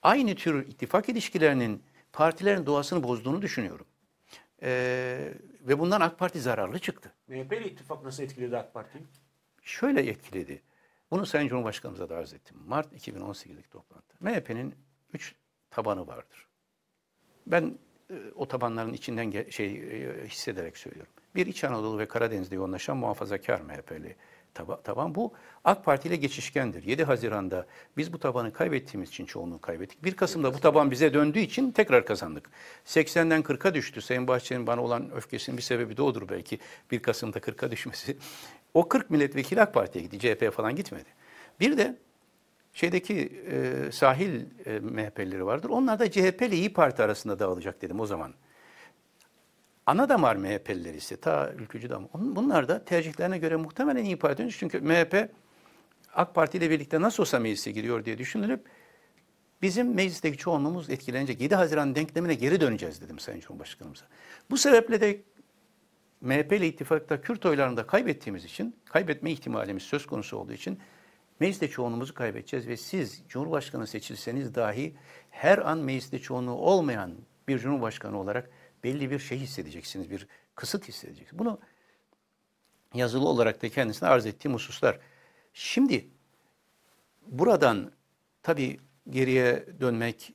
Aynı tür ittifak ilişkilerinin partilerin doğasını bozduğunu düşünüyorum. Ve bundan AK Parti zararlı çıktı. MHP ile ittifak nasıl etkiledi AK Parti'yi? Şöyle etkiledi. Bunu Sayın Cumhurbaşkanımıza da arz ettim. Mart 2018'deki toplantı. MHP'nin 3 tabanı vardır. Ben o tabanların içinden hissederek söylüyorum. Bir, İç Anadolu ve Karadeniz'de yoğunlaşan muhafazakar MHP'li taban. Bu AK Parti ile geçişkendir. 7 Haziran'da biz bu tabanı kaybettiğimiz için çoğunluğu kaybettik. 1 Kasım'da bu taban bize döndüğü için tekrar kazandık. 80'den 40'a düştü. Sayın Bahçeli'nin bana olan öfkesinin bir sebebi de odur belki. 1 Kasım'da 40'a düşmesi. O 40 milletvekili AK Parti'ye gitti. CHP'ye falan gitmedi. Bir de şeydeki sahil MHP'lileri vardır. Onlar da CHP ile İYİ Parti arasında dağılacak dedim o zaman. Anadamar MHP'lileri ise ta ülkücü damar. Bunlar da tercihlerine göre muhtemelen İYİ Parti'ye dönüş. Çünkü MHP AK Parti ile birlikte nasıl olsa meclise giriyor diye düşünülüp bizim meclisteki çoğunluğumuz etkilenecek. 7 Haziran denklemine geri döneceğiz dedim Sayın Cumhurbaşkanımıza. Bu sebeple de MHP ile ittifakta Kürt oylarını da kaybettiğimiz için, kaybetme ihtimalimiz söz konusu olduğu için mecliste çoğunluğumuzu kaybedeceğiz ve siz Cumhurbaşkanı seçilseniz dahi her an mecliste çoğunluğu olmayan bir Cumhurbaşkanı olarak belli bir şey hissedeceksiniz, bir kısıt hissedeceksiniz. Bunu yazılı olarak da kendisine arz ettiğim hususlar. Şimdi buradan tabii geriye dönmek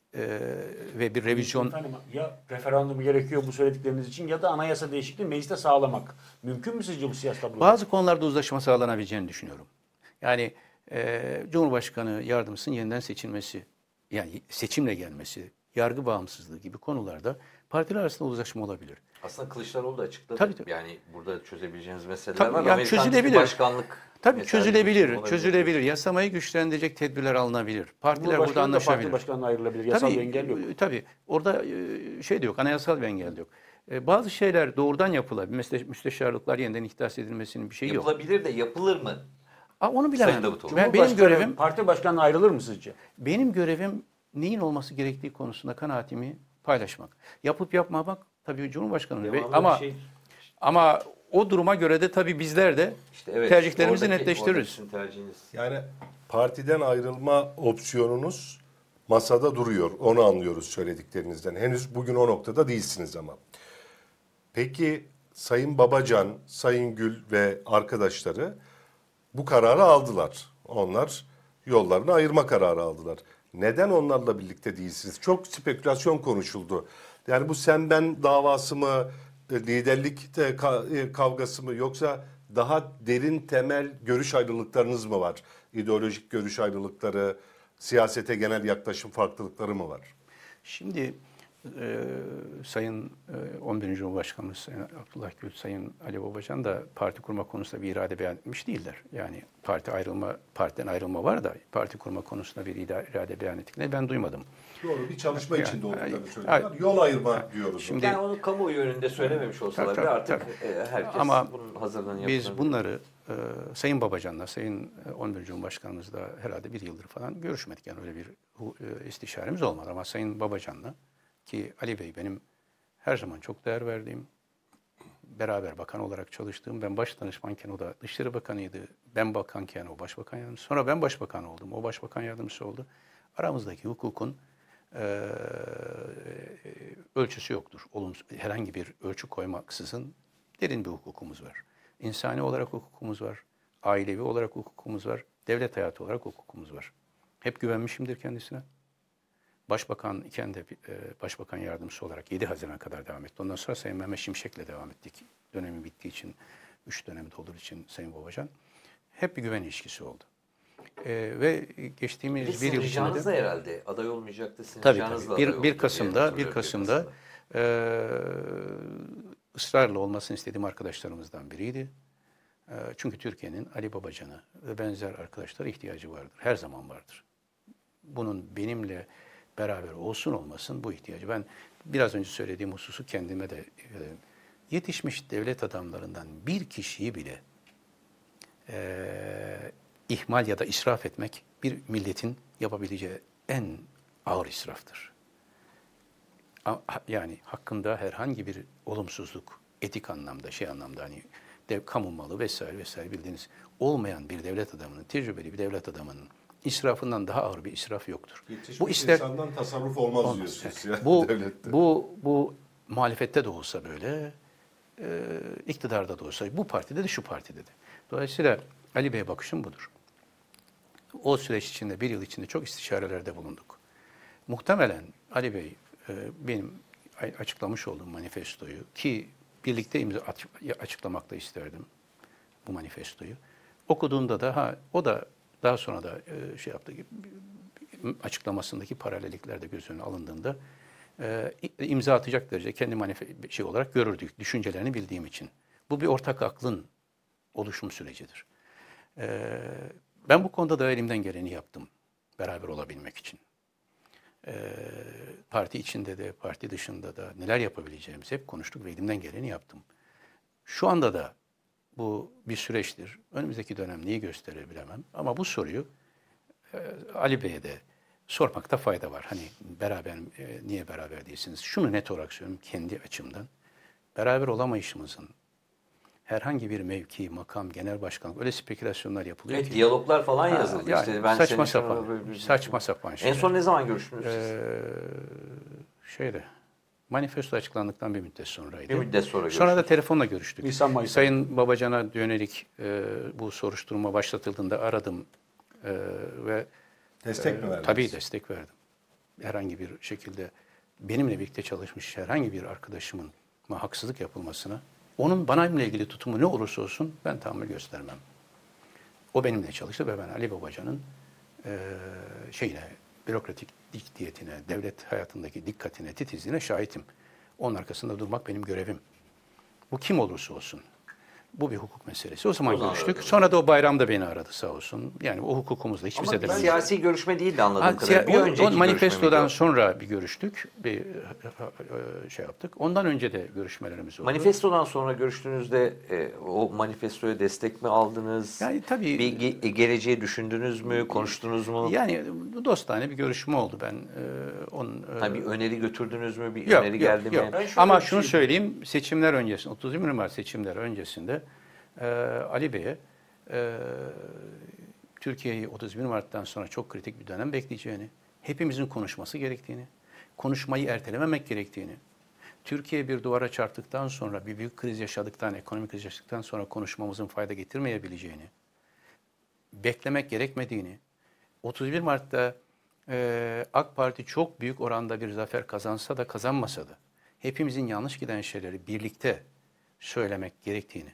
ve bir revizyon... Efendim, ya referandumu gerekiyor bu söyledikleriniz için ya da anayasa değişikliği mecliste sağlamak. Mümkün mü sizce bu siyasi tabloda? Bazı konularda uzlaşma sağlanabileceğini düşünüyorum. Yani Cumhurbaşkanı yardımcısının yeniden seçilmesi, yani seçimle gelmesi, yargı bağımsızlığı gibi konularda partiler arasında uzlaşma olabilir. Aslında Kılıçdaroğlu da açıkladı. Tabii. Yani burada çözebileceğiniz meseleler tabii, var. Yani çözülebilir. Başkanlık tabii çözülebilir. Yasamayı güçlendirecek tedbirler alınabilir. Partiler burada anlaşabilir. Parti başkanına ayrılabilir. Yasal bir engel yok. Tabii. Orada şey de yok. Anayasal bir engel de yok. Bazı şeyler doğrudan yapılabilir. Mesela müsteşarlıklar yeniden ihdas edilmesinin bir şeyi yok. Yapılabilir de yapılır mı? Onu bilemem. Benim görevim, parti başkanına ayrılır mı sizce? Benim görevim neyin olması gerektiği konusunda kanaatimi paylaşmak. Yapıp yapmamak tabii Cumhurbaşkanı ama o duruma göre de tabii bizler de işte evet, tercihlerimizi netleştiririz. Yani partiden ayrılma opsiyonunuz masada duruyor. Onu anlıyoruz söylediklerinizden. Henüz bugün o noktada değilsiniz ama. Peki Sayın Babacan, Sayın Gül ve arkadaşları bu kararı aldılar. Onlar yollarını ayırma kararı aldılar. Neden onlarla birlikte değilsiniz? Çok spekülasyon konuşuldu. Yani bu sen ben davası mı, liderlik kavgası mı, yoksa daha derin temel görüş ayrılıklarınız mı var? İdeolojik görüş ayrılıkları, siyasete genel yaklaşım farklılıkları mı var? Şimdi Sayın 11. Cumhurbaşkanımız Sayın Abdullah Gül, Sayın Ali Babacan da parti kurma konusunda bir irade beyan etmiş değiller. Yani partiden ayrılma var da parti kurma konusunda bir irade beyan ettiklerini ben duymadım. Doğru, bir çalışma içinde olduklarını söylüyorlar. Yol ayırma diyoruz. Şimdi, yani onu kamuoyu önünde söylememiş olsalar da artık herkes ama bunun hazırlığını biz bunları Sayın Babacan'la, Sayın 11. Cumhurbaşkanımızla herhalde bir yıldır falan görüşmedik. Yani öyle bir istişaremiz olmadı ama Sayın Babacan'la, ki Ali Bey benim her zaman çok değer verdiğim, beraber bakan olarak çalıştığım, ben baş danışmanken o da Dışişleri Bakanıydı. Ben bakanken o Başbakan Yardımcısı. Sonra ben Başbakan oldum. O Başbakan Yardımcısı oldu. Aramızdaki hukukun ölçüsü yoktur. Herhangi bir ölçü koymaksızın derin bir hukukumuz var. İnsani olarak hukukumuz var. Ailevi olarak hukukumuz var. Devlet hayatı olarak hukukumuz var. Hep güvenmişimdir kendisine. Başbakan iken de Başbakan Yardımcısı olarak 7 Haziran'a kadar devam etti. Ondan sonra Sayın Mehmet Şimşek'le devam ettik. Dönemi bittiği için, 3 dönemi dolduğu için Sayın Babacan. Hep bir güven ilişkisi oldu. Ve geçtiğimiz bir yıl içinde... Ricanız da herhalde aday olmayacaktı. Tabii tabii. 1 Kasım'da ısrarla olmasını istediğim arkadaşlarımızdan biriydi. Çünkü Türkiye'nin Ali Babacan'a ve benzer arkadaşlara ihtiyacı vardır. Her zaman vardır. Bunun benimle beraber olsun olmasın bu ihtiyacı. Ben biraz önce söylediğim hususu kendime de yetişmiş devlet adamlarından bir kişiyi bile ihmal ya da israf etmek bir milletin yapabileceği en ağır israftır. Yani hakkında herhangi bir olumsuzluk, etik anlamda, hani kamu malı vesaire vesaire bildiğiniz olmayan bir devlet adamının, tecrübeli bir devlet adamının israfından daha ağır bir israf yoktur. Yetişmiş bu insandan tasarruf olmaz diyorsunuz ya, devlette. Bu muhalefette de olsa böyle, iktidarda da olsa, bu partide de şu partide de. Dolayısıyla Ali Bey'e bakışım budur. O süreç içinde, bir yıl içinde çok istişarelerde bulunduk. Muhtemelen Ali Bey benim açıklamış olduğum manifestoyu, ki birlikte imza açıklamak da isterdim bu manifestoyu. Okuduğunda da o da daha sonra da şey yaptığı gibi açıklamasındaki paralellikler de göz önüne alındığında imza atacak derece kendi şey olarak görürdük, düşüncelerini bildiğim için. Bu bir ortak aklın oluşum sürecidir. Ben bu konuda da elimden geleni yaptım beraber olabilmek için. Parti içinde de, parti dışında da neler yapabileceğimizi hep konuştuk ve elimden geleni yaptım. Şu anda da bu bir süreçtir. Önümüzdeki dönem neyi gösterir bilemem. Ama bu soruyu Ali Bey'e de sormakta fayda var. Hani beraber, niye beraber değilsiniz? Şunu net olarak söylüyorum kendi açımdan. Beraber olamayışımızın herhangi bir mevki, makam, genel başkanlık, öyle spekülasyonlar yapılıyor ki. Diyaloglar falan yazıldı. Yani ben saçma sapan şeyler. En son ne zaman görüştünüz siz? Manifesto açıklandıktan bir müddet sonraydı. Bir müddet sonra görüştük. Sonra da telefonla görüştük. Sayın Babacan'a yönelik bu soruşturma başlatıldığında aradım ve destek mi verdiniz? Tabii destek verdim. Herhangi bir şekilde benimle birlikte çalışmış herhangi bir arkadaşımın haksızlık yapılmasına, onun benimle ilgili tutumu ne olursa olsun ben tahammül göstermem. O benimle çalıştı ve ben Ali Babacan'ın bürokratik ciddiyetine, devlet hayatındaki dikkatine, titizliğine şahitim. Onun arkasında durmak benim görevim. Bu kim olursa olsun. Bu bir hukuk meselesi. O zaman görüştük. Sonra da o bayramda beni aradı sağ olsun. Yani o hukukumuzla hiçbir zedelenmedi. Ama siyasi görüşme değildi anladığım kadarıyla. O manifestodan sonra bir görüştük. Bir şey yaptık. Ondan önce de görüşmelerimiz oldu. Manifestodan sonra görüştüğünüzde o manifestoya destek mi aldınız? Yani tabii. Bir geleceği düşündünüz mü? Konuştunuz mu? Yani dostane bir görüşme oldu. Ben tabii öneri götürdünüz mü? Bir öneri geldi mi? Ama şunu söyleyeyim. Seçimler öncesinde, 30 Mart seçimler öncesinde Ali Bey'e Türkiye'yi 31 Mart'tan sonra çok kritik bir dönem bekleyeceğini, hepimizin konuşması gerektiğini, konuşmayı ertelememek gerektiğini, Türkiye bir duvara çarptıktan sonra, bir büyük kriz yaşadıktan, ekonomik kriz yaşadıktan sonra konuşmamızın fayda getirmeyebileceğini, beklemek gerekmediğini, 31 Mart'ta AK Parti çok büyük oranda bir zafer kazansa da kazanmasa da hepimizin yanlış giden şeyleri birlikte söylemek gerektiğini,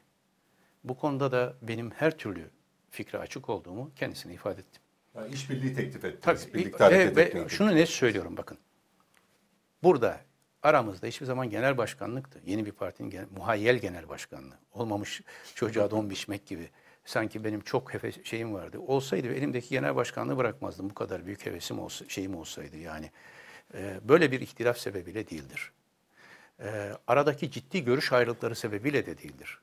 bu konuda da benim her türlü fikre açık olduğumu kendisine ifade ettim. Yani işbirliği teklif ettiniz, tabii, birlikte hareket ettik. Şunu net söylüyorum bakın, burada aramızda hiçbir zaman genel başkanlıktı. Yeni bir partinin muhayyel genel başkanlığı, olmamış çocuğa don biçmek gibi. Sanki benim çok şeyim vardı. Olsaydı elimdeki genel başkanlığı bırakmazdım. Bu kadar büyük hevesim olsa, şeyim olsaydı yani. Böyle bir ihtilaf sebebiyle değildir. Aradaki ciddi görüş ayrılıkları sebebiyle de değildir.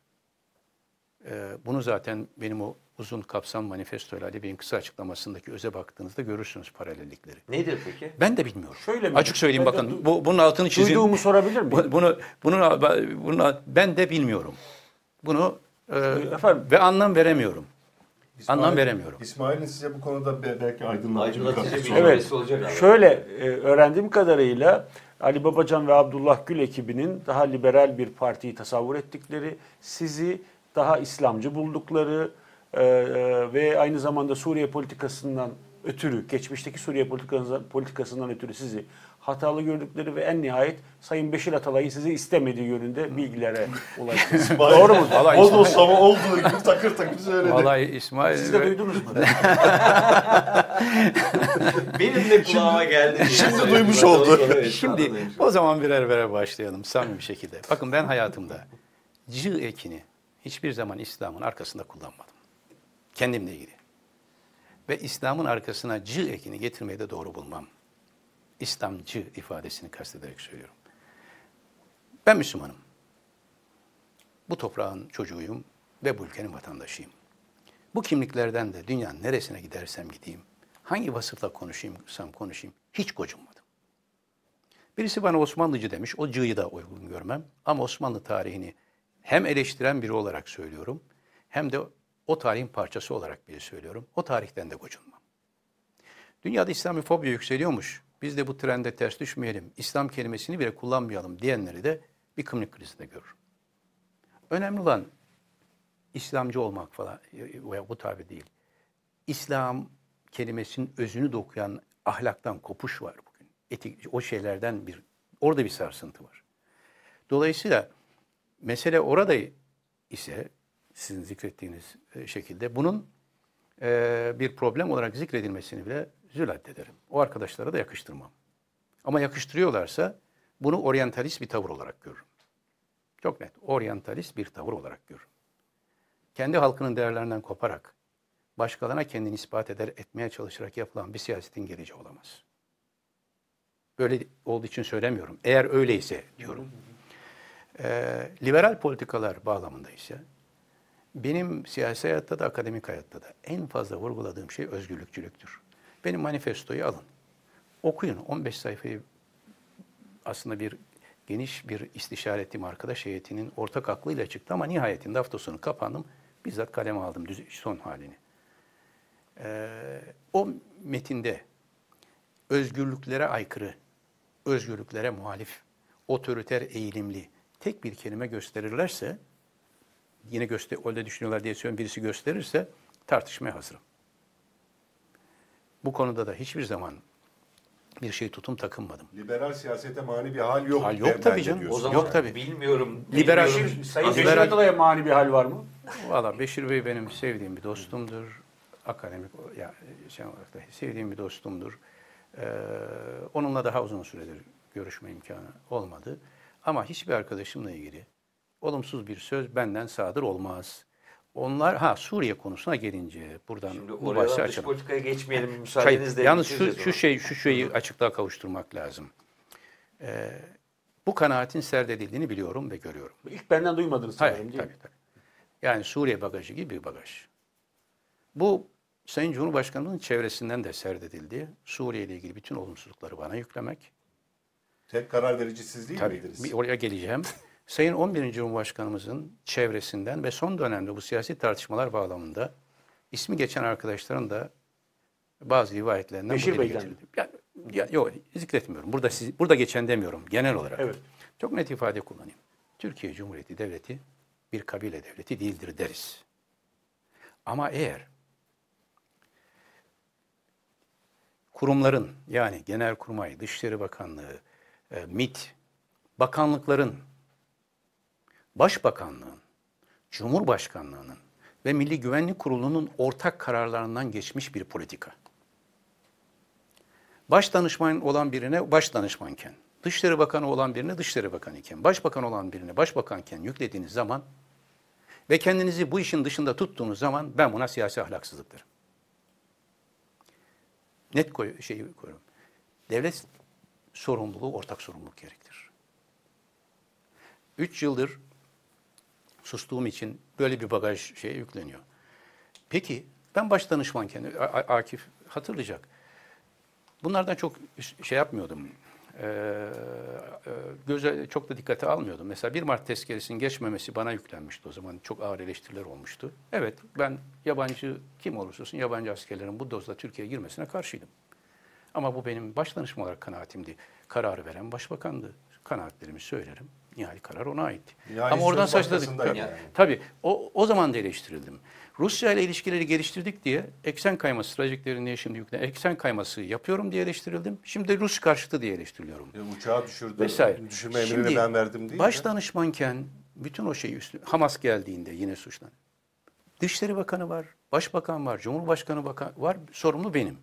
Bunu zaten benim o uzun kapsam manifestoyla benim kısa açıklamasındaki öze baktığınızda görürsünüz paralellikleri. Nedir peki? Ben de bilmiyorum. Şöyle mi? Açık söyleyeyim bakın. Bunun altını çizin. Duyduğumu sorabilir miyim? Bunu ben de bilmiyorum. Bunu efendim, ve anlam veremiyorum. İsmail'in size bu konuda belki aydınlatıcı bir evet, olacak. Şöyle öğrendiğim kadarıyla Ali Babacan ve Abdullah Gül ekibinin daha liberal bir partiyi tasavvur ettikleri, sizi daha İslamcı buldukları ve aynı zamanda Suriye politikasından ötürü, geçmişteki Suriye politikasından ötürü sizi hatalı gördükleri ve en nihayet Sayın Beşir Atalay'ın sizi istemediği yönünde bilgilere ulaştınız. Doğru mu? Oldu sabah olduğu gibi takır takır söyledi. Vallahi İsmail... Siz de duydunuz mu? Benim de kulağıma geldi. Şimdi duymuş oldu. Şimdi o zaman birer birer başlayalım samimi bir şekilde. Bakın ben hayatımda cığ ekini hiçbir zaman İslam'ın arkasında kullanmadım. Kendimle ilgili. Ve İslam'ın arkasına cığ ekini getirmeyi de doğru bulmam. İslamcı ifadesini kastederek söylüyorum. Ben Müslümanım. Bu toprağın çocuğuyum ve bu ülkenin vatandaşıyım. Bu kimliklerden de dünyanın neresine gidersem gideyim, hangi vasıfla konuşayım, hiç gocunmadım. Birisi bana Osmanlıcı demiş, o cığı da uygun görmem. Ama Osmanlı tarihini hem eleştiren biri olarak söylüyorum, hem de o tarihin parçası olarak biri söylüyorum. O tarihten de gocunmam. Dünyada İslamofobya yükseliyormuş. Biz de bu trende ters düşmeyelim, İslam kelimesini bile kullanmayalım diyenleri de bir kimlik krizinde görür. Önemli olan İslamcı olmak falan, bu tabi değil. İslam kelimesinin özünü dokuyan ahlaktan kopuş var bugün. Etik, o şeylerden bir, orada bir sarsıntı var. Dolayısıyla mesele orada ise, sizin zikrettiğiniz şekilde, bunun bir problem olarak zikredilmesini bile zülat ederim. O arkadaşlara da yakıştırmam. Ama yakıştırıyorlarsa bunu oryantalist bir tavır olarak görürüm. Çok net, oryantalist bir tavır olarak görürüm. Kendi halkının değerlerinden koparak, başkalarına kendini ispat etmeye çalışarak yapılan bir siyasetin geleceği olamaz. Böyle olduğu için söylemiyorum. Eğer öyleyse diyorum. Liberal politikalar bağlamında ise, benim siyasi hayatta da akademik hayatta da en fazla vurguladığım şey özgürlükçülüktür. Benim manifestoyu alın, okuyun. 15 sayfayı aslında bir geniş bir istişare ettiğim arkadaş heyetinin ortak aklıyla çıktı ama nihayetinde hafta sonu kapandım. Bizzat kaleme aldım son halini. O metinde özgürlüklere aykırı, özgürlüklere muhalif, otoriter eğilimli tek bir kelime gösterirlerse, yine öyle düşünüyorlar diye söylüyorum, birisi gösterirse tartışmaya hazırım. Bu konuda da hiçbir zaman bir şey tutum takınmadım. Liberal siyasete mani bir hal yok. Hal yok tabii canım. O zaman yok tabii. Bilmiyorum. Sayın Beşir Atalay'a mani bir hal var mı? Valla Beşir Bey benim sevdiğim bir dostumdur. Akademik yani şey olarak da sevdiğim bir dostumdur. Onunla daha uzun süredir görüşme imkanı olmadı. Ama hiçbir arkadaşımla ilgili olumsuz bir söz benden sadır olmaz. Onlar Suriye konusuna gelince buradan bu bahsi açalım. Dış politikaya geçmeyelim müsaadenizle. Yalnız şu şeyi açıklığa kavuşturmak lazım. Bu kanaatin serdedildiğini biliyorum ve görüyorum. İlk benden duymadınız sanırım değil mi? Tabii. Yani Suriye bagajı gibi bir bagaj. Bu Sayın Cumhurbaşkanı'nın çevresinden de serdedildi. Suriye ile ilgili bütün olumsuzlukları bana yüklemek. Tek karar verici siz değil miydiniz? Tabii oraya geleceğim. Sayın 11. Cumhurbaşkanımızın çevresinden ve son dönemde bu siyasi tartışmalar bağlamında ismi geçen arkadaşların da bazı rivayetlerinden... Beşir Bey'den. Yok zikretmiyorum. Burada geçen demiyorum genel olarak. Evet. Çok net ifade kullanayım. Türkiye Cumhuriyeti Devleti bir kabile devleti değildir deriz. Ama eğer kurumların, yani Genelkurmay, Dışişleri Bakanlığı, MİT, bakanlıkların, Başbakanlığın, Cumhurbaşkanlığının ve Milli Güvenlik Kurulu'nun ortak kararlarından geçmiş bir politika. Başdanışman olan birine başdanışmanken, Dışişleri Bakanı olan birine Dışişleri Bakanı iken, Başbakan olan birine Başbakanken yüklediğiniz zaman ve kendinizi bu işin dışında tuttuğunuz zaman ben buna siyasi ahlaksızlık derim. Net koyuyorum. Devlet sorumluluğu ortak sorumluluk gerektirir. 3 yıldır sustuğum için böyle bir bagaj yükleniyor. Peki ben başdanışmanken, Akif hatırlayacak. Bunlardan çok yapmıyordum. Çok da dikkate almıyordum. Mesela 1 Mart tezkeresinin geçmemesi bana yüklenmişti o zaman. Çok ağır eleştiriler olmuştu. Evet, ben yabancı kim olursa olsun yabancı askerlerin bu dozda Türkiye'ye girmesine karşıydım. Ama bu benim başdanışma olarak kanaatimdi. Kararı veren başbakandı. Kanaatlerimi söylerim. Nihai karar ona aitti. Yani ama oradan saçladık. Yani. Tabii o zaman da eleştirildim. Rusya ile ilişkileri geliştirdik diye eksen kayması, stratejik derinliğe şimdi yüklen, eksen kayması yapıyorum diye eleştirildim. Şimdi de Rus karşıtı diye eleştiriliyorum. Uçağı düşürdü. Vesaire. Düşürme emrini ben verdim diye. Başdanışmanken bütün o şeyi üstüne, Hamas geldiğinde yine suçlandı. Dışişleri Bakanı var, Başbakan var, Cumhurbaşkanı var, sorumlu benim.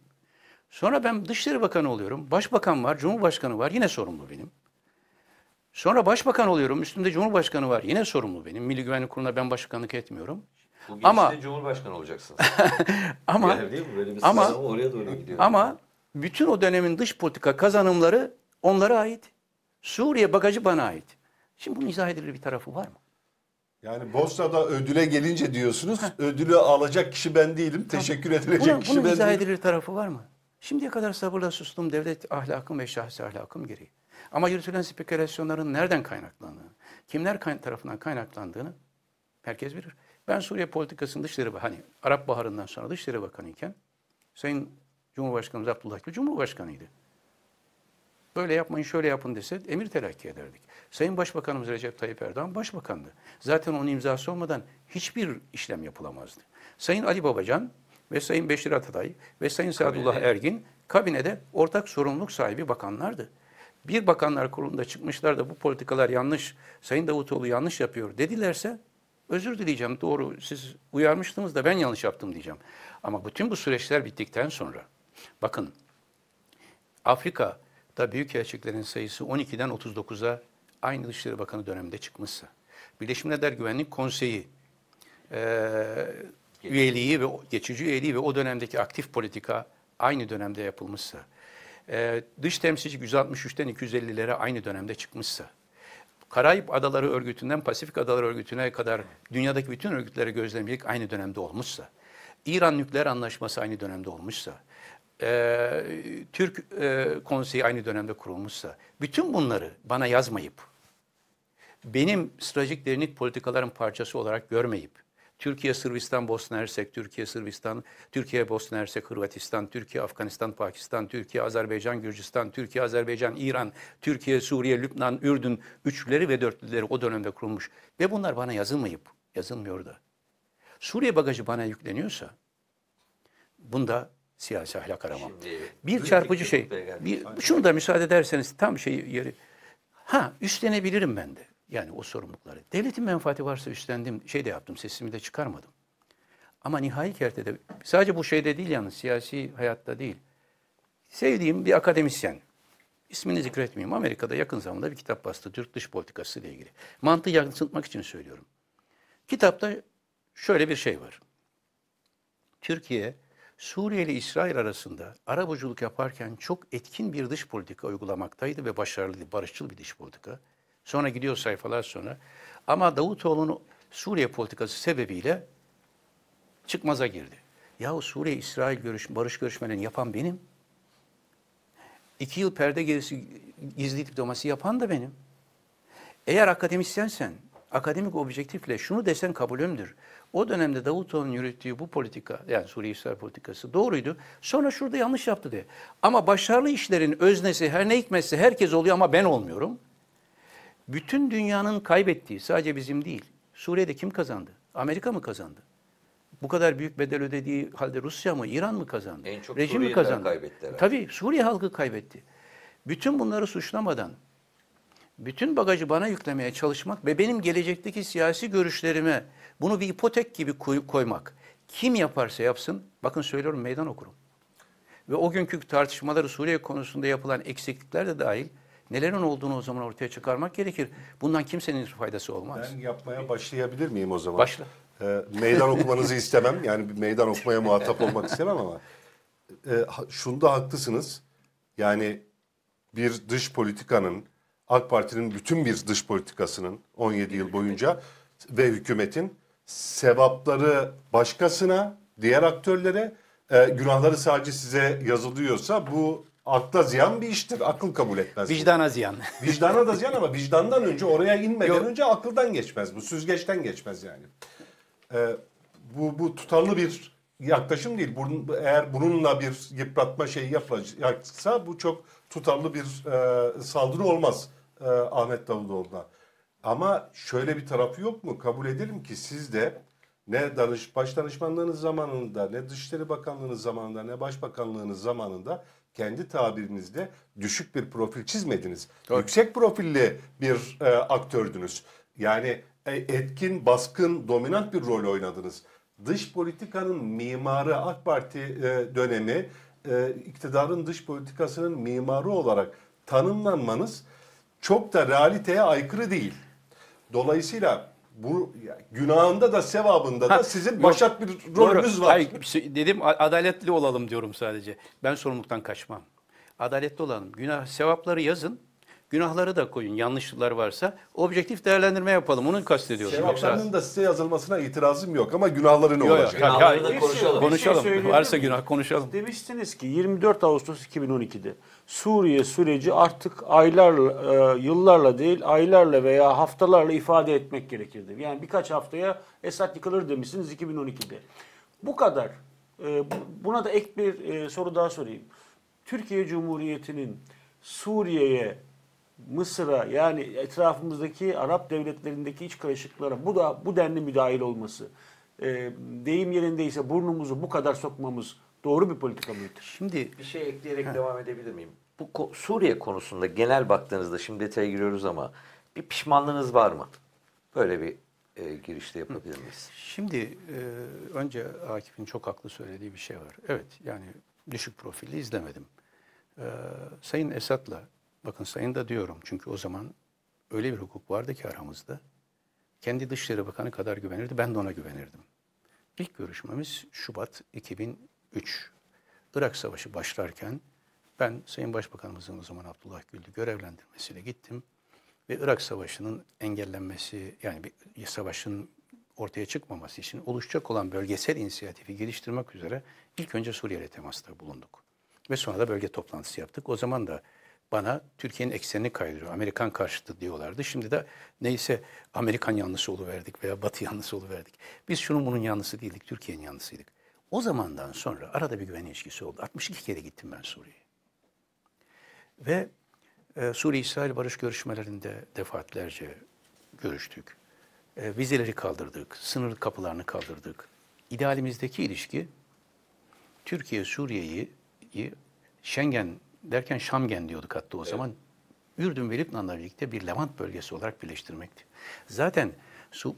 Sonra ben Dışişleri Bakanı oluyorum, Başbakan var, Cumhurbaşkanı var, yine sorumlu benim. Sonra başbakan oluyorum, üstümde Cumhurbaşkanı var, yine sorumlu benim. Milli Güvenlik Kurulu'na ben başbakanlık etmiyorum. Bu ama Cumhurbaşkanı olacaksınız. Ama bütün o dönemin dış politika kazanımları onlara ait. Suriye bagajı bana ait. Şimdi bunun izah edilir bir tarafı var mı? Yani Bosna'da ödüle gelince diyorsunuz, ödülü alacak kişi ben değilim, teşekkür edilecek kişi ben değilim. Bunun izah edilir tarafı var mı? Şimdiye kadar sabırla sustum devlet ahlakım ve şahsi ahlakım gereği. Ama yürütülen spekülasyonların nereden kaynaklandığını, kimler tarafından kaynaklandığını herkes bilir. Ben Suriye politikasının Arap Baharı'ndan sonra Dışişleri Bakanı iken Sayın Cumhurbaşkanımız Abdullah Gül Cumhurbaşkanıydı. Böyle yapmayın, şöyle yapın dese emir telakki ederdik. Sayın Başbakanımız Recep Tayyip Erdoğan Başbakandı. Zaten onun imzası olmadan hiçbir işlem yapılamazdı. Sayın Ali Babacan ve Sayın Beşir Ataday ve Sayın Sadullah Ergin kabinede ortak sorumluluk sahibi bakanlardı. Bir bakanlar kurulunda çıkmışlar da bu politikalar yanlış, Sayın Davutoğlu yanlış yapıyor dedilerse özür dileyeceğim. Doğru, siz uyarmıştınız da ben yanlış yaptım diyeceğim. Ama bütün bu süreçler bittikten sonra, bakın Afrika'da büyükelçilerin sayısı 12'den 39'a aynı Dışişleri Bakanı döneminde çıkmışsa, Birleşmiş Milletler Güvenlik Konseyi üyeliği ve geçici üyeliği ve o dönemdeki aktif politika aynı dönemde yapılmışsa, dış temsilci 163'ten 250'lere aynı dönemde çıkmışsa, Karayip Adaları Örgütü'nden Pasifik Adaları Örgütü'ne kadar dünyadaki bütün örgütlere gözlemcilik aynı dönemde olmuşsa, İran Nükleer Anlaşması aynı dönemde olmuşsa, Türk Konseyi aynı dönemde kurulmuşsa, bütün bunları bana yazmayıp, benim stratejik derinlik politikaların parçası olarak görmeyip, Türkiye, Sırbistan, Bosna Hersek, Türkiye, Sırbistan, Türkiye, Bosna Hersek, Hırvatistan, Türkiye, Afganistan, Pakistan, Türkiye, Azerbaycan, Gürcistan, Türkiye, Azerbaycan, İran, Türkiye, Suriye, Lübnan, Ürdün, 3'lüleri ve 4'lüleri o dönemde kurulmuş. Ve bunlar bana yazılmayıp, yazılmıyor da. Suriye bagajı bana yükleniyorsa, bunda siyasi ahlak aramam. Şimdi, bir çarpıcı şey, şunu da müsaade ederseniz tam yeri. Üstlenebilirim ben de. Yani o sorumlulukları. Devletin menfaati varsa üstlendim, de yaptım, sesimi de çıkarmadım. Ama nihai kertede, sadece bu şeyde değil yalnız, siyasi hayatta değil. Sevdiğim bir akademisyen, ismini zikretmeyeyim, Amerika'da yakın zamanda bir kitap bastı, Türk dış politikası ile ilgili. Mantığı yansıtmak için söylüyorum. Kitapta şöyle bir şey var. Türkiye, Suriye ile İsrail arasında arabuluculuk yaparken çok etkin bir dış politika uygulamaktaydı ve başarılı, barışçıl bir dış politika. Sonra gidiyor sayfalar sonra. Ama Davutoğlu'nun Suriye politikası sebebiyle çıkmaza girdi. Yahu Suriye-İsrail barış görüşmelerini yapan benim. 2 yıl perde gerisi gizli diplomasi yapan da benim. Eğer akademisyensen, akademik objektifle şunu desen kabulümdür. O dönemde Davutoğlu'nun yürüttüğü bu politika, yani Suriye-İsrail politikası doğruydu. Sonra şurada yanlış yaptı diye. Ama başarılı işlerin öznesi, her ne hikmetse herkes oluyor ama ben olmuyorum. Bütün dünyanın kaybettiği, sadece bizim değil. Suriye'de kim kazandı? Amerika mı kazandı? Bu kadar büyük bedel ödediği halde Rusya mı, İran mı kazandı? En çok Suriye'den kazandı. Kaybettiler. Tabii Suriye halkı kaybetti. Bütün bunları suçlamadan, bütün bagajı bana yüklemeye çalışmak ve benim gelecekteki siyasi görüşlerime bunu bir ipotek gibi koymak. Kim yaparsa yapsın, bakın söylüyorum, meydan okurum. Ve o günkü tartışmaları, Suriye konusunda yapılan eksiklikler de dahil, nelerin olduğunu o zaman ortaya çıkarmak gerekir. Bundan kimsenin faydası olmaz. Ben yapmaya başlayabilir miyim o zaman? Başla. Meydan okumanızı istemem. Yani meydan okumaya muhatap olmak istemem ama şunda haklısınız. Yani bir dış politikanın, AK Parti'nin bütün bir dış politikasının 17 yıl boyunca ve hükümetin sevapları başkasına, diğer aktörlere, günahları sadece size yazılıyorsa bu akla ziyan bir iştir. Akıl kabul etmez. Vicdana ziyan. Vicdana da ziyan ama vicdandan önce, oraya inmeden önce akıldan geçmez bu. Süzgeçten geçmez yani. Bu tutarlı bir yaklaşım değil. Eğer bununla bir yıpratma şeyi yapılacaksa bu çok tutarlı bir saldırı olmaz Ahmet Davutoğlu'na. Ama şöyle bir tarafı yok mu? Kabul edelim ki siz de ne başdanışmanlığınız zamanında, ne Dışişleri Bakanlığınız zamanında, ne Başbakanlığınız zamanında kendi tabirinizde düşük bir profil çizmediniz. Tabii. Yüksek profilli bir aktördünüz. Yani etkin, baskın, dominant bir rol oynadınız. Dış politikanın mimarı, AK Parti dönemi, iktidarın dış politikasının mimarı olarak tanımlanmanız çok da realiteye aykırı değil. Dolayısıyla bu günahında da sevabında da sizin başat bir rolünüz var. Hayır, dedim, adaletli olalım diyorum sadece. Ben sorumluluktan kaçmam. Adaletli olalım. Günah, sevapları yazın. Günahları da koyun, yanlışlıklar varsa. Objektif değerlendirme yapalım, onu kastediyoruz. Sevaplarının da size yazılmasına itirazım yok ama günahları ne olacak? Günahları konuşalım. Konuşalım. Varsa günah konuşalım. Demiştiniz ki 24 Ağustos 2012'de Suriye süreci artık aylarla, yıllarla değil aylarla veya haftalarla ifade etmek gerekirdi. Yani birkaç haftaya Esad yıkılır demişsiniz 2012'de. Bu kadar. Buna da ek bir soru daha sorayım. Türkiye Cumhuriyeti'nin Suriye'ye, Mısır'a, yani etrafımızdaki Arap devletlerindeki iç karışıklara bu denli müdahil olması, deyim yerindeyse burnumuzu bu kadar sokmamız doğru bir politika mıdır? Şimdi bir şey ekleyerek devam edebilir miyim? Bu Suriye konusunda genel baktığınızda, şimdi detaya giriyoruz ama bir pişmanlığınız var mı? Böyle bir girişte yapabilir miyiz? Şimdi önce Akif'in çok haklı söylediği bir şey var. Evet, yani düşük profilli izlemedim. Sayın Esad'la, bakın sayın da diyorum çünkü o zaman öyle bir hukuk vardı ki aramızda. Kendi Dışişleri Bakanı kadar güvenirdi, ben de ona güvenirdim. İlk görüşmemiz Şubat 2003. Irak Savaşı başlarken ben Sayın Başbakanımızın o zaman Abdullah Gül'ü görevlendirmesiyle gittim. Ve Irak Savaşı'nın engellenmesi, yani bir savaşın ortaya çıkmaması için oluşacak olan bölgesel inisiyatifi geliştirmek üzere ilk önce Suriye'yle temasta bulunduk. Ve sonra da bölge toplantısı yaptık. O zaman da bana Türkiye'nin eksenini kaydırıyor. Amerikan karşıtı diyorlardı. Şimdi de neyse Amerikan yanlısı oluverdik veya Batı yanlısı oluverdik. Biz şunun bunun yanlısı değildik. Türkiye'nin yanlısıydık. O zamandan sonra arada bir güven ilişkisi oldu. 62 kere gittim ben Suriye'ye. Ve Suriye-İsrail barış görüşmelerinde defaatlerce görüştük. Vizeleri kaldırdık. Sınır kapılarını kaldırdık. İdealimizdeki ilişki Türkiye, Suriye'yi Schengen derken Şamgen diyorduk hatta o zaman. Ürdün ve Lübnan'la birlikte bir Levant bölgesi olarak birleştirmekti. Zaten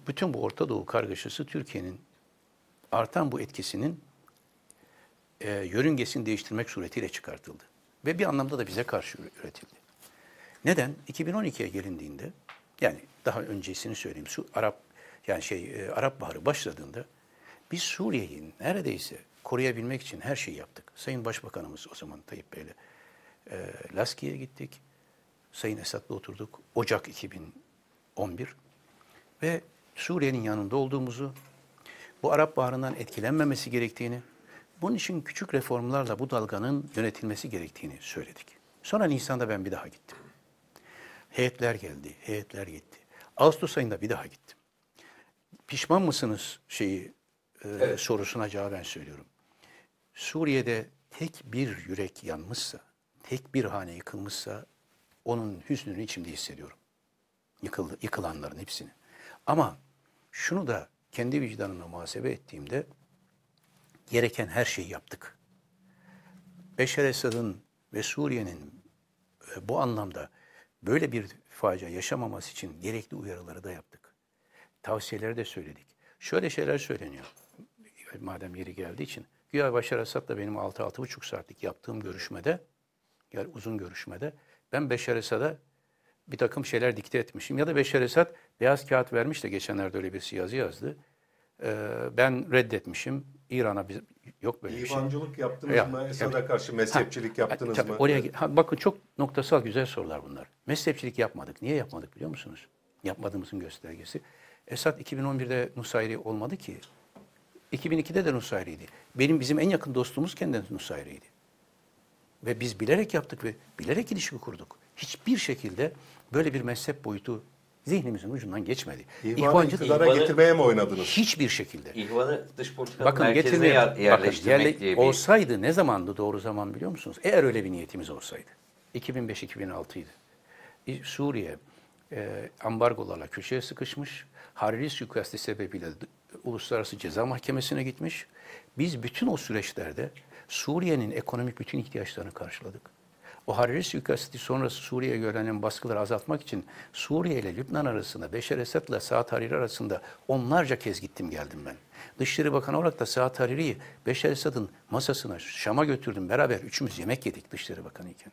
bütün bu Orta Doğu kargaşası Türkiye'nin artan bu etkisinin yörüngesini değiştirmek suretiyle çıkartıldı. Ve bir anlamda da bize karşı üretildi. Neden? 2012'ye gelindiğinde, yani daha öncesini söyleyeyim, Arap Baharı başladığında biz Suriye'yi neredeyse koruyabilmek için her şeyi yaptık. Sayın Başbakanımız o zaman Tayyip Bey'le Laski'ye gittik. Sayın Esad'la oturduk. Ocak 2011 ve Suriye'nin yanında olduğumuzu, bu Arap Baharı'ndan etkilenmemesi gerektiğini, bunun için küçük reformlarla bu dalganın yönetilmesi gerektiğini söyledik. Sonra Nisan'da ben bir daha gittim. Heyetler geldi, heyetler gitti. Ağustos ayında bir daha gittim. Pişman mısınız sorusuna cevaben söylüyorum. Suriye'de tek bir yürek yanmışsa, tek bir hane yıkılmışsa onun hüznünü içimde hissediyorum. yıkılanların hepsini. Ama şunu da kendi vicdanımla muhasebe ettiğimde gereken her şeyi yaptık. Beşar Esad'ın ve Suriye'nin bu anlamda böyle bir facia yaşamaması için gerekli uyarıları da yaptık. Tavsiyeleri de söyledik. Şöyle şeyler söyleniyor. Madem yeri geldiği için. Güya Beşar Esad'la benim 6-6,5 saatlik yaptığım görüşmede, yani uzun görüşmede, ben Beşar Esad'a bir takım şeyler dikte etmişim. Ya da Beşar Esad beyaz kağıt vermiş de geçenlerde öyle bir yazı yazdı. Ben reddetmişim. İran'a biz, yok böyle bir şey. İvancılık yaptınız mı? Esad'a karşı mezhepçilik yaptınız mı? Bakın çok noktasal güzel sorular bunlar. Mezhepçilik yapmadık. Niye yapmadık biliyor musunuz? Yapmadığımızın göstergesi. Esad 2011'de Nusayri olmadı ki. 2002'de de Nusayri'ydi. Bizim en yakın dostumuz kendisi Nusayri'ydi. Ve biz bilerek yaptık ve bilerek ilişki kurduk. Hiçbir şekilde böyle bir mezhep boyutu zihnimizin ucundan geçmedi. İhvan'ı iktidara getirmeye mi oynadınız? Hiçbir şekilde. İhvan'ı dış politikanın merkezine yerleştirmek diye bir... Olsaydı ne zamandı doğru zaman biliyor musunuz? Eğer öyle bir niyetimiz olsaydı. 2005-2006 idi. Suriye ambargolarla köşeye sıkışmış. Hariri suikastı sebebiyle Uluslararası Ceza Mahkemesi'ne gitmiş. Biz bütün o süreçlerde Suriye'nin ekonomik bütün ihtiyaçlarını karşıladık. O Hariri suikastı sonrası Suriye'ye görülen baskıları azaltmak için Suriye ile Lübnan arasında, Beşar Esad ile Saad Hariri arasında onlarca kez gittim geldim ben. Dışişleri Bakanı olarak da Saad Hariri'yi Beşar Esad'ın masasına, Şam'a götürdüm. Beraber üçümüz yemek yedik Dışişleri Bakanı iken.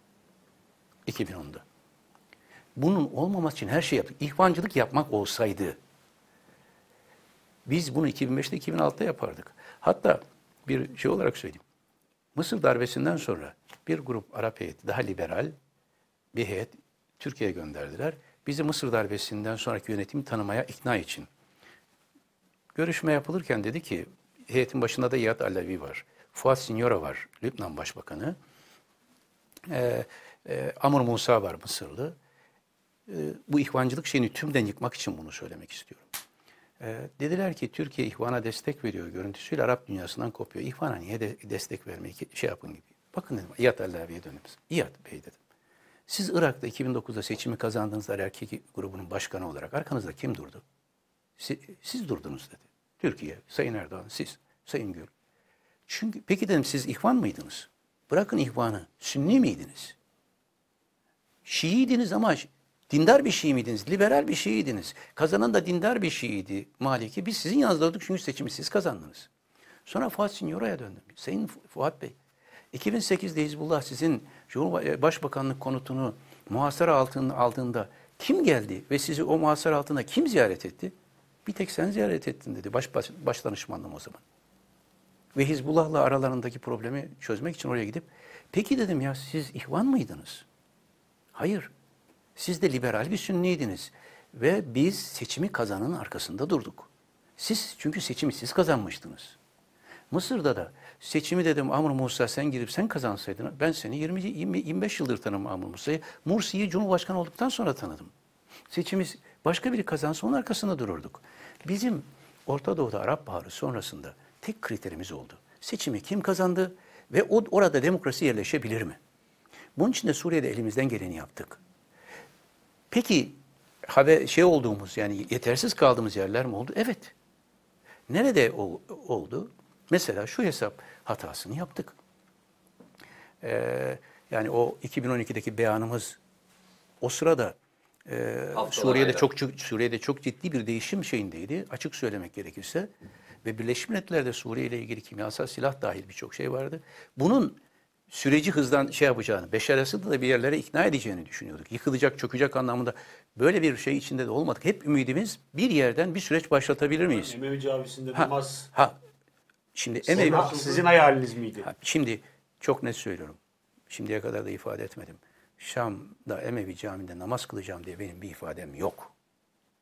2010'da. Bunun olmaması için her şey yaptık. İhvancılık yapmak olsaydı biz bunu 2005'te, 2006'da yapardık. Hatta bir şey olarak söyleyeyim. Mısır darbesinden sonra bir grup Arap heyeti, daha liberal bir heyet Türkiye'ye gönderdiler. Bizi Mısır darbesinden sonraki yönetimi tanımaya ikna için. Görüşme yapılırken dedi ki, heyetin başında da Yad Alavi var, Fuat Sinyora var, Lübnan Başbakanı, Amr Musa var, Mısırlı. Bu ihvancılık şeyini tümden yıkmak için bunu söylemek istiyorum. Dediler ki Türkiye İhvan'a destek veriyor görüntüsüyle Arap dünyasından kopuyor. İhvan'a niye destek vermeyi şey yapın gibi. Bakın dedim İyad Allavi'ye dönemiz. İyad Bey dedim. Siz Irak'ta 2009'da seçimi kazandığınızda erkek grubunun başkanı olarak arkanızda kim durdu? Siz durdunuz dedi. Türkiye, Sayın Erdoğan, siz, Sayın Gül. Çünkü peki dedim siz İhvan mıydınız? Bırakın İhvan'ı. Sünni miydiniz? Şiiydiniz ama... Dindar bir Şii miydiniz? Liberal bir Şiiydiniz. Kazanan da dindar bir Şiiydi Maliki. Biz sizin yanınızda olduk çünkü seçimi siz kazandınız. Sonra Fuat Sinyora'ya döndüm. Sayın Fuat Bey, 2008'de Hizbullah sizin Başbakanlık konutunu muhasara altına aldığında kim geldi ve sizi o muhasara altında kim ziyaret etti? Bir tek sen ziyaret ettin dedi. Başdanışmanlığım o zaman. Ve Hizbullah'la aralarındaki problemi çözmek için oraya gidip, peki dedim ya siz ihvan mıydınız? Hayır. Siz de liberal bir sünniydiniz ve biz seçimi kazanın arkasında durduk. Siz çünkü seçimi siz kazanmıştınız. Mısır'da da seçimi dedim Amr Musa sen girip sen kazansaydın ben seni 25 yıldır tanım Amr Musa'yı. Mursi'yi Cumhurbaşkanı olduktan sonra tanıdım. Seçimiz başka biri kazansa onun arkasında dururduk. Bizim Orta Doğu'da Arap Baharı sonrasında tek kriterimiz oldu. Seçimi kim kazandı ve orada demokrasi yerleşebilir mi? Bunun için de Suriye'de elimizden geleni yaptık. Peki olduğumuz yani yetersiz kaldığımız yerler mi oldu? Evet. Nerede oldu? Mesela şu hesap hatasını yaptık. Yani o 2012'deki beyanımız o sırada Suriye'de çok ciddi bir değişim şeyindeydi. Açık söylemek gerekirse ve Birleşmiş Milletler'de Suriye ile ilgili kimyasal silah dahil birçok şey vardı. Bunun süreci hızdan yapacağını, Beşar Esad'ı da bir yerlere ikna edeceğini düşünüyorduk. Yıkılacak, çökecek anlamında böyle bir şey içinde de olmadık. Hep ümidimiz bir yerden bir süreç başlatabilir miyiz? Emevi Cavisi'nde bulmaz. Şimdi Emevi... Sizin hayaliniz miydi? Şimdi çok net söylüyorum. Şimdiye kadar da ifade etmedim. Şam'da Emevi Camii'nde namaz kılacağım diye benim bir ifadem yok.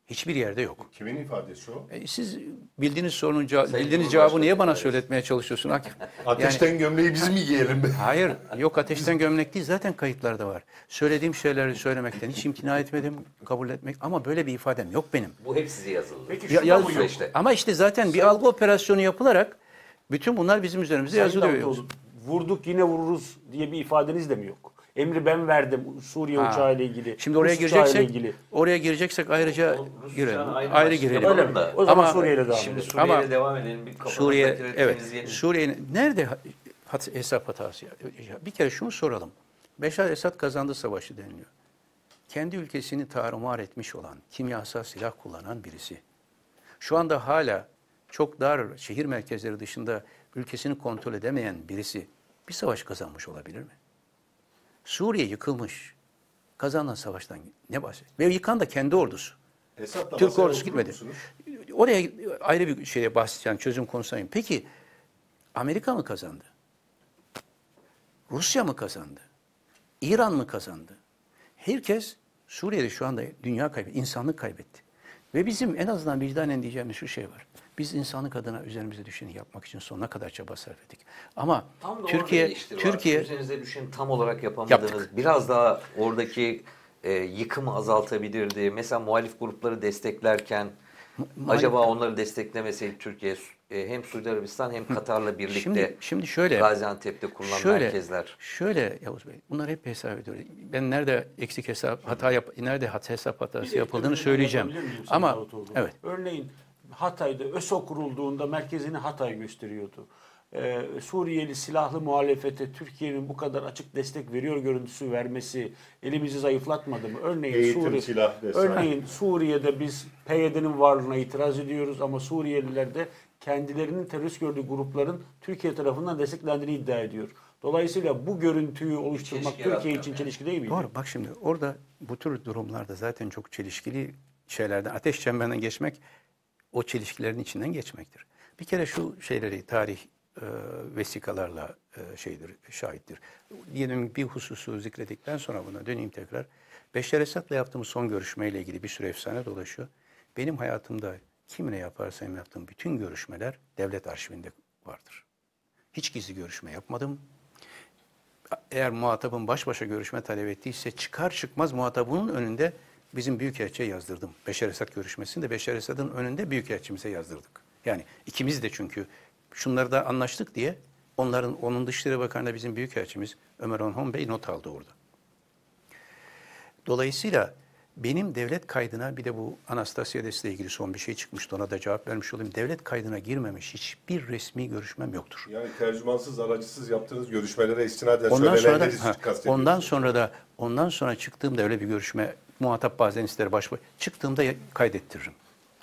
Hiçbir yerde yok. Kimin ifadesi o? Siz bildiğiniz sorunun cevabı niye bana söyletmeye çalışıyorsun Akif? Ateşten gömleği biz mi giyelim? Hayır, yok ateşten gömlek değil. Zaten kayıtlarda var. Söylediğim şeyleri söylemekten hiç imtina etmedim, kabul etmek. Ama böyle bir ifadem yok benim. Bu hep size yazıldı. Peki şu işte. Ama işte zaten bir algı operasyonu yapılarak bütün bunlar bizim üzerimize yazılıyor. Vurduk yine vururuz diye bir ifadeniz de mi yok? Emri ben verdim Suriye uçağı ile ilgili. Şimdi oraya gireceksek ayrıca girelim. Ayrı girelim. O zaman Suriye'yle devam edelim. Suriye'yle devam edelim. Suriye, evet. Suriye'nin nerede hesap hatası? Bir kere şunu soralım. Beşar Esad kazandı savaşı deniliyor. Kendi ülkesini tarumar etmiş olan, kimyasal silah kullanan birisi. Şu anda hala çok dar şehir merkezleri dışında ülkesini kontrol edemeyen birisi bir savaş kazanmış olabilir mi? Suriye yıkılmış. Kazanan savaştan ne bahsediyor? Ve yıkan da kendi ordusu. Türk ordusu gitmedi. Musunuz? Oraya ayrı bir şeye bahsedeceğim, çözüm konusuna. Peki Amerika mı kazandı? Rusya mı kazandı? İran mı kazandı? Herkes Suriye'de şu anda dünya kaybetti, insanlık kaybetti. Ve bizim en azından vicdanen diyeceğimiz şu şey var. Biz insanlık adına üzerimize düşeni yapmak için sonuna kadar çaba sarf ettik. Ama Türkiye üzerinize düşeni tam olarak yapamadınız. Yaptık. Biraz daha oradaki yıkımı azaltabilirdi. Mesela muhalif grupları desteklerken acaba onları desteklemeseydi Türkiye hem Suudi Arabistan hem Katar'la birlikte şimdi şöyle, Gaziantep'te kurulan merkezler. Şöyle Yavuz Bey, bunlar hep hesap ediyoruz. Ben nerede eksik hesap, hesap hatası yapıldığını söyleyeceğim. Ama evet. Örneğin Hatay'da ÖSO kurulduğunda merkezini Hatay gösteriyordu. Suriyeli silahlı muhalefete Türkiye'nin bu kadar açık destek veriyor görüntüsü vermesi elimizi zayıflatmadı mı? Örneğin Suriye'de biz PYD'nin varlığına itiraz ediyoruz ama Suriyeliler de kendilerinin terörist gördüğü grupların Türkiye tarafından desteklendiğini iddia ediyor. Dolayısıyla bu görüntüyü oluşturmak Türkiye için çelişki değil mi? Doğru. Bak şimdi orada bu tür durumlarda zaten çok çelişkili şeylerden, ateş çemberinden geçmek o çelişkilerin içinden geçmektir. Bir kere şu şeyleri tarih vesikalarla şahittir. Diyelim bir hususu zikredikten sonra buna döneyim tekrar. Beşar Esad'la yaptığım son görüşmeyle ilgili bir sürü efsane dolaşıyor. Benim hayatımda kimine yaparsam yaptığım bütün görüşmeler devlet arşivinde vardır. Hiç gizli görüşme yapmadım. Eğer muhatabın baş başa görüşme talep ettiyse çıkar çıkmaz muhatabının önünde bizim büyükelçiye yazdırdım. Beşar Esad görüşmesini de Beşar Esad'ın önünde büyükelçimize yazdırdık. Yani ikimiz de çünkü şunları da anlaştık diye onun Dışişleri Bakanı'na bizim büyükelçimiz Ömer Orhan Bey not aldı orada. Dolayısıyla benim devlet kaydına bir de bu Anastasiades'le ilgili son bir şey çıkmıştı. Ona da cevap vermiş olayım. Devlet kaydına girmemiş hiçbir resmi görüşmem yoktur. Yani tercümansız, aracısız yaptığınız görüşmelere istinaden söylenenleri kastediyorsunuz. Ondan sonra çıktığımda öyle bir görüşme muhatap bazen ister çıktığımda kaydettiririm.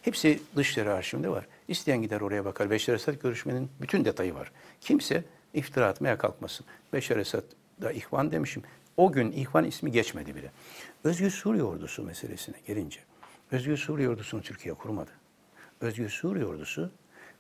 Hepsi Dışişleri Arşivinde var. İsteyen gider oraya bakar. Beşar Esad görüşmenin bütün detayı var. Kimse iftira atmaya kalkmasın. Beşar Esad'da İhvan demişim. O gün İhvan ismi geçmedi bile. Özgür Suriye Ordusu meselesine gelince, Özgür Suriye Ordusu'nu Türkiye kurmadı. Özgür Suriye Ordusu,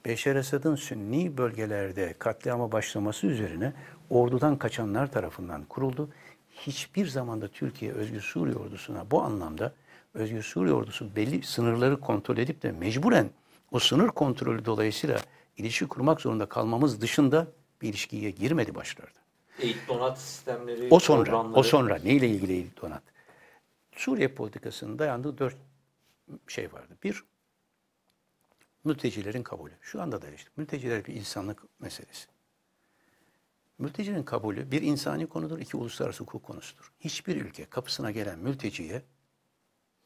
Beşar Esad'ın Sünni bölgelerde katliama başlaması üzerine ordudan kaçanlar tarafından kuruldu. Hiçbir zamanda Türkiye Özgür Suriye Ordusu'na bu anlamda Özgür Suriye Ordusu belli sınırları kontrol edip de mecburen o sınır kontrolü dolayısıyla ilişki kurmak zorunda kalmamız dışında bir ilişkiye girmedi başlarda. Eğit donat sistemleri, o sonra neyle ilgili eğit donat? Suriye politikasının dayandığı 4 şey vardı. Bir, mültecilerin kabulü. Şu anda da işte mülteciler bir insanlık meselesi. Mültecilerin kabulü bir insani konudur, 2 uluslararası hukuk konusudur. Hiçbir ülke kapısına gelen mülteciye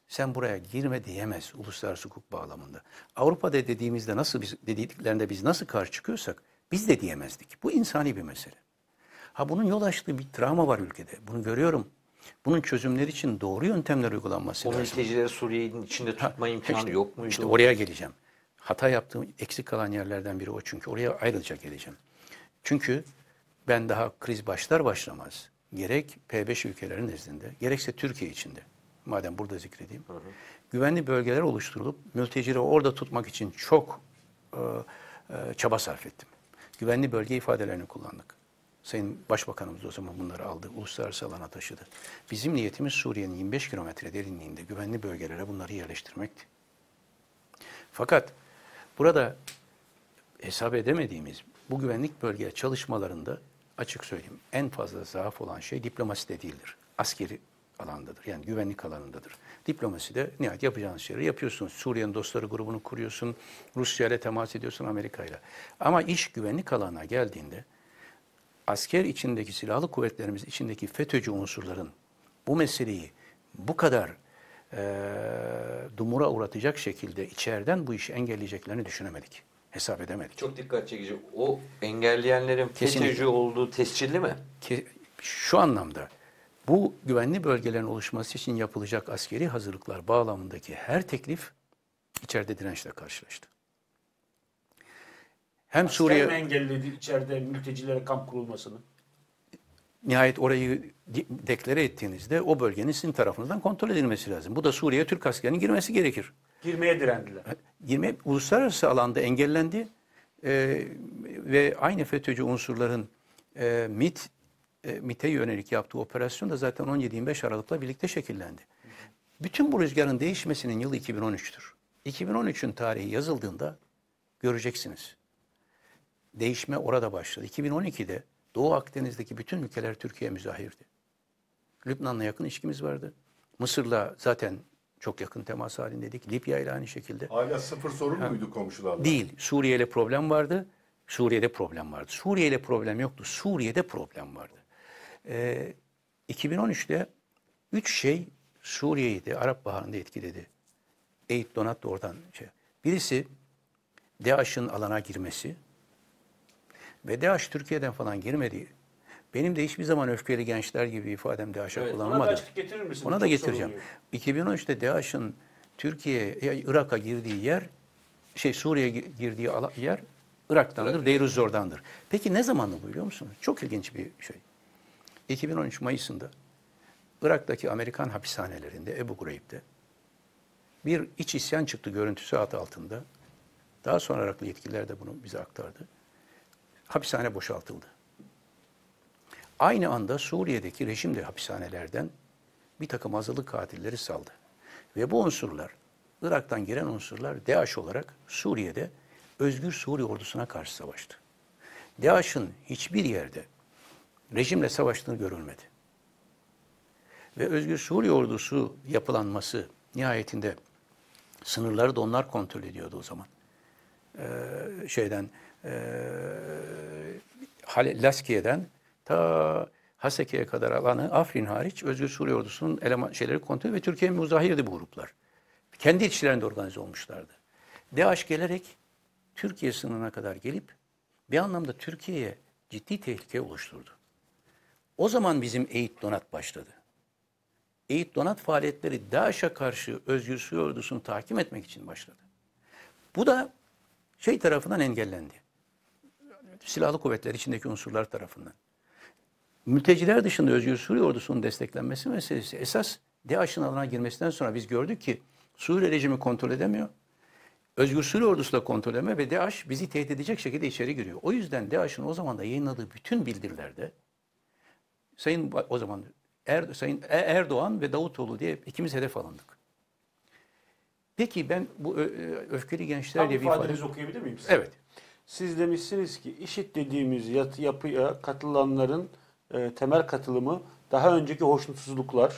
sen buraya girme diyemez uluslararası hukuk bağlamında. Avrupa'da dediğimizde dediklerinde biz nasıl karşı çıkıyorsak biz de diyemezdik. Bu insani bir mesele. Ha bunun yol açtığı bir travma var ülkede. Bunu görüyorum. Bunun çözümleri için doğru yöntemler uygulanması lazım. O mültecileri Suriye'nin içinde tutma imkanı yok muydu? İşte oraya geleceğim. Hata yaptığım eksik kalan yerlerden biri o çünkü. Oraya ayrıca geleceğim. Çünkü ben daha kriz başlar başlamaz. Gerek P5 ülkelerin nezdinde, gerekse Türkiye içinde. Madem burada zikredeyim. Güvenli bölgeler oluşturulup mültecileri orada tutmak için çok çaba sarf ettim. Güvenli bölge ifadelerini kullandık. Sayın Başbakanımız o zaman bunları aldı, uluslararası alana taşıdı. Bizim niyetimiz Suriye'nin 25 kilometre derinliğinde güvenli bölgelere bunları yerleştirmekti. Fakat burada hesap edemediğimiz bu güvenlik bölge çalışmalarında açık söyleyeyim en fazla zaaf olan şey diplomasi de değildir. Askeri alandadır. Yani güvenlik alanındadır. Diplomasi de nihayet yapacağınız şeyleri yapıyorsunuz. Suriye'nin dostları grubunu kuruyorsun, Rusya ile temas ediyorsun, Amerika ile. Ama iş güvenlik alanına geldiğinde asker içindeki silahlı kuvvetlerimiz içindeki FETÖ'cü unsurların bu meseleyi bu kadar dumura uğratacak şekilde içeriden bu işi engelleyeceklerini düşünemedik. Hesap edemedik. Çok dikkat çekici. O engelleyenlerin FETÖ'cü olduğu tescilli mi? Şu anlamda bu güvenli bölgelerin oluşması için yapılacak askeri hazırlıklar bağlamındaki her teklif içeride dirençle karşılaştı. Hem asker Suriye mi engelledi içeride mültecilere kamp kurulmasını? Nihayet orayı deklare ettiğinizde o bölgenin sizin tarafınızdan kontrol edilmesi lazım. Bu da Suriye'ye Türk askerinin girmesi gerekir. Girmeye direndiler. Girme uluslararası alanda engellendi ve aynı FETÖ'cü unsurların MİT'e yönelik yaptığı operasyon da zaten 17-25 Aralık'la birlikte şekillendi. Bütün bu rüzgarın değişmesinin yılı 2013'tür. 2013'ün tarihi yazıldığında göreceksiniz. Değişme orada başladı. 2012'de Doğu Akdeniz'deki bütün ülkeler Türkiye'ye müzahirdi. Lübnan'la yakın ilişkimiz vardı. Mısır'la zaten çok yakın temas halindeydik. Libya ile aynı şekilde. Hala sıfır sorun muydu komşularla? Değil. Suriye ile problem vardı. Suriye'de problem vardı. Suriye ile problem yoktu. Suriye'de problem vardı. 2013'te 3 şey Suriye'yi de Arap Baharı'nda etkiledi. Eyüp Donat da oradan şey. Birisi DAEŞ'in alana girmesi. Ve DAEŞ Türkiye'den falan girmedi. Benim de hiçbir zaman öfkeli gençler gibi ifadem DAEŞ'e kullanılmadı. Ona da açık getirir misin? Ona da getireceğim. 2013'te DAEŞ'in Türkiye'ye, Irak'a girdiği yer, Suriye'ye girdiği yer Irak'tandır, evet. Deirüzzor'dandır. Peki ne zamandı bu biliyor musunuz? Çok ilginç bir şey. 2013 Mayıs'ında Irak'taki Amerikan hapishanelerinde, Ebu Gureyb'de bir iç isyan çıktı görüntüsü adı altında. Daha sonra Iraklı yetkililer de bunu bize aktardı. Hapishane boşaltıldı. Aynı anda Suriye'deki rejim de hapishanelerden bir takım azılı katilleri saldı. Ve bu unsurlar, Irak'tan giren unsurlar DAEŞ olarak Suriye'de Özgür Suriye ordusuna karşı savaştı. DAEŞ'in hiçbir yerde rejimle savaştığını görülmedi. Ve Özgür Suriye ordusu yapılanması nihayetinde sınırları da onlar kontrol ediyordu o zaman. Laskiye'den ta Haseke'ye kadar alanı Afrin hariç Özgür Suriye ordusunun şeyleri kontrol ve Türkiye'ye müzahirdi bu gruplar. Kendi içlerinde organize olmuşlardı. DAEŞ gelerek Türkiye sınırına kadar gelip bir anlamda Türkiye'ye ciddi tehlike oluşturdu. O zaman bizim Eyüp Donat başladı. Eyüp Donat faaliyetleri DAEŞ'e karşı Özgür Suriye ordusunu tahkim etmek için başladı. Bu da tarafından engellendi. Silahlı kuvvetler içindeki unsurlar tarafından. Mülteciler dışında Özgür Suriye ordusunun desteklenmesi meselesi esas DAEŞ'in alana girmesinden sonra biz gördük ki Suriye rejimi kontrol edemiyor. Özgür Suriye ordusu da kontrol edemiyor ve DAEŞ bizi tehdit edecek şekilde içeri giriyor. O yüzden DAEŞ'in o zaman da yayınladığı bütün bildirilerde Sayın Erdoğan ve Davutoğlu diye ikimiz hedef alındık. Peki ben bu öfkeli gençler diye bir ifadenizi okuyabilir miyim size? Evet. Siz demişsiniz ki IŞİD dediğimiz yapıya katılanların temel katılımı daha önceki hoşnutsuzluklar,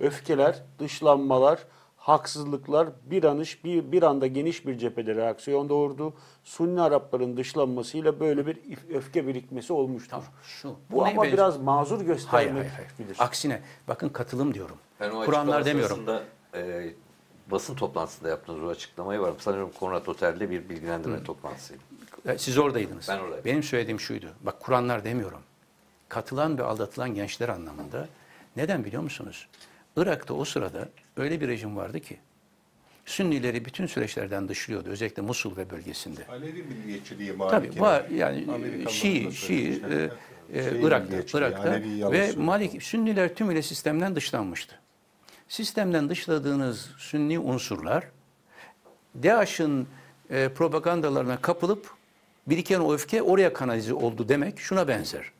öfkeler, dışlanmalar, haksızlıklar bir anda geniş bir cephelere aksiyon doğurdu. Sunni Arapların dışlanmasıyla böyle bir öfke birikmesi olmuştur. Tamam, bu ama biraz mazur göstermek hayır. Aksine bakın katılım diyorum. Kur'anlar demiyorum. Basın toplantısında yaptığınız o açıklamayı var. Sanırım Konrad Otel'de bir bilgilendirme toplantısıydı. Siz oradaydınız. Ben oradaydım. Benim söylediğim şuydu. Bak Kur'anlar demiyorum. Katılan ve aldatılan gençler anlamında. Neden biliyor musunuz? Irak'ta o sırada öyle bir rejim vardı ki Sünnileri bütün süreçlerden dışlıyordu. Özellikle Musul ve bölgesinde. Alevi milliyetçiliği malik. Tabii var yani Irak'ta ve Malik Sünniler tümüyle sistemden dışlanmıştı. Sistemden dışladığınız Sünni unsurlar DAEŞ'in propagandalarına kapılıp biriken o öfke oraya kanalize oldu demek şuna benzer.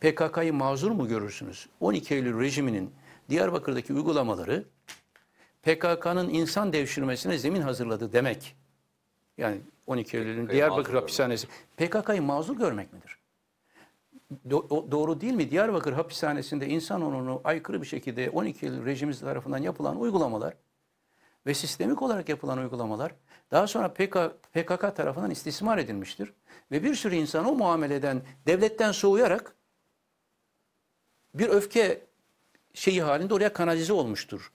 PKK'yı mazur mu görürsünüz? 12 Eylül rejiminin Diyarbakır'daki uygulamaları PKK'nın insan devşirmesine zemin hazırladı demek. Yani 12 Eylül'ün Diyarbakır hapishanesi. PKK'yı mazur görmek midir? Doğru değil mi? Diyarbakır hapishanesinde insan onuruna aykırı bir şekilde 12 Eylül rejimi tarafından yapılan uygulamalar ve sistemik olarak yapılan uygulamalar daha sonra PKK tarafından istismar edilmiştir. Ve bir sürü insan o muameleden, devletten soğuyarak bir öfke şeyi halinde oraya kanalize olmuştur.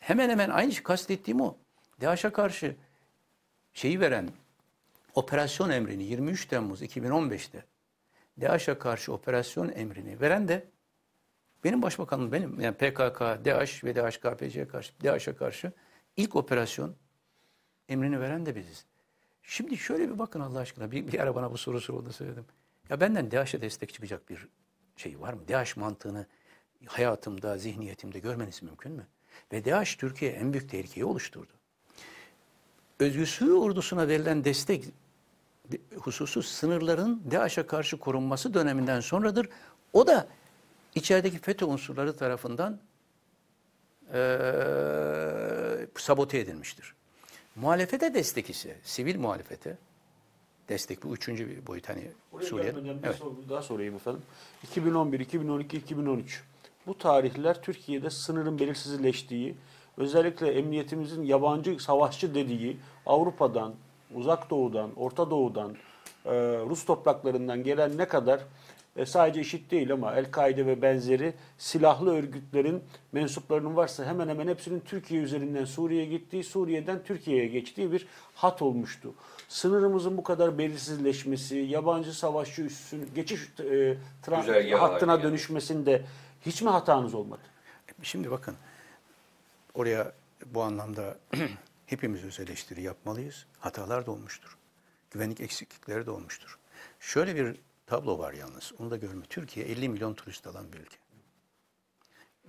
Hemen hemen aynı şey, kastettiğim o. DAEŞ'e karşı şeyi veren operasyon emrini 23 Temmuz 2015'te DAEŞ'e karşı operasyon emrini veren de benim başbakanım, benim yani PKK, DAEŞ ve DAEŞ-KPC'ye karşı, DAEŞ'e karşı ilk operasyon emrini veren de biziz. Şimdi şöyle bir bakın Allah aşkına, bir ara bana bu soru sorulduğunu söyledim. Ya benden DAEŞ'e destek çıkacak bir şey var mı? DAEŞ mantığını hayatımda, zihniyetimde görmeniz mümkün mü? Ve DAEŞ Türkiye'ye en büyük tehlikeyi oluşturdu. Özgür Suriye ordusuna verilen destek hususu sınırların DAEŞ'e karşı korunması döneminden sonradır. O da içerideki FETÖ unsurları tarafından sabote edilmiştir. Muhalefete destek ise, sivil muhalefete destek, bu üçüncü bir boyut. Hani Suriye. Evet. Daha sorayım efendim. 2011, 2012, 2013 bu tarihler Türkiye'de sınırın belirsizleştiği, özellikle emniyetimizin yabancı savaşçı dediği Avrupa'dan, Uzak Doğu'dan, Orta Doğu'dan, Rus topraklarından gelen ne kadar sadece IŞİD değil ama El-Kaide ve benzeri silahlı örgütlerin mensuplarının varsa hemen hemen hepsinin Türkiye üzerinden Suriye'ye gittiği, Suriye'den Türkiye'ye geçtiği bir hat olmuştu. Sınırımızın bu kadar belirsizleşmesi, yabancı savaşçı üssünün geçiş hattına yani dönüşmesinde hiç mi hatanız olmadı? Şimdi bakın, oraya bu anlamda hepimiz öz eleştiri yapmalıyız. Hatalar da olmuştur. Güvenlik eksiklikleri de olmuştur. Şöyle bir tablo var yalnız. Onu da görme. Türkiye 50 milyon turist alan bir ülke.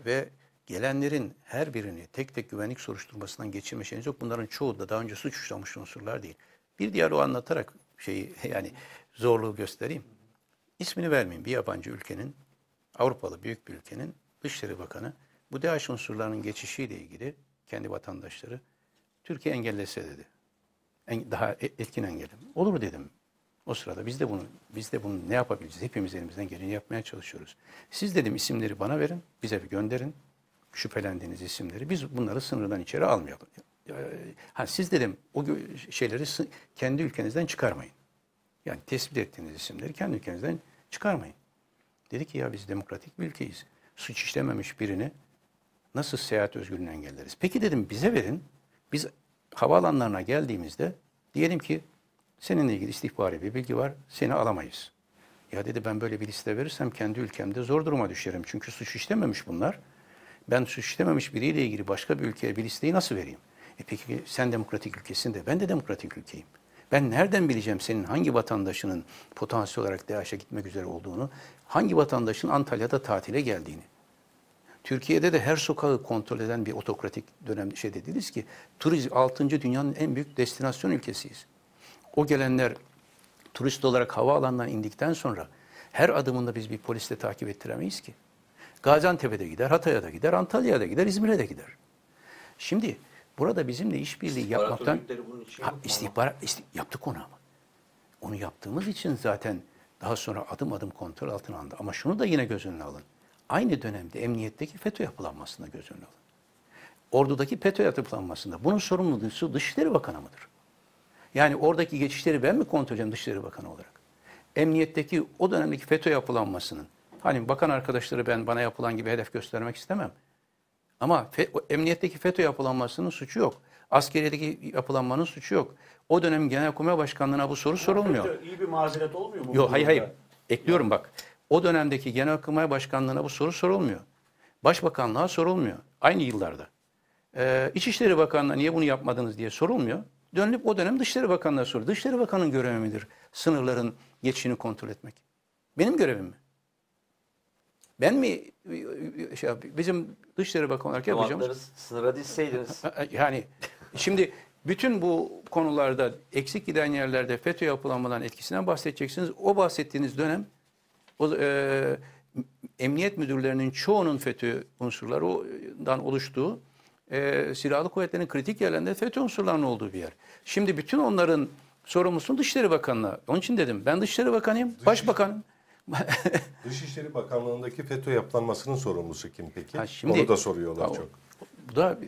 Ve gelenlerin her birini tek tek güvenlik soruşturmasından geçirme şeyiniz yok. Bunların çoğu da daha önce suç işlemiş unsurlar değil. Bir diğer o anlatarak şeyi, yani zorluğu göstereyim. İsmini vermeyeyim. Bir yabancı ülkenin, Avrupalı büyük bir ülkenin Dışişleri Bakanı bu DAEŞ unsurlarının geçişiyle ilgili kendi vatandaşları Türkiye engellese dedi. Daha etkin engelim. Olur mu dedim. O sırada biz de bunu ne yapabiliriz? Hepimiz elimizden geleni yapmaya çalışıyoruz. Siz dedim isimleri bana verin, bize bir gönderin. Şüphelendiğiniz isimleri. Biz bunları sınırdan içeri almayalım. Ha, siz dedim o şeyleri kendi ülkenizden çıkarmayın. Yani tespit ettiğiniz isimleri kendi ülkenizden çıkarmayın. Dedi ki ya biz demokratik bir ülkeyiz. Suç işlememiş birini nasıl seyahat özgürlüğünü engelleriz? Peki dedim bize verin. Biz havaalanlarına geldiğimizde diyelim ki seninle ilgili istihbari bir bilgi var, seni alamayız. Ya dedi ben böyle bir liste verirsem kendi ülkemde zor duruma düşerim. Çünkü suç işlememiş bunlar. Ben suç işlememiş biriyle ilgili başka bir ülkeye bir listeyi nasıl vereyim? Peki sen demokratik ülkesin de ben de demokratik ülkeyim. Ben nereden bileceğim senin hangi vatandaşının potansiyel olarak DAEŞ'e gitmek üzere olduğunu, hangi vatandaşın Antalya'da tatile geldiğini? Türkiye'de de her sokağı kontrol eden bir otokratik dönem şey dediniz ki, turizm 6. dünyanın en büyük destinasyon ülkesiyiz. O gelenler turist olarak havaalanından indikten sonra her adımında biz bir polisle takip ettiremeyiz ki. Gaziantep'e de gider, Hatay'a da gider, Antalya'ya da gider, İzmir'e de gider. Şimdi burada bizimle işbirliği yapmaktan yaptık onu ama. Onu yaptığımız için zaten daha sonra adım adım kontrol altına alındı. Ama şunu da yine göz önüne alın. Aynı dönemde emniyetteki FETÖ yapılanmasında göz önüne alın. Ordudaki FETÖ yapılanmasında bunun sorumlusu Dışişleri Bakanı mıdır? Yani oradaki geçişleri ben mi kontrol edeceğim Dışişleri Bakanı olarak? Emniyetteki o dönemdeki FETÖ yapılanmasının, hani bakan arkadaşları bana yapılan gibi hedef göstermek istemem. Ama emniyetteki FETÖ yapılanmasının suçu yok. Askeriyedeki yapılanmanın suçu yok. O dönem Genelkurmay Başkanlığı'na bu soru sorulmuyor. FETÖ iyi bir mazeret olmuyor mu? Yok, hayır. Ekliyorum yani. Bak. O dönemdeki Genelkurmay Başkanlığı'na bu soru sorulmuyor. Başbakanlığa sorulmuyor. Aynı yıllarda. İçişleri Bakanlığı'na niye bunu yapmadınız diye sorulmuyor. Dönülüp o dönem Dışişleri Bakanlığı'na sorulur. Dışişleri Bakanı'nın görevi midir sınırların geçişini kontrol etmek? Benim görevim mi? Ben mi şey, bizim Dışişleri Bakanı olarak yapacağımız? Doğanları sınıra dizseydiniz. Yani şimdi bütün bu konularda eksik giden yerlerde FETÖ yapılanmadan etkisinden bahsedeceksiniz. O bahsettiğiniz dönem emniyet müdürlerinin çoğunun FETÖ unsurlarından oluştuğu, silahlı kuvvetlerin kritik yerlerinde FETÖ unsurlarının olduğu bir yer. Şimdi bütün onların sorumlusunu Dışişleri Bakanı'na. Onun için dedim ben Dışişleri Bakanıyım, Başbakanım. Dışişleri Bakanlığı'ndaki FETÖ yapılanmasının sorumlusu kim peki? Ha, şimdi, onu da soruyorlar çok. Bu da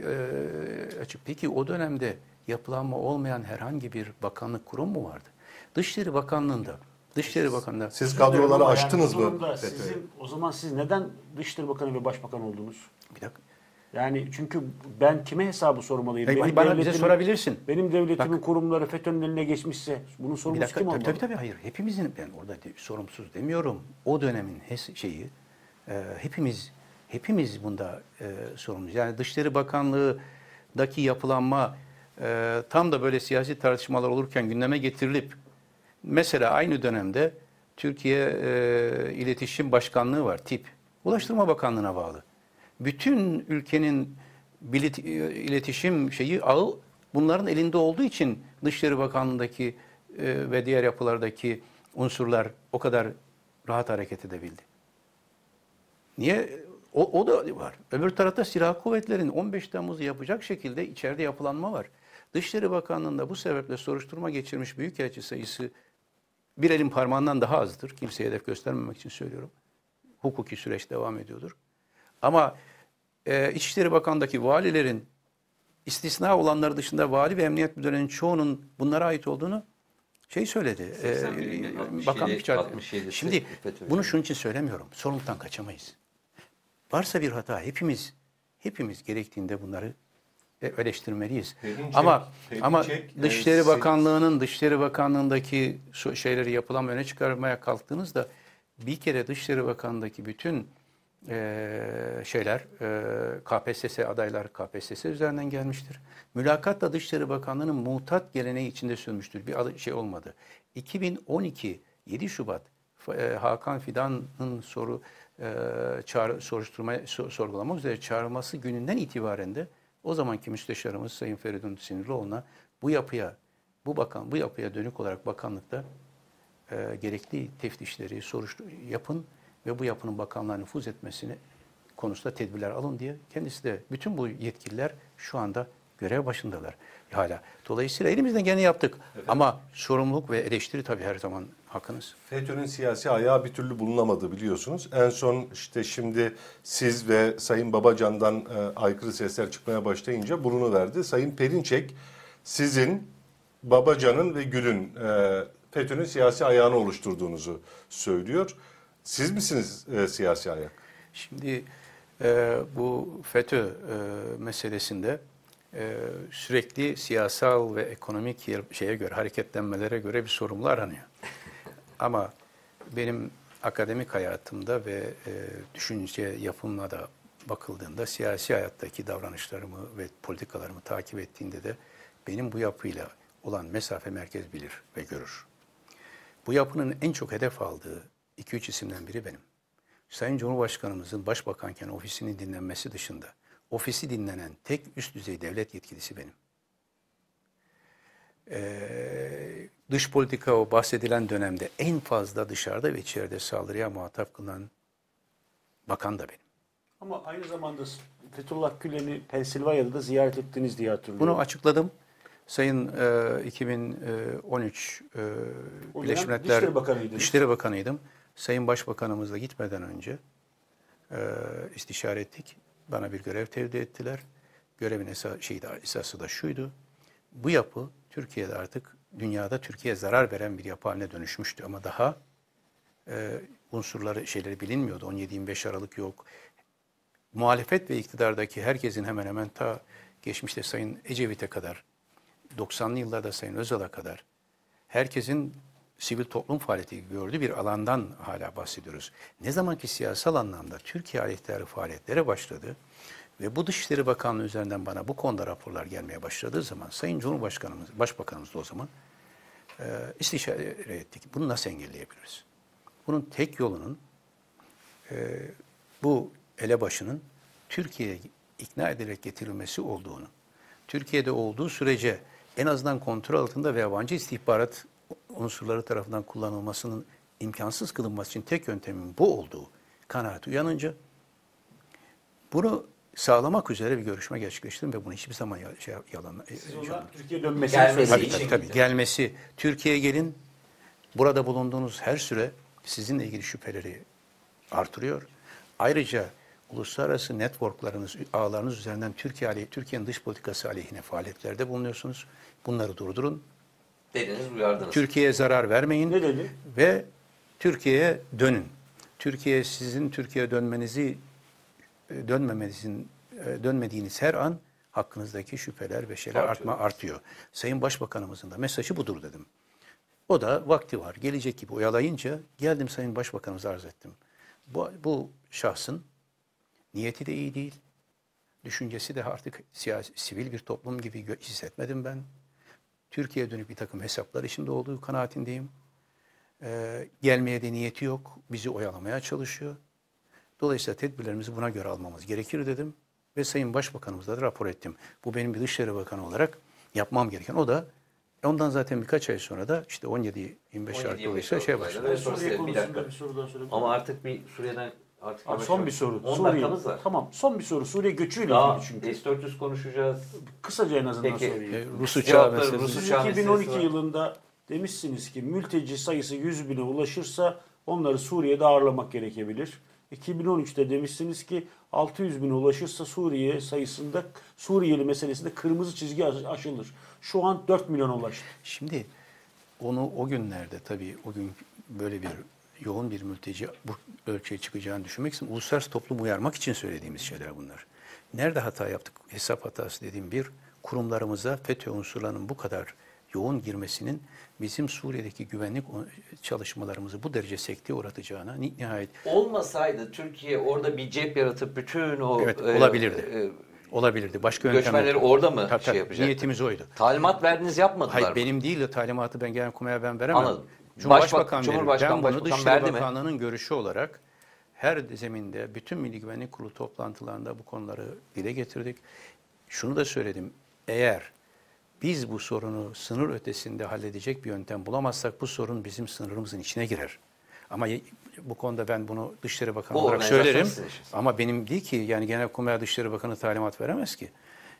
açık. Peki o dönemde yapılanma olmayan herhangi bir bakanlık kurum mu vardı? Dışişleri Bakanlığı'nda. Dışişleri Bakanlığı. Siz kadroları açtınız mı? O zaman siz neden Dışişleri Bakanı ve Başbakan oldunuz? Bir dakika. Yani çünkü ben kime hesabı sormalıyım? Benim bana bize sorabilirsin. Benim devletimin kurumları FETÖ'nün eline geçmişse bunun sorumlusu kim olmalı? Tabii hayır. Hepimizin, ben orada sorumsuz demiyorum. O dönemin şeyi hepimiz bunda sorumluyuz. Yani Dışişleri Bakanlığı'daki yapılanma tam da böyle siyasi tartışmalar olurken gündeme getirilip, mesela aynı dönemde Türkiye İletişim Başkanlığı var, TİP. Ulaştırma Bakanlığı'na bağlı. Bütün ülkenin iletişim şeyi, ağı bunların elinde olduğu için Dışişleri Bakanlığı'ndaki ve diğer yapılardaki unsurlar o kadar rahat hareket edebildi. Niye? O da var. Öbür tarafta Silahlı Kuvvetlerin 15 Temmuz'u yapacak şekilde içeride yapılanma var. Dışişleri Bakanlığı'nda bu sebeple soruşturma geçirmiş büyükelçi sayısı bir elin parmağından daha azdır. Kimseye hedef göstermemek için söylüyorum. Hukuki süreç devam ediyordur. Ama İçişleri Bakanlığı'ndaki valilerin, istisna olanları dışında vali ve emniyet müdürlerinin çoğunun bunlara ait olduğunu söyledi. 67, şimdi bunu şunun için söylemiyorum. Sorumluluktan kaçamayız. Varsa bir hata hepimiz gerektiğinde bunları eleştirmeliyiz. Ama Dışişleri Bakanlığı'nın, Dışişleri Bakanlığı'ndaki şeyleri yapılan öne çıkarmaya kalktığınızda bir kere Dışişleri Bakanlığı'ndaki bütün KPSS adaylar KPSS üzerinden gelmiştir. Mülakatla Dışişleri Bakanlığı'nın muhtat geleneği içinde sürmüştür. Bir şey olmadı. 2012 7 Şubat Hakan Fidan'ın sorgulamak üzere çağrılması gününden itibaren de o zamanki müsteşarımız Sayın Feridun Sinirlioğlu'na bu yapıya dönük olarak bakanlıkta gerekli teftişleri yapın ve bu yapının bakanlığa nüfuz etmesini konusunda tedbirler alın diye kendisi de, bütün bu yetkililer şu anda görev başındalar hala. Dolayısıyla elimizden gene yaptık. Efendim? Ama sorumluluk ve eleştiri tabii her zaman hakkınız. FETÖ'nün siyasi ayağı bir türlü bulunamadı biliyorsunuz. En son şimdi siz ve Sayın Babacan'dan aykırı sesler çıkmaya başlayınca burnunu verdi. Sayın Perinçek sizin, Babacan'ın ve Gül'ün FETÖ'nün siyasi ayağını oluşturduğunuzu söylüyor. Siz misiniz siyasi ayak? Şimdi bu FETÖ meselesinde sürekli siyasal ve ekonomik şeye göre, hareketlenmelere göre bir sorumlu aranıyor. Ama benim akademik hayatımda ve düşünce yapımına da bakıldığında, siyasi hayattaki davranışlarımı ve politikalarımı takip ettiğinde de benim bu yapıyla olan mesafe merkez bilir ve görür. Bu yapının en çok hedef aldığı 2-3 isimden biri benim. Sayın Cumhurbaşkanımızın başbakanken ofisinin dinlenmesi dışında, ofisi dinlenen tek üst düzey devlet yetkilisi benim. Dış politika o bahsedilen dönemde en fazla dışarıda ve içeride saldırıya muhatap kılınan bakan da benim. Ama aynı zamanda Fethullah Gülen'i Pensilvanya'da da ziyaret ettiniz diye hatırlıyorum. Bunu açıkladım. Sayın 2013 Birleşmiş Milletler Dışişleri Bakanıydım. Sayın Başbakanımızla gitmeden önce istişare ettik. Bana bir görev tevdi ettiler. Görevin esası da şuydu. Bu yapı Türkiye'de artık, dünyada Türkiye'ye zarar veren bir yapı haline dönüşmüştü. Ama daha unsurları, şeyleri bilinmiyordu. 17-25 Aralık yok. Muhalefet ve iktidardaki herkesin hemen hemen ta geçmişte Sayın Ecevit'e kadar, 90'lı yıllarda Sayın Özal'a kadar herkesin sivil toplum faaliyeti gördüğü bir alandan hala bahsediyoruz. Ne zamanki siyasal anlamda Türkiye aleyhtarı faaliyetlere başladı ve bu Dışişleri Bakanlığı üzerinden bana bu konuda raporlar gelmeye başladığı zaman Sayın Cumhurbaşkanımız, Başbakanımız da o zaman istişare ettik. Bunu nasıl engelleyebiliriz? Bunun tek yolunun bu elebaşının Türkiye'ye ikna ederek getirilmesi olduğunu, Türkiye'de olduğu sürece en azından kontrol altında ve yabancı istihbarat unsurları tarafından kullanılmasının imkansız kılınması için tek yöntemin bu olduğu kanaati uyanınca bunu sağlamak üzere bir görüşme gerçekleştirdim ve bunu hiçbir zaman yalan... Siz ona Türkiye'ye dönmesi... Gelmesi, Türkiye'ye gelin, burada bulunduğunuz her süre sizinle ilgili şüpheleri artırıyor. Ayrıca uluslararası networklarınız, ağlarınız üzerinden Türkiye'nin dış politikası aleyhine faaliyetlerde bulunuyorsunuz. Bunları durdurun. Dediniz, uyardınız. Türkiye'ye zarar vermeyin. Ne dedi? Ve Türkiye'ye dönün. Türkiye sizin Türkiye'ye dönmediğiniz her an hakkınızdaki şüpheler ve şeyler artıyor. Sayın Başbakanımızın da mesajı budur dedim. O da vakti var, gelecek gibi oyalayınca geldim Sayın Başbakanımıza arz ettim. Bu şahsın niyeti de iyi değil. Düşüncesi de artık sivil bir toplum gibi hissetmedim ben. Türkiye'ye dönük bir takım hesaplar içinde olduğu kanaatindeyim. Gelmeye de niyeti yok. Bizi oyalamaya çalışıyor. Dolayısıyla tedbirlerimizi buna göre almamız gerekir dedim. Ve Sayın Başbakanımıza da rapor ettim. Bu benim bir Dışişleri Bakanı olarak yapmam gereken. O da ondan zaten birkaç ay sonra da işte 17-25 Şubat dolayısıyla şey başladı. Ama artık bir Suriye'den... Abi son bir soru. 10 dakikamız var. Tamam. Son bir soru. Suriye göçüyle ilgili çünkü. S-400 konuşacağız. Kısaca en azından sorayım. Siz 2012 yılında demişsiniz ki mülteci sayısı 100 bine ulaşırsa onları Suriye'de ağırlamak gerekebilir. 2013'te demişsiniz ki 600 bine ulaşırsa Suriye sayısında, Suriyeli meselesinde kırmızı çizgi aşılır. Şu an 4 milyona ulaştı. Şimdi onu o günlerde tabii o gün böyle bir yoğun bir mülteci bu ölçüye çıkacağını düşünmek için, uluslararası toplumu uyarmak için söylediğimiz şeyler bunlar. Nerede hata yaptık? Hesap hatası dediğim bir, kurumlarımıza FETÖ unsurlarının bu kadar yoğun girmesinin bizim Suriye'deki güvenlik çalışmalarımızı bu derece sekteye uğratacağına nihayet... Olmasaydı Türkiye orada bir cep yaratıp bütün o... Evet, olabilirdi. Olabilirdi. Başka göçmenleri orada mı tabii, şey yapacaktı? Niyetimiz oydu. Talimat verdiniz, yapmadılar. Hayır, benim değil de talimatı ben Genelkurmay'a ben veremem. Anladım. Cumhurbaşkanı ben bunu Dışişleri Bakanlığı'nın görüşü olarak her zeminde bütün Milli Güvenlik Kurulu toplantılarında bu konuları dile getirdik. Şunu da söyledim. Eğer biz bu sorunu sınır ötesinde halledecek bir yöntem bulamazsak bu sorun bizim sınırımızın içine girer. Ama bu konuda ben bunu Dışişleri Bakanı olarak söylerim. Ama benim değil ki yani Genelkurmay Dışişleri Bakanı talimat veremez ki.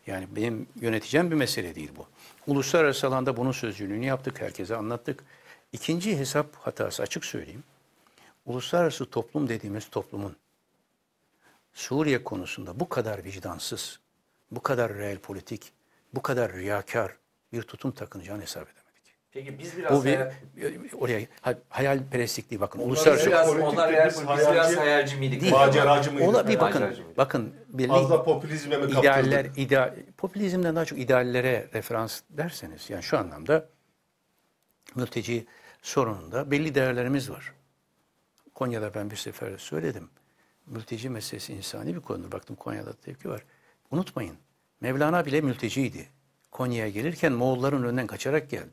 Yani benim yöneteceğim bir mesele değil bu. Uluslararası alanda bunun sözcülüğünü yaptık, herkese anlattık. İkinci hesap hatası, açık söyleyeyim. Uluslararası toplum dediğimiz toplumun Suriye konusunda bu kadar vicdansız, bu kadar realpolitik, bu kadar riyakar bir tutum takınacağını hesap edemedik. Peki biz biraz oraya hayalperestlikliği bakın. Onlar biraz hayalci miydik? Maceracı mıydık? Bakın az da popülizme mi kaptırdık? Popülizmden daha çok ideallere referans derseniz, yani şu anlamda mülteci sorununda belli değerlerimiz var. Konya'da ben bir sefer söyledim. Mülteci meselesi insani bir konudur. Baktım Konya'da tepki var. Unutmayın, Mevlana bile mülteciydi. Konya'ya gelirken Moğolların önünden kaçarak geldi.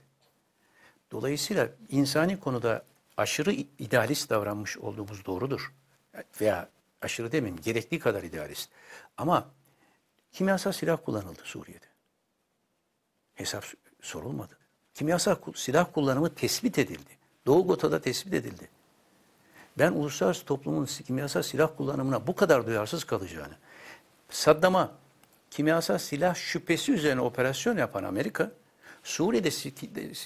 Dolayısıyla insani konuda aşırı idealist davranmış olduğumuz doğrudur. Veya aşırı demeyeyim, gerektiği kadar idealist. Ama kimyasal silah kullanıldı Suriye'de. Hesap sorulmadı. Kimyasal silah kullanımı tespit edildi. Doğu Gota'da tespit edildi. Ben uluslararası toplumun kimyasal silah kullanımına bu kadar duyarsız kalacağını, Saddam'a kimyasal silah şüphesi üzerine operasyon yapan Amerika, Suriye'de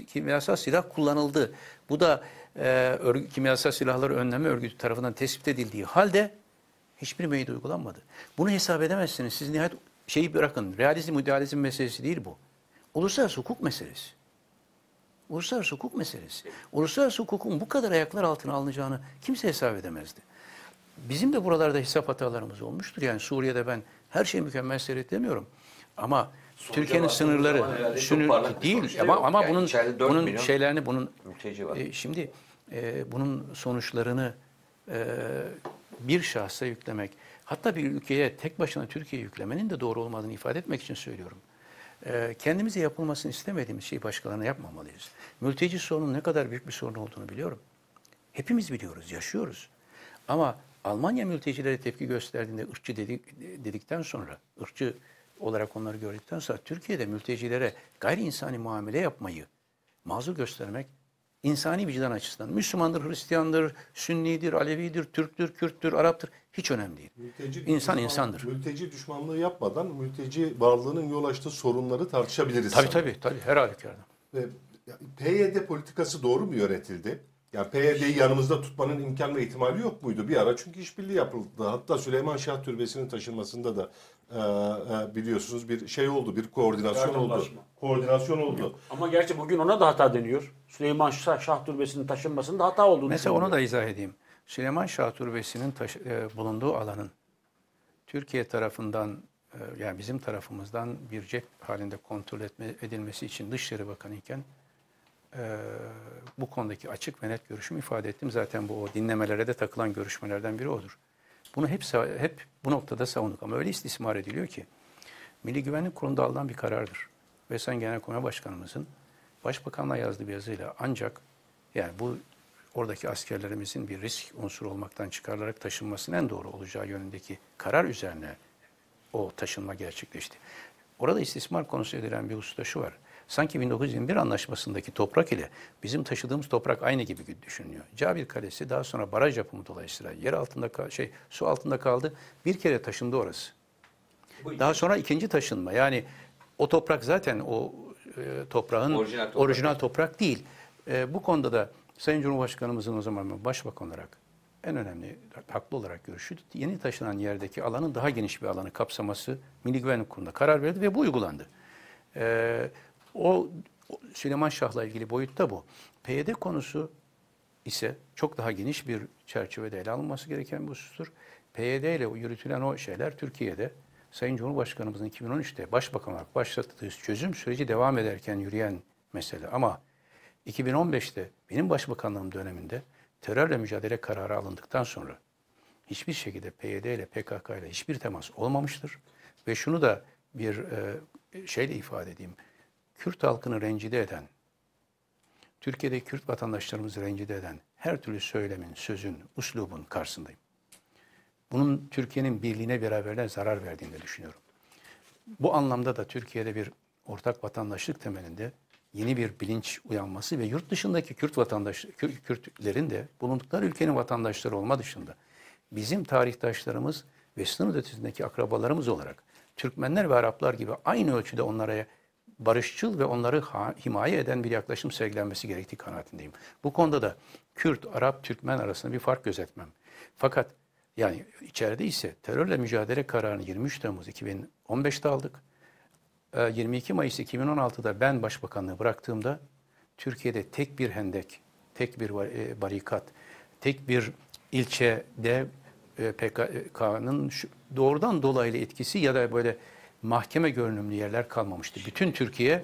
kimyasal silah kullanıldı. Bu da kimyasal silahları önleme örgütü tarafından tespit edildiği halde hiçbir meyil uygulanmadı. Bunu hesap edemezsiniz. Siz nihayet şeyi bırakın. Realizm, idealizm meselesi değil bu. Uluslararası hukuk meselesi. Uluslararası hukuk meselesi. Uluslararası hukukun bu kadar ayaklar altına alınacağını kimse hesap edemezdi. Bizim de buralarda hesap hatalarımız olmuştur. Yani Suriye'de ben her şeyi mükemmel seyretlemiyorum. Ama Türkiye'nin sınırları değil ama yani bunun şeylerini, bunun şimdi bunun sonuçlarını bir şahsa yüklemek, hatta bir ülkeye tek başına Türkiye'ye yüklemenin de doğru olmadığını ifade etmek için söylüyorum. Kendimize yapılmasını istemediğimiz şeyi başkalarına yapmamalıyız. Mülteci sorunun ne kadar büyük bir sorun olduğunu biliyorum. Hepimiz biliyoruz, yaşıyoruz. Ama Almanya mültecilere tepki gösterdiğinde ırkçı dedikten sonra, ırkçı olarak onları gördükten sonra Türkiye'de mültecilere gayri insani muamele yapmayı mazur göstermek insani vicdan açısından. Müslümandır, Hristiyandır, Sünnidir, Alevidir, Türktür, Kürttür, Araptır hiç önemli değil. İnsan insandır. Mülteci düşmanlığı yapmadan mülteci varlığının yol açtığı sorunları tartışabiliriz. Tabii tabii, tabii her halükarda. PYD politikası doğru mu yönetildi? Ya PYD'yi yanımızda tutmanın imkan ve ihtimali yok muydu bir ara? Çünkü işbirliği yapıldı. Hatta Süleyman Şah Türbesi'nin taşınmasında da biliyorsunuz bir şey oldu, bir koordinasyon oldu. Koordinasyon oldu. Ama gerçi bugün ona da hata deniyor. Süleyman Şah Türbesi'nin taşınmasında hata olduğunu. Mesela onu da izah edeyim. Süleyman Şah Türbesi'nin bulunduğu alanın Türkiye tarafından, yani bizim tarafımızdan bir cep halinde kontrol edilmesi için Dışişleri Bakanı iken bu konudaki açık ve net görüşümü ifade ettim. Zaten bu o dinlemelere de takılan görüşmelerden biri odur. Bunu hep bu noktada savunduk ama öyle istismar ediliyor ki Milli Güvenlik Kurulu'nda alınan bir karardır. Ve sen Genelkurmay Başkanımızın Başbakan'la yazdığı bir yazıyla ancak yani bu oradaki askerlerimizin bir risk unsuru olmaktan çıkarılarak taşınmasının en doğru olacağı yönündeki karar üzerine o taşınma gerçekleşti. Orada istismar konusu edilen bir hususta şu var. Sanki 1921 anlaşmasındaki toprak ile bizim taşıdığımız toprak aynı gibi düşünülüyor. Cabir Kalesi daha sonra baraj yapımı dolayısıyla yer altında su altında kaldı. Bir kere taşındı orası. Daha sonra ikinci taşınma. Yani o toprak zaten o toprağın orijinal toprak değil. Bu konuda da Sayın Cumhurbaşkanımızın o zaman başbakan olarak en önemli haklı olarak görüşü yeni taşınan yerdeki alanın daha geniş bir alanı kapsaması Milli Güvenlik Kurulu'nda karar verdi ve bu uygulandı. O Süleyman Şah'la ilgili boyutta bu. PYD konusu ise çok daha geniş bir çerçevede ele alınması gereken bir husustur. PYD ile yürütülen o şeyler Türkiye'de Sayın Cumhurbaşkanımızın 2013'te Başbakan olarak başlattığı çözüm süreci devam ederken yürüyen mesele. Ama 2015'te benim başbakanlığım döneminde terörle mücadele kararı alındıktan sonra hiçbir şekilde PYD ile PKK ile hiçbir temas olmamıştır. Ve şunu da bir şeyle ifade edeyim. Kürt halkını rencide eden, Türkiye'de Kürt vatandaşlarımızı rencide eden her türlü söylemin, sözün, uslubun karşısındayım. Bunun Türkiye'nin birliğine, beraberliğe zarar verdiğini de düşünüyorum. Bu anlamda da Türkiye'de bir ortak vatandaşlık temelinde yeni bir bilinç uyanması ve yurt dışındaki Kürtlerin de bulundukları ülkenin vatandaşları olma dışında bizim tarihtaşlarımız ve sınır ötesindeki akrabalarımız olarak Türkmenler ve Araplar gibi aynı ölçüde onlara barışçıl ve onları himaye eden bir yaklaşım sergilenmesi gerektiği kanaatindeyim. Bu konuda da Kürt, Arap, Türkmen arasında bir fark gözetmem. Fakat yani içeride ise terörle mücadele kararını 23 Temmuz 2015'te aldık. 22 Mayıs 2016'da ben başbakanlığı bıraktığımda Türkiye'de tek bir hendek, tek bir barikat, tek bir ilçede PKK'nın doğrudan dolaylı etkisi ya da böyle mahkeme görünümlü yerler kalmamıştı. Bütün Türkiye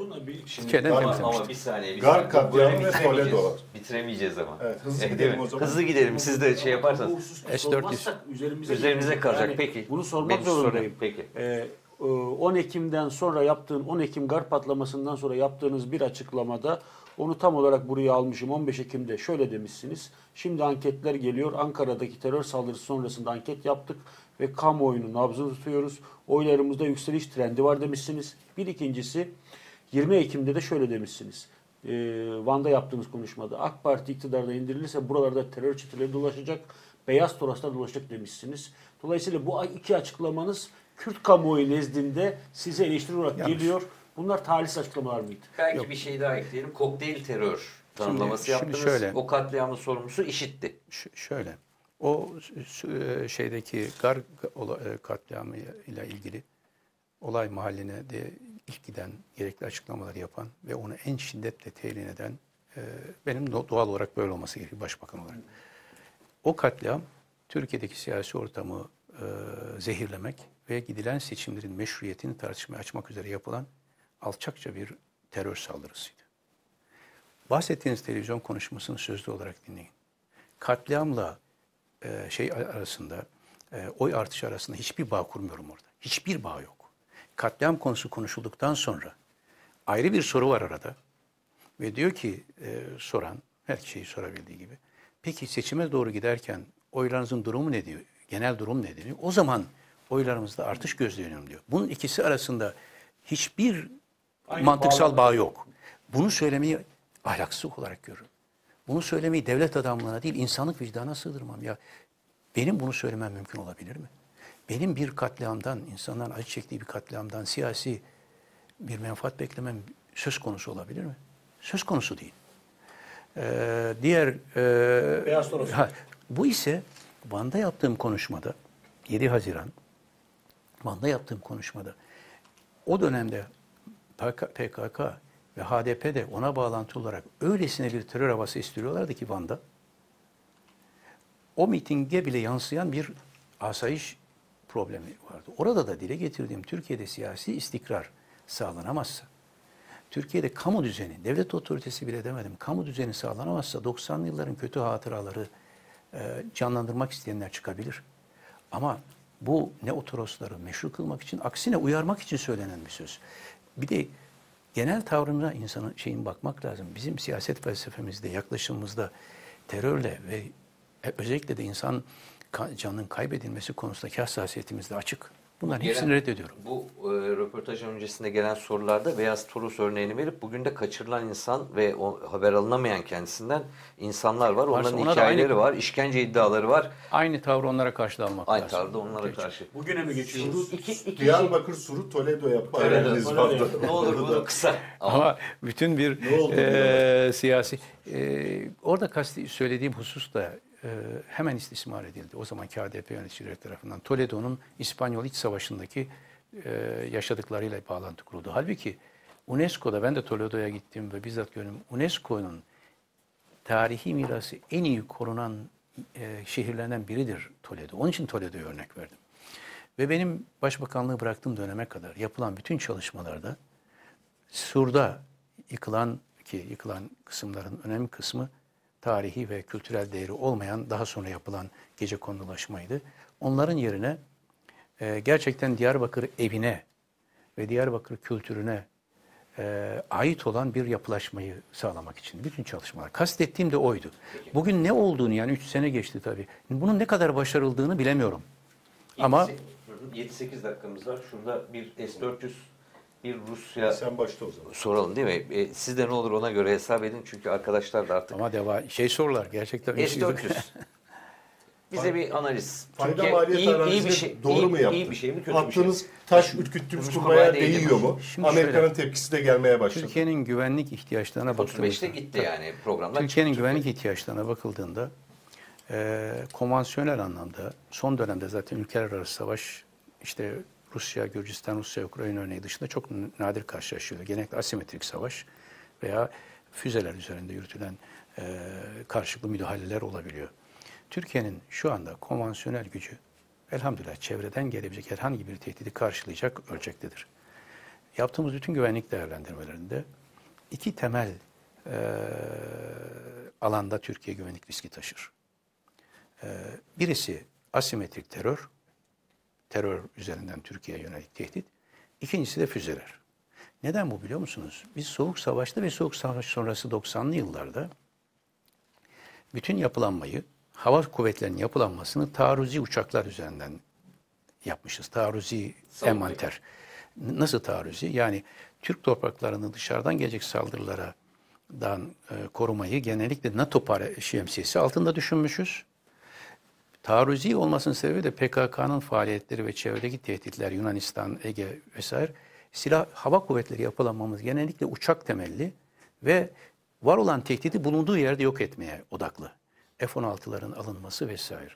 Türkiye'den temizlemişti. Bir saniye. Gar katliamı ve Toledo var. Bitiremeyeceğiz ama. Evet, hızlı gidelim o zaman. Hızlı gidelim. Siz de şey yaparsanız. S-400. Üzerimize kalacak. Yani, peki. Bunu sormak zorundayım. Peki. 10 Ekim'den sonra yaptığın, 10 Ekim Gar patlamasından sonra yaptığınız bir açıklamada onu tam olarak buraya almışım. 15 Ekim'de şöyle demişsiniz. Şimdi anketler geliyor. Ankara'daki terör saldırısı sonrasında anket yaptık ve kamuoyunun nabzını tutuyoruz. Oylarımızda yükseliş trendi var demişsiniz. Bir ikincisi 20 Ekim'de de şöyle demişsiniz. Van'da yaptığımız konuşmada AK Parti iktidarda indirilirse buralarda terör çeteleri dolaşacak, beyaz toraslar dolaşacak demişsiniz. Dolayısıyla bu iki açıklamanız Kürt kamuoyu nezdinde size eleştiri olarak geliyor. Bunlar talihsiz açıklamalar mıydı? Belki yok. Bir şey daha ekleyelim. Kokteyl terör tanımlaması yaptınız. Şöyle, o katliamın sorumlusu IŞİD'ti. Şöyle. O şeydeki Gar katliamı ile ilgili olay mahalline de ilk giden gerekli açıklamaları yapan ve onu en şiddetle telin eden benim doğal olarak böyle olması gerekiyor başbakan olarak. O katliam Türkiye'deki siyasi ortamı zehirlemek ve gidilen seçimlerin meşruiyetini tartışmaya açmak üzere yapılan alçakça bir terör saldırısıydı. Bahsettiğiniz televizyon konuşmasını sözlü olarak dinleyin. Katliamla şey arasında, oy artışı arasında hiçbir bağ kurmuyorum orada. Hiçbir bağ yok. Katliam konusu konuşulduktan sonra ayrı bir soru var arada. Ve diyor ki soran, her şeyi sorabildiği gibi. Peki seçime doğru giderken oylarınızın durumu ne diyor? Genel durum ne diyor? O zaman oylarımızda artış gözleniyorum diyor. Bunun ikisi arasında hiçbir mantıksal bağ yok. Bunu söylemeyi ahlaksızlık olarak görüyorum. Bunu söylemeyi devlet adamlarına değil, insanlık vicdanına sığdırmam. Ya benim bunu söylemem mümkün olabilir mi? Benim bir katliamdan, insanların acı çektiği bir katliamdan siyasi bir menfaat beklemem söz konusu olabilir mi? Söz konusu değil. diğer Beyaz Toros. Bu ise Van'da yaptığım konuşmada 7 Haziran Van'da yaptığım konuşmada o dönemde PKK ve HDP de ona bağlantılı olarak öylesine bir terör havası istiyorlardı ki Van'da o mitinge bile yansıyan bir asayiş problemi vardı. Orada da dile getirdiğim Türkiye'de siyasi istikrar sağlanamazsa, Türkiye'de kamu düzeni, devlet otoritesi bile demedim, kamu düzeni sağlanamazsa 90'lı yılların kötü hatıraları canlandırmak isteyenler çıkabilir. Ama bu ne o Torosları meşru kılmak için, aksine uyarmak için söylenen bir söz. Bir de genel tavrına insanın bakmak lazım. Bizim siyaset felsefemizde, yaklaşımımızda terörle ve özellikle de insan canının kaybedilmesi konusundaki hassasiyetimiz de açık. Bunların hepsini reddediyorum. Bu röportaj öncesinde gelen sorularda Beyaz Toros örneğini verip bugün de kaçırılan insan ve o haber alınamayan kendisinden insanlar var. Onların hikayeleri var, işkence iddiaları var. Aynı tavrı onlara karşı da almak lazım. Aynı tavrı onlara karşı. Bugüne mi geçiyoruz? Diyarbakır, Surut, Toledo'ya paraleliz. Ne olur bunu kısa. Ama bütün bir siyasi... orada söylediğim husus da hemen istismar edildi. O zamanki HDP yöneticileri tarafından Toledo'nun İspanyol İç Savaşı'ndaki yaşadıklarıyla bağlantı kuruldu. Halbuki UNESCO'da ben de Toledo'ya gittim ve bizzat gördüm. UNESCO'nun tarihi mirası en iyi korunan şehirlerden biridir Toledo. Onun için Toledo'ya örnek verdim. Ve benim başbakanlığı bıraktığım döneme kadar yapılan bütün çalışmalarda Sur'da yıkılan kısımların önemli kısmı tarihi ve kültürel değeri olmayan, daha sonra yapılan gecekondulaşmaydı. Onların yerine gerçekten Diyarbakır evine ve Diyarbakır kültürüne ait olan bir yapılaşmayı sağlamak için bütün çalışmalar. Kastettiğim de oydu. Bugün ne olduğunu, yani 3 sene geçti tabii. Bunun ne kadar başarıldığını bilemiyorum. Ama 7-8 dakikamız var. Şurada bir S-400 Rusya sen başta o zaman soralım değil mi? Siz de ne olur ona göre hesap edin çünkü arkadaşlar da artık ama sorular gerçekten S-400. Bize bir analiz. Fayda maliyet analizi doğru mu yaptı? İyi bir şey mi, kötü attığınız bir şey mi? Taş ürküttüğümüz kurmaya değiyor mu? Amerika'nın tepkisi de gelmeye başladı. Türkiye'nin güvenlik ihtiyaçlarına bakıldığında. 35'te gitti yani programlar. Türkiye'nin güvenlik ihtiyaçlarına bakıldığında konvansiyonel anlamda son dönemde zaten ülkeler arası savaş işte Rusya, Gürcistan, Rusya, Ukrayna örneği dışında çok nadir karşılaşılıyor. Genellikle asimetrik savaş veya füzeler üzerinde yürütülen karşılıklı müdahaleler olabiliyor. Türkiye'nin şu anda konvansiyonel gücü elhamdülillah çevreden gelebilecek herhangi bir tehdidi karşılayacak ölçektedir. Yaptığımız bütün güvenlik değerlendirmelerinde iki temel alanda Türkiye güvenlik riski taşır. Birisi asimetrik terör. Terör üzerinden Türkiye'ye yönelik tehdit. İkincisi de füzeler. Neden bu biliyor musunuz? Biz Soğuk Savaş'ta ve Soğuk Savaş sonrası 90'lı yıllarda bütün yapılanmayı, hava kuvvetlerinin yapılanmasını taarruzi uçaklar üzerinden yapmışız. Taarruzi envanter. Nasıl taarruzi? Yani Türk topraklarını dışarıdan gelecek saldırılardan korumayı genellikle NATO şemsiyesi altında düşünmüşüz. Taarruzi olmasının sebebi de PKK'nın faaliyetleri ve çevredeki tehditler, Yunanistan, Ege vesaire. Silah, hava kuvvetleri yapılanmamız genellikle uçak temelli ve var olan tehdidi bulunduğu yerde yok etmeye odaklı. F-16'ların alınması vesaire.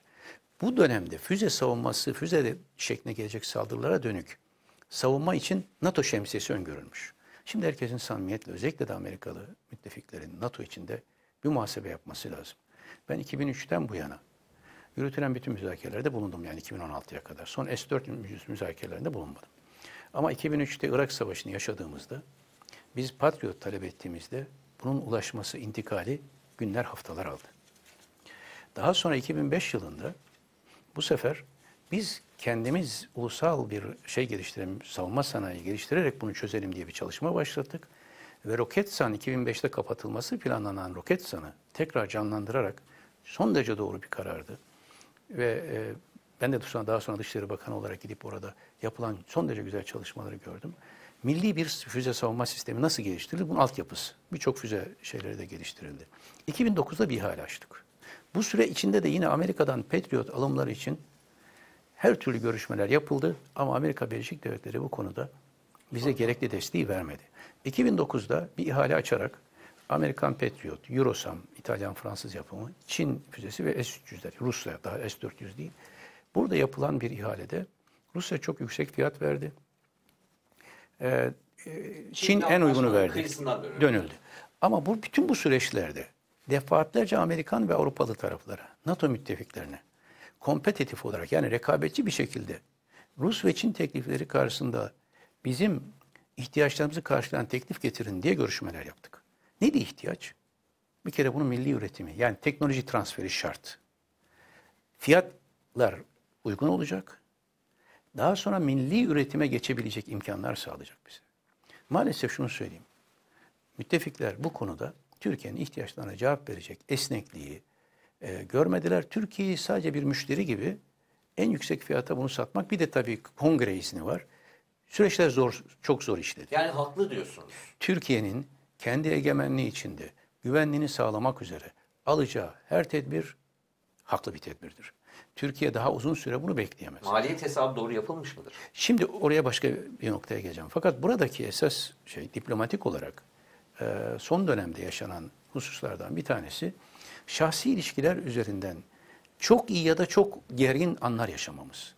Bu dönemde füze savunması, füze şekline gelecek saldırılara dönük savunma için NATO şemsiyesi öngörülmüş. Şimdi herkesin samimiyetle, özellikle de Amerikalı müttefiklerin NATO içinde bir muhasebe yapması lazım. Ben 2003'ten bu yana yürütülen bütün müzakerelerde bulundum, yani 2016'ya kadar. Son S-400 müzakerelerinde bulunmadım. Ama 2003'te Irak Savaşı'nı yaşadığımızda, biz Patriot talep ettiğimizde bunun ulaşması, intikali günler, haftalar aldı. Daha sonra 2005 yılında bu sefer biz kendimiz ulusal bir geliştirelim, savunma sanayi geliştirerek bunu çözelim diye bir çalışma başlattık. Ve Roketsan, 2005'te kapatılması planlanan Roketsan'ı tekrar canlandırarak son derece doğru bir karardı. Ve ben de daha sonra Dışişleri Bakanı olarak gidip orada yapılan son derece güzel çalışmaları gördüm. Milli bir füze savunma sistemi nasıl geliştirildi? Bunun altyapısı. Birçok füze şeyleri de geliştirildi. 2009'da bir ihale açtık. Bu süre içinde de yine Amerika'dan Patriot alımları için her türlü görüşmeler yapıldı. Ama Amerika Birleşik Devletleri bu konuda bize gerekli desteği vermedi. 2009'da bir ihale açarak Amerikan Patriot, Eurosam, İtalyan, Fransız yapımı, Çin füzesi ve S-300'ler, Rusya, daha S-400 değil. Burada yapılan bir ihalede Rusya çok yüksek fiyat verdi. Çin en uygunu verdi, dönüldü. Ama bu bütün bu süreçlerde defaatlerce Amerikan ve Avrupalı taraflara, NATO müttefiklerine kompetitif olarak, yani rekabetçi bir şekilde Rus ve Çin teklifleri karşısında bizim ihtiyaçlarımızı karşılayan teklif getirin diye görüşmeler yaptık. Neydi ihtiyaç? Bir kere bunun milli üretimi, yani teknoloji transferi şart. Fiyatlar uygun olacak. Daha sonra milli üretime geçebilecek imkanlar sağlayacak bize. Maalesef şunu söyleyeyim. Müttefikler bu konuda Türkiye'nin ihtiyaçlarına cevap verecek esnekliği görmediler. Türkiye'yi sadece bir müşteri gibi en yüksek fiyata bunu satmak, bir de tabii kongre izni var. Süreçler zor, çok zor işledi. Yani haklı diyorsunuz. Türkiye'nin kendi egemenliği içinde güvenliğini sağlamak üzere alacağı her tedbir haklı bir tedbirdir. Türkiye daha uzun süre bunu bekleyemez. Maliyet hesabı doğru yapılmış mıdır? Şimdi oraya başka bir noktaya geleceğim. Fakat buradaki esas şey, diplomatik olarak son dönemde yaşanan hususlardan bir tanesi şahsi ilişkiler üzerinden çok iyi ya da çok gergin anlar yaşamamız.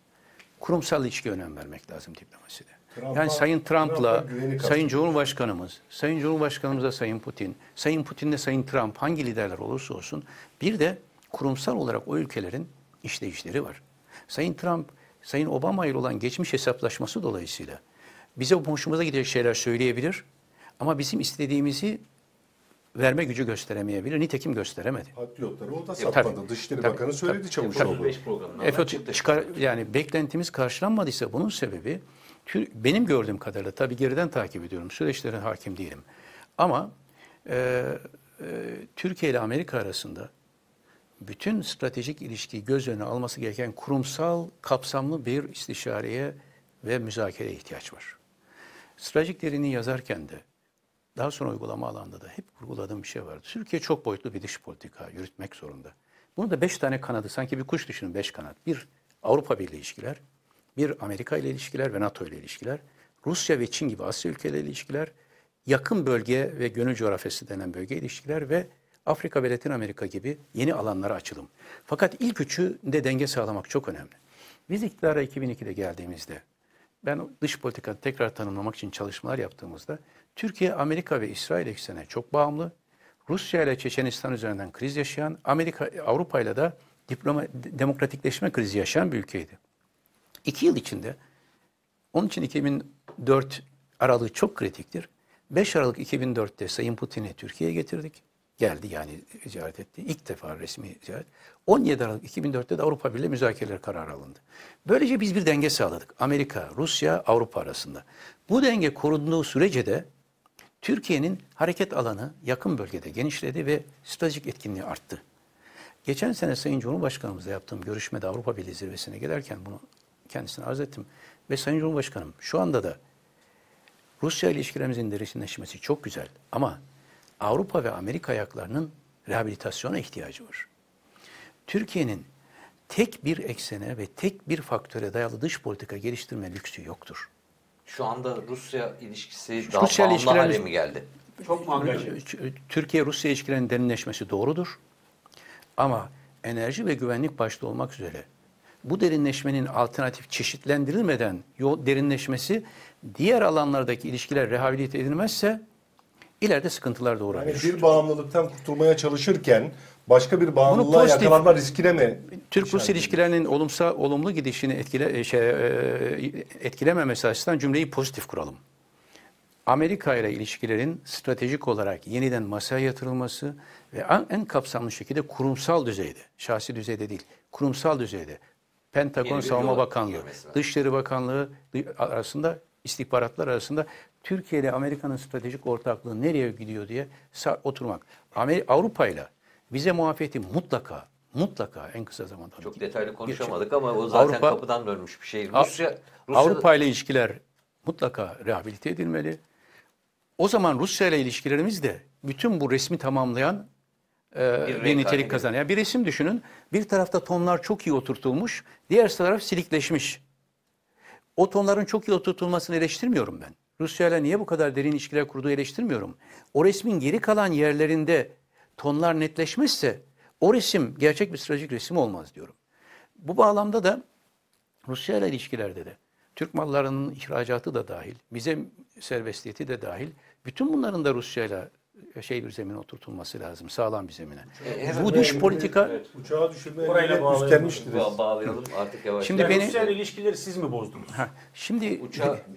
Kurumsal ilişkiye önem vermek lazım diplomaside. Yani Sayın Trump'la, Sayın Cumhurbaşkanımız, Sayın Cumhurbaşkanımızla Sayın Putin, Sayın Putin'le Sayın Trump, hangi liderler olursa olsun, bir de kurumsal olarak o ülkelerin işleyişleri var. Sayın Trump, Sayın Obama ile olan geçmiş hesaplaşması dolayısıyla bize hoşumuza gidecek şeyler söyleyebilir ama bizim istediğimizi verme gücü gösteremeyebilir. Nitekim gösteremedi. Patriotları o da satmadı. Tabii, Dışişleri Bakanı söyledi Çavuşoğlu. Yani beklentimiz karşılanmadıysa bunun sebebi, benim gördüğüm kadarıyla, tabii geriden takip ediyorum, süreçlere hakim değilim. Ama Türkiye ile Amerika arasında bütün stratejik ilişkiyi göz önüne alması gereken kurumsal, kapsamlı bir istişareye ve müzakereye ihtiyaç var. Stratejik derinliği yazarken de, daha sonra uygulama alanında da hep vurguladığım bir şey vardı. Türkiye çok boyutlu bir dış politika yürütmek zorunda. Bunu da 5 tane kanadı, sanki bir kuş düşünün, 5 kanat. Bir Avrupa Birliği ilişkiler, bir Amerika ile ilişkiler ve NATO ile ilişkiler, Rusya ve Çin gibi Asya ülkeleriyle ilişkiler, yakın bölge ve gönül coğrafyası denen bölge ilişkiler ve Afrika ve Latin Amerika gibi yeni alanlara açılım. Fakat ilk üçünde denge sağlamak çok önemli. Biz iktidara 2002'de geldiğimizde, ben dış politikanı tekrar tanımlamak için çalışmalar yaptığımızda, Türkiye, Amerika ve İsrail eksenine çok bağımlı, Rusya ile Çeçenistan üzerinden kriz yaşayan, Avrupa ile de demokratikleşme krizi yaşayan bir ülkeydi. 2 yıl içinde, onun için 2004 aralığı çok kritiktir. 5 Aralık 2004'te Sayın Putin'i Türkiye'ye getirdik. Geldi, yani ziyaret etti. İlk defa resmi ziyaret. 17 Aralık 2004'te de Avrupa Birliği müzakereler kararı alındı. Böylece biz bir denge sağladık. Amerika, Rusya, Avrupa arasında. Bu denge korunduğu sürece de Türkiye'nin hareket alanı yakın bölgede genişledi ve stratejik etkinliği arttı. Geçen sene Sayın Cumhurbaşkanımızla yaptığım görüşmede Avrupa Birliği zirvesine giderken bunu kendisine arz ettim. Ve Sayın Cumhurbaşkanım, şu anda da Rusya ilişkilerimizin derinleşmesi çok güzel ama Avrupa ve Amerika ayaklarının rehabilitasyona ihtiyacı var. Türkiye'nin tek bir eksene ve tek bir faktöre dayalı dış politika geliştirme lüksü yoktur. Şu anda Rusya ilişkisi daha bağımlı hale mi geldi? Çok bağımlı. Türkiye-Rusya ilişkilerinin derinleşmesi doğrudur. Ama enerji ve güvenlik başta olmak üzere bu derinleşmenin alternatif çeşitlendirilmeden derinleşmesi, diğer alanlardaki ilişkiler rehabilite edilmezse ileride sıkıntılar doğurabilir. Yani bir bağımlılıktan kurtulmaya çalışırken başka bir bağımlılığa yakalanma riskine mi? Türk-Rus ilişkilerinin olumlu gidişini etkilememesi açısından cümleyi pozitif kuralım. Amerika ile ilişkilerin stratejik olarak yeniden masaya yatırılması ve en kapsamlı şekilde kurumsal düzeyde, şahsi düzeyde değil, kurumsal düzeyde Pentagon, Savunma Bakanlığı, Dışişleri Bakanlığı arasında, istihbaratlar arasında Türkiye ile Amerika'nın stratejik ortaklığı nereye gidiyor diye oturmak. Avrupa ile vize muafiyeti mutlaka en kısa zamanda. Çok detaylı konuşamadık ama o zaten kapıdan dönmüş bir şey. Avrupa ile ilişkiler mutlaka rehabilite edilmeli. O zaman Rusya ile ilişkilerimiz de bütün bu resmi tamamlayan bir nitelik kazanıyor. Yani bir resim düşünün. Bir tarafta tonlar çok iyi oturtulmuş, diğer taraf silikleşmiş. O tonların çok iyi oturtulmasını eleştirmiyorum ben. Rusya ile niye bu kadar derin ilişkiler kurduğu eleştirmiyorum. O resmin geri kalan yerlerinde tonlar netleşmezse o resim gerçek bir stratejik resim olmaz diyorum. Bu bağlamda da Rusya ile ilişkilerde de Türk mallarının ihracatı da dahil, vize serbestiyeti de dahil, bütün bunların da Rusya ile bir zemine oturtulması lazım, sağlam bir zemine. Bu dış politika... Evet, uçağı düşürmeye bağlayalım artık yavaş. Şimdi yani Rusya ile ilişkileri siz mi bozdunuz? Şimdi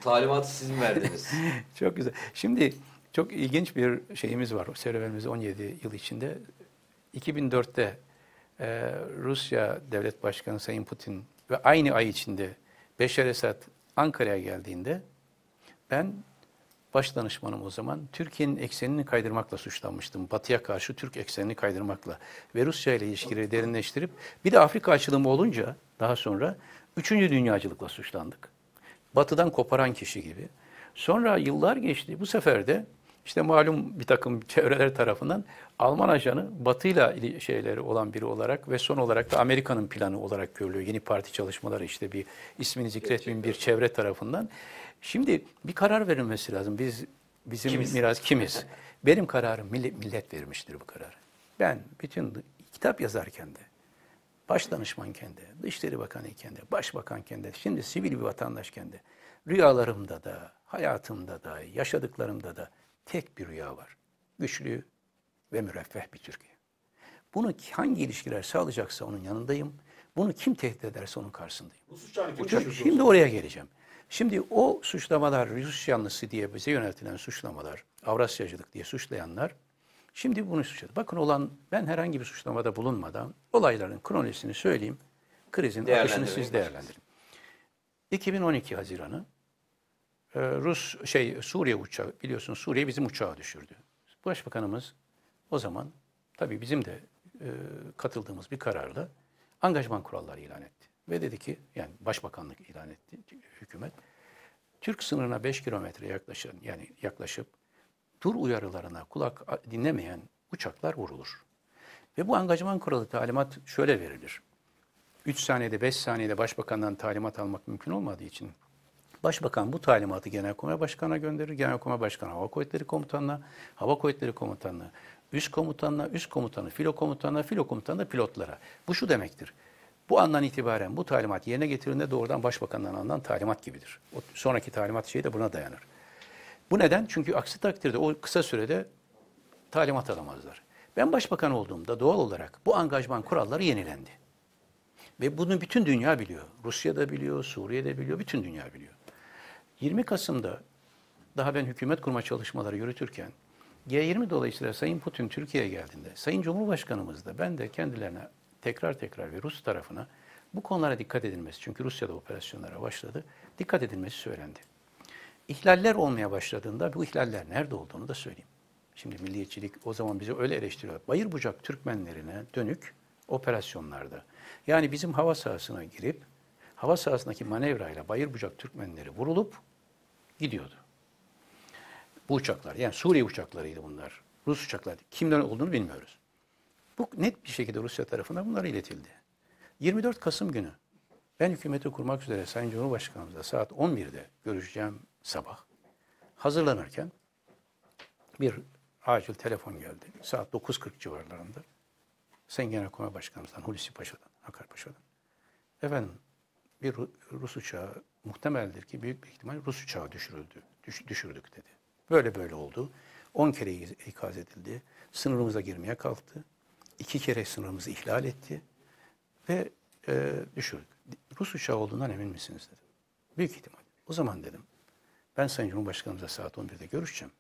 talimatı siz mi verdiniz? Çok güzel. Şimdi çok ilginç bir şeyimiz var. Serüvenimiz 17 yıl içinde. 2004'te Rusya Devlet Başkanı Sayın Putin ve aynı ay içinde Beşar Esad Ankara'ya geldiğinde ben başdanışmanım o zaman Türkiye'nin eksenini kaydırmakla suçlanmıştım. Batı'ya karşı Türk eksenini kaydırmakla ve Rusya ile ilişkileri derinleştirip bir de Afrika açılımı olunca daha sonra 3. dünyacılıkla suçlandık. Batı'dan koparan kişi gibi. Sonra yıllar geçti. Bu sefer de işte malum bir takım çevreler tarafından Alman ajanı Batı'yla şeyleri olan biri olarak ve son olarak da Amerika'nın planı olarak görülüyor. Yeni parti çalışmaları işte bir ismini zikretmeyeyim bir çevre tarafından. Şimdi bir karar verilmesi lazım. Bizim kimiz? Miras kimiz? Benim kararım millet vermiştir bu kararı. Ben bütün kitap yazarken de, başdanışmanken de, Dışişleri Bakanı'yken de, Başbakanken de, şimdi sivil bir vatandaşken de, rüyalarımda da, hayatımda da, yaşadıklarımda da tek bir rüya var. Güçlü ve müreffeh bir Türkiye. Bunu hangi ilişkiler sağlayacaksa onun yanındayım. Bunu kim tehdit ederse onun karşısındayım. Şimdi oraya geleceğim. Şimdi o suçlamalar, Rus yanlısı diye bize yöneltilen suçlamalar, Avrasyacılık diye suçlayanlar, şimdi bunu suçladı. Bakın ben herhangi bir suçlamada bulunmadan olayların kronolojisini söyleyeyim, krizin akışını siz değerlendirin. 2012 Haziran'ı Suriye uçağı, biliyorsunuz Suriye bizim uçağı düşürdü. Başbakanımız o zaman tabii bizim de katıldığımız bir kararla angajman kuralları ilan etti. Ve dedi ki, yani başbakanlık ilan etti hükümet, Türk sınırına 5 kilometre yaklaşıp tur uyarılarına kulak dinlemeyen uçaklar vurulur. Ve bu angajman kuralı talimat şöyle verilir. 3 saniyede 5 saniyede başbakandan talimat almak mümkün olmadığı için başbakan bu talimatı Genelkurmay Başkanı'na gönderir. Genelkurmay Başkanı Hava Kuvvetleri Komutanı'na, Hava Kuvvetleri Komutanı'na, Üst Komutanı'na, Üst Komutanı, Filo Komutanı'na, Filo Komutanı da pilotlara. Bu şu demektir. Bu andan itibaren bu talimat yerine getirildiğinde doğrudan başbakandan alınan talimat gibidir. O sonraki talimat şeyi de buna dayanır. Bu neden? Çünkü aksi takdirde o kısa sürede talimat alamazlar. Ben başbakan olduğumda doğal olarak bu angajman kuralları yenilendi. Ve bunu bütün dünya biliyor. Rusya da biliyor, Suriye de biliyor, bütün dünya biliyor. 20 Kasım'da daha ben hükümet kurma çalışmaları yürütürken G20 dolayısıyla Sayın Putin Türkiye'ye geldiğinde Sayın Cumhurbaşkanımız da ben de kendilerine tekrar ve Rus tarafına bu konulara dikkat edilmesi, çünkü Rusya'da operasyonlara başladı, dikkat edilmesi söylendi. İhlaller olmaya başladığında bu ihlaller nerede olduğunu da söyleyeyim. Şimdi milliyetçilik o zaman bizi öyle eleştiriyor. Bayır bucak Türkmenlerine dönük operasyonlarda. Yani bizim hava sahasına girip, hava sahasındaki manevrayla bayır bucak Türkmenleri vurulup gidiyordu. Bu uçaklar, yani Suriye uçaklarıydı bunlar, Rus uçaklarıydı. Kimden olduğunu bilmiyoruz. Bu net bir şekilde Rusya tarafından bunlara iletildi. 24 Kasım günü ben hükümeti kurmak üzere Sayın Cumhurbaşkanımızla saat 11'de görüşeceğim sabah. Hazırlanırken bir acil telefon geldi. Saat 9:40 civarlarında. Sayın Genelkurmay Başkanımızdan, Hulusi Paşa'dan, Akar Paşa'dan. Efendim bir Rus uçağı muhtemeldir ki büyük bir ihtimal Rus uçağı düşürdük dedi. Böyle oldu. 10 kere ikaz edildi. Sınırımıza girmeye kalktı. 2 kere sınırımızı ihlal etti ve düşürdük. Rus uçağı olduğundan emin misiniz dedim. Büyük ihtimal. O zaman dedim, ben Sayın Cumhurbaşkanımıza saat 11'de görüşeceğim.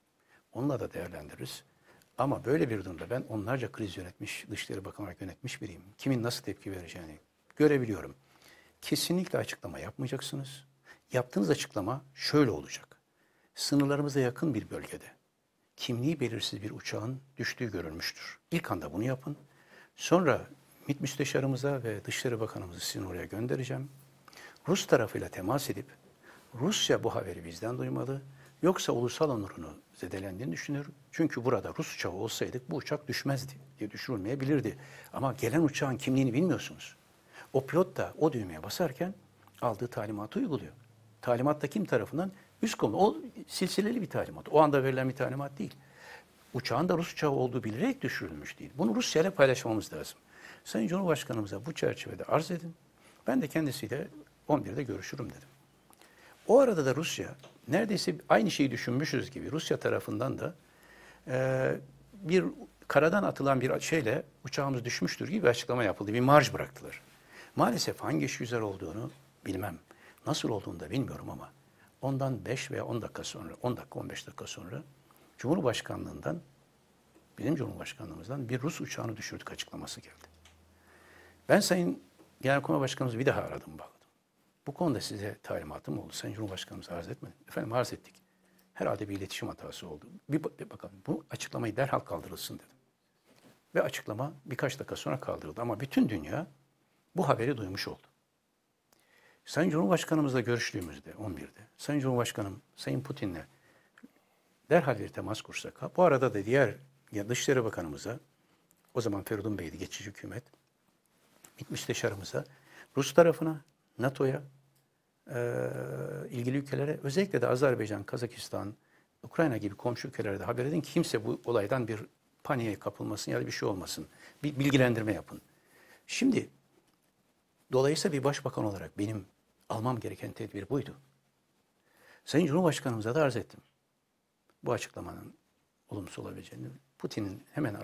Onunla da değerlendiririz. Ama böyle bir durumda ben onlarca kriz yönetmiş, Dışişleri Bakanı olarak yönetmiş biriyim. Kimin nasıl tepki vereceğini görebiliyorum. Kesinlikle açıklama yapmayacaksınız. Yaptığınız açıklama şöyle olacak. Sınırlarımıza yakın bir bölgede kimliği belirsiz bir uçağın düştüğü görülmüştür. İlk anda bunu yapın. Sonra MİT Müsteşarımıza ve Dışişleri Bakanımızı sizin oraya göndereceğim. Rus tarafıyla temas edip Rusya bu haberi bizden duymalı. Yoksa ulusal onurunu zedelendiğini düşünür. Çünkü burada Rus uçağı olsaydık bu uçak düşmezdi, düşürülmeyebilirdi. Ama gelen uçağın kimliğini bilmiyorsunuz. O pilot da o düğmeye basarken aldığı talimatı uyguluyor. Talimat da kim tarafından? Üst komutan. O silsileli bir talimat. O anda verilen bir talimat değil. Uçağın da Rus uçağı olduğu bilerek düşürülmüş değil. Bunu Rusya ile paylaşmamız lazım. Sayın Cumhurbaşkanımıza bu çerçevede arz edin. Ben de kendisiyle 11'de görüşürüm dedim. O arada da Rusya, neredeyse aynı şeyi düşünmüşüz gibi Rusya tarafından da bir karadan atılan bir şeyle uçağımız düşmüştür gibi bir açıklama yapıldı. Bir marj bıraktılar. Maalesef hangi iş güzel olduğunu bilmem. Nasıl olduğunu da bilmiyorum ama ondan 5 veya 10 dakika sonra, 10 dakika 15 dakika sonra Cumhurbaşkanlığından, bizim Cumhurbaşkanlığımızdan bir Rus uçağını düşürdük açıklaması geldi. Ben Sayın Genelkurmay Başkanımızı bir daha aradım, bağladım. Bu konuda size talimatım oldu. Sayın Cumhurbaşkanımıza arz etmedim. Efendim arz ettik. Herhalde bir iletişim hatası oldu. Bir bakalım bu açıklamayı derhal kaldırılsın dedim. Ve açıklama birkaç dakika sonra kaldırıldı. Ama bütün dünya bu haberi duymuş oldu. Sayın Cumhurbaşkanımızla görüştüğümüzde 11'de, Sayın Cumhurbaşkanım, Sayın Putin'le derhal bir temas kursak. Ha, bu arada da diğer Dışişleri Bakanımıza, o zaman Feridun Bey'di geçici hükümet, müsteşarımıza, Rus tarafına, NATO'ya, ilgili ülkelere, özellikle de Azerbaycan, Kazakistan, Ukrayna gibi komşu ülkelere de haber edin ki kimse bu olaydan bir paniğe kapılmasın ya da bir şey olmasın. Bir bilgilendirme yapın. Şimdi dolayısıyla bir başbakan olarak benim almam gereken tedbir buydu. Sayın Cumhurbaşkanımıza da arz ettim. Bu açıklamanın olumsuz olabileceğini, Putin'in hemen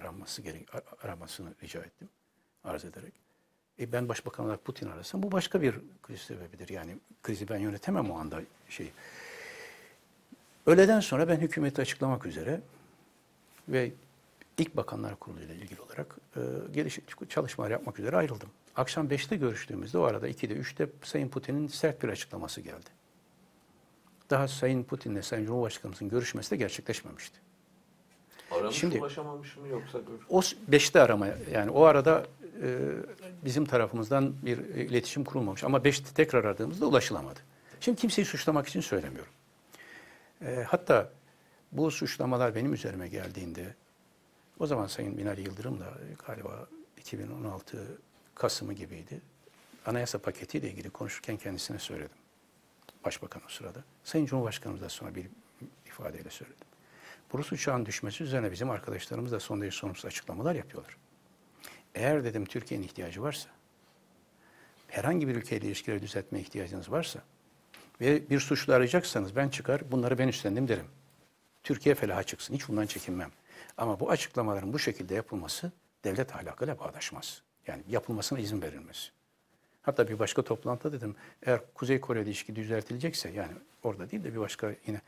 aramasını rica ettim arz ederek. Ben başbakan olarak Putin arasam bu başka bir kriz sebebidir. Yani krizi ben yönetemem o anda şeyi. Öğleden sonra ben hükümeti açıklamak üzere ve ilk bakanlar kuruluyla ilgili olarak çalışmalar yapmak üzere ayrıldım. Akşam 5'te görüştüğümüzde o arada 2'de 3'te Sayın Putin'in sert bir açıklaması geldi. Daha Sayın Putin'le Sayın Cumhurbaşkanımızın görüşmesi de gerçekleşmemişti. Aramış şimdi, ulaşamamış mı yoksa? O 5'te arama yani o arada bizim tarafımızdan bir iletişim kurulmamış. Ama 5'te tekrar aradığımızda ulaşılamadı. Şimdi kimseyi suçlamak için söylemiyorum. Hatta bu suçlamalar benim üzerime geldiğinde o zaman Sayın Binali Yıldırım da galiba 2016 Kasım'ı gibiydi. Anayasa paketiyle ilgili konuşurken kendisine söyledim. Başbakan o sırada. Sayın Cumhurbaşkanımız da sonra bir ifadeyle söyledim. Bu Rus uçağın düşmesi üzerine bizim arkadaşlarımız da son derece sorumsuz açıklamalar yapıyorlar. Eğer dedim Türkiye'nin ihtiyacı varsa, herhangi bir ülkeyle ilişkileri düzeltmeye ihtiyacınız varsa ve bir suçlu arayacaksanız ben çıkar, bunları ben üstlendim derim. Türkiye felaha çıksın, hiç bundan çekinmem. Ama bu açıklamaların bu şekilde yapılması devlet ahlakıyla bağdaşmaz. Yani yapılmasına izin verilmez. Hatta bir başka toplantıda dedim, eğer Kuzey Kore'de ilişki düzeltilecekse, yani orada değil de bir başka yine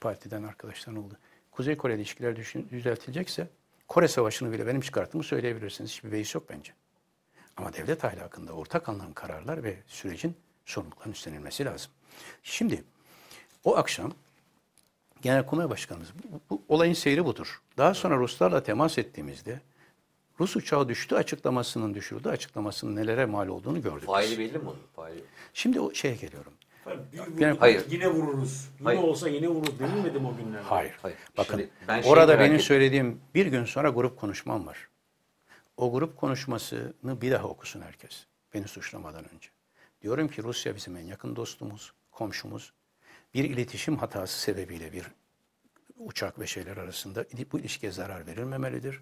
partiden arkadaşlar oldu. Kuzey Kore'de ilişkiler düzeltilecekse, Kore Savaşı'nı bile benim çıkarttığımı söyleyebilirsiniz. Hiçbir beis yok bence. Ama devlet ahlakında ortak alınan kararlar ve sürecin sorumluluklarının üstlenilmesi lazım. Şimdi o akşam Genelkurmay Başkanımız, bu olayın seyri budur. Daha sonra Ruslarla temas ettiğimizde Rus uçağı düştü açıklamasının düşürdü açıklamasının nelere mal olduğunu gördük. Faili belli mi? Faili. Şimdi o şeye geliyorum. Hayır. Yine vururuz. Yine olsa yine vururuz denilmedim o günlerde. Hayır. Hayır. Bakın şimdi ben orada benim söylediğim bir gün sonra grup konuşmam var. O grup konuşmasını bir daha okusun herkes. Beni suçlamadan önce. Diyorum ki Rusya bizim en yakın dostumuz, komşumuz. Bir iletişim hatası sebebiyle bir uçak ve şeyler arasında bu ilişkiye zarar verilmemelidir.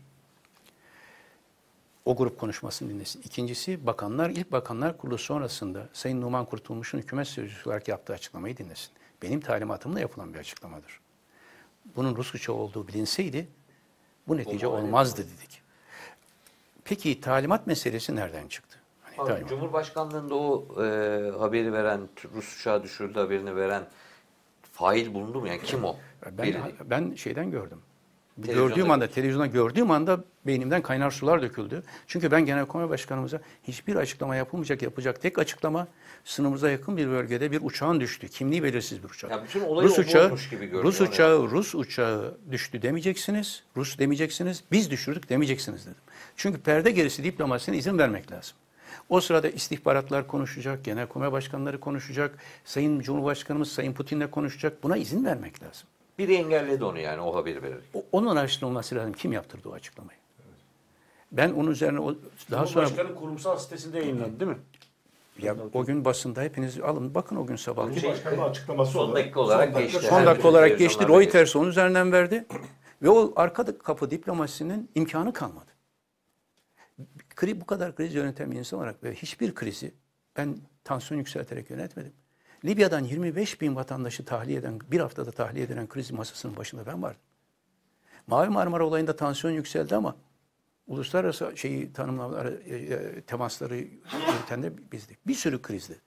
O grup konuşmasını dinlesin. İkincisi bakanlar, ilk bakanlar kurulu sonrasında Sayın Numan Kurtulmuş'un hükümet sözcüsü olarak yaptığı açıklamayı dinlesin. Benim talimatımla yapılan bir açıklamadır. Bunun Rus uçağı olduğu bilinseydi bu netice olmazdı dedik. Peki talimat meselesi nereden çıktı? Hani abi, Cumhurbaşkanlığında o haberi veren, Rus uçağı düşürdü haberini veren fail bulundu mu? Yani kim o? Ben şeyden gördüm. Televizyonda gördüğüm anda beynimden kaynar sular döküldü. Çünkü ben Genelkurmay Başkanımıza hiçbir açıklama yapılmayacak, yapacak tek açıklama sınırımıza yakın bir bölgede bir uçağın düştü. Kimliği belirsiz bir uçak. Yani Rus uçağı düştü demeyeceksiniz. Rus demeyeceksiniz. Biz düşürdük demeyeceksiniz dedim. Çünkü perde gerisi diplomasisine izin vermek lazım. O sırada istihbaratlar konuşacak, Genelkurmay Başkanları konuşacak, Sayın Cumhurbaşkanımız Sayın Putin'le konuşacak. Buna izin vermek lazım. Biri engelledi onu yani o haberi vererek. Onun araştırılması lazım. Kim yaptırdı o açıklamayı? Evet. Ben onun üzerine daha sonra... Cumhurbaşkanı kurumsal sitesinde yayınlandı değil mi? Ya o gün basında hepiniz alın bakın o gün sabah. Cumhurbaşkanı açıklaması son dakika olarak geçti. Son dakika olarak geçti. Reuters onun üzerinden verdi. Ve o arka kapı diplomasisinin imkanı kalmadı. Bu kadar kriz yöneten bir insan olarak ve hiçbir krizi ben tansiyon yükselterek yönetmedim. Libya'dan 25.000 vatandaşı tahliye eden, bir haftada tahliye edilen kriz masasının başında ben vardım. Mavi Marmara olayında tansiyon yükseldi ama uluslararası temasları yürüten de bizdik. Bir sürü krizdi.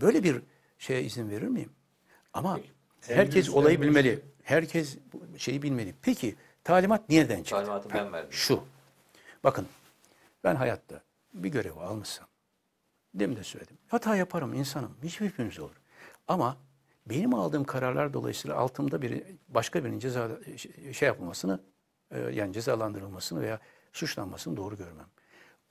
Böyle bir şeye izin verir miyim? Ama herkes olayı bilmeli. Herkes şeyi bilmeli. Peki talimat nereden çıktı? Talimatı ben verdim. Şu. Bakın ben hayatta bir görevi almışsam demin de söyledim. Hata yaparım insanım. Hiçbirimiz olur. Ama benim aldığım kararlar dolayısıyla altımda başka birinin ceza yapılmasını yani cezalandırılmasını veya suçlanmasını doğru görmem.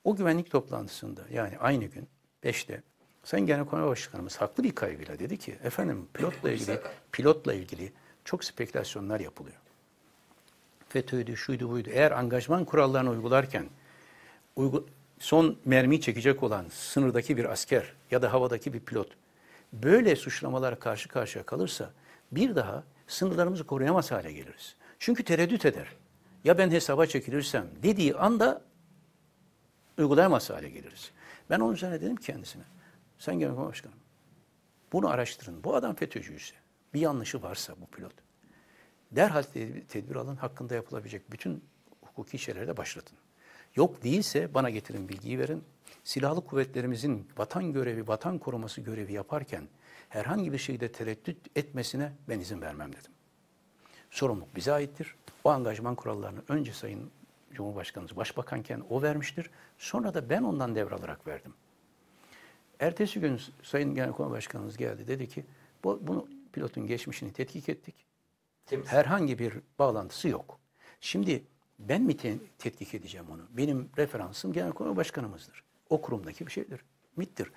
O güvenlik toplantısında yani aynı gün 5'te Sayın Genelkurmay Başkanımız haklı bir kaygıyla dedi ki efendim pilotla ilgili çok spekülasyonlar yapılıyor. FETÖ'ydü, şuydu, buydu. Eğer angajman kurallarını uygularken son mermiyi çekecek olan sınırdaki bir asker ya da havadaki bir pilot böyle suçlamalara karşı karşıya kalırsa bir daha sınırlarımızı koruyamaz hale geliriz. Çünkü tereddüt eder. Ya ben hesaba çekilirsem dediği anda uygulayamaz hale geliriz. Ben onun üzerine dedim ki kendisine, Sayın Genelkurmay Başkanım bunu araştırın. Bu adam FETÖ'cüyse, bir yanlışı varsa bu pilot, derhal tedbir alın, hakkında yapılabilecek bütün hukuki şeyleri de başlatın. Yok değilse bana getirin bilgiyi verin. Silahlı kuvvetlerimizin vatan görevi, vatan koruması görevi yaparken herhangi bir şeyde tereddüt etmesine ben izin vermem dedim. Sorumluluk bize aittir. O angajman kurallarını önce Sayın Cumhurbaşkanımız başbakanken o vermiştir. Sonra da ben ondan devralarak verdim. Ertesi gün Sayın Genelkurmay Başkanımız geldi. Dedi ki bunu pilotun geçmişini tetkik ettik. Herhangi bir bağlantısı yok. Şimdi ben mi tetkik edeceğim onu? Benim referansım Genelkurmay Başkanımızdır. O kurumdaki bir şeydir. MİT'tir.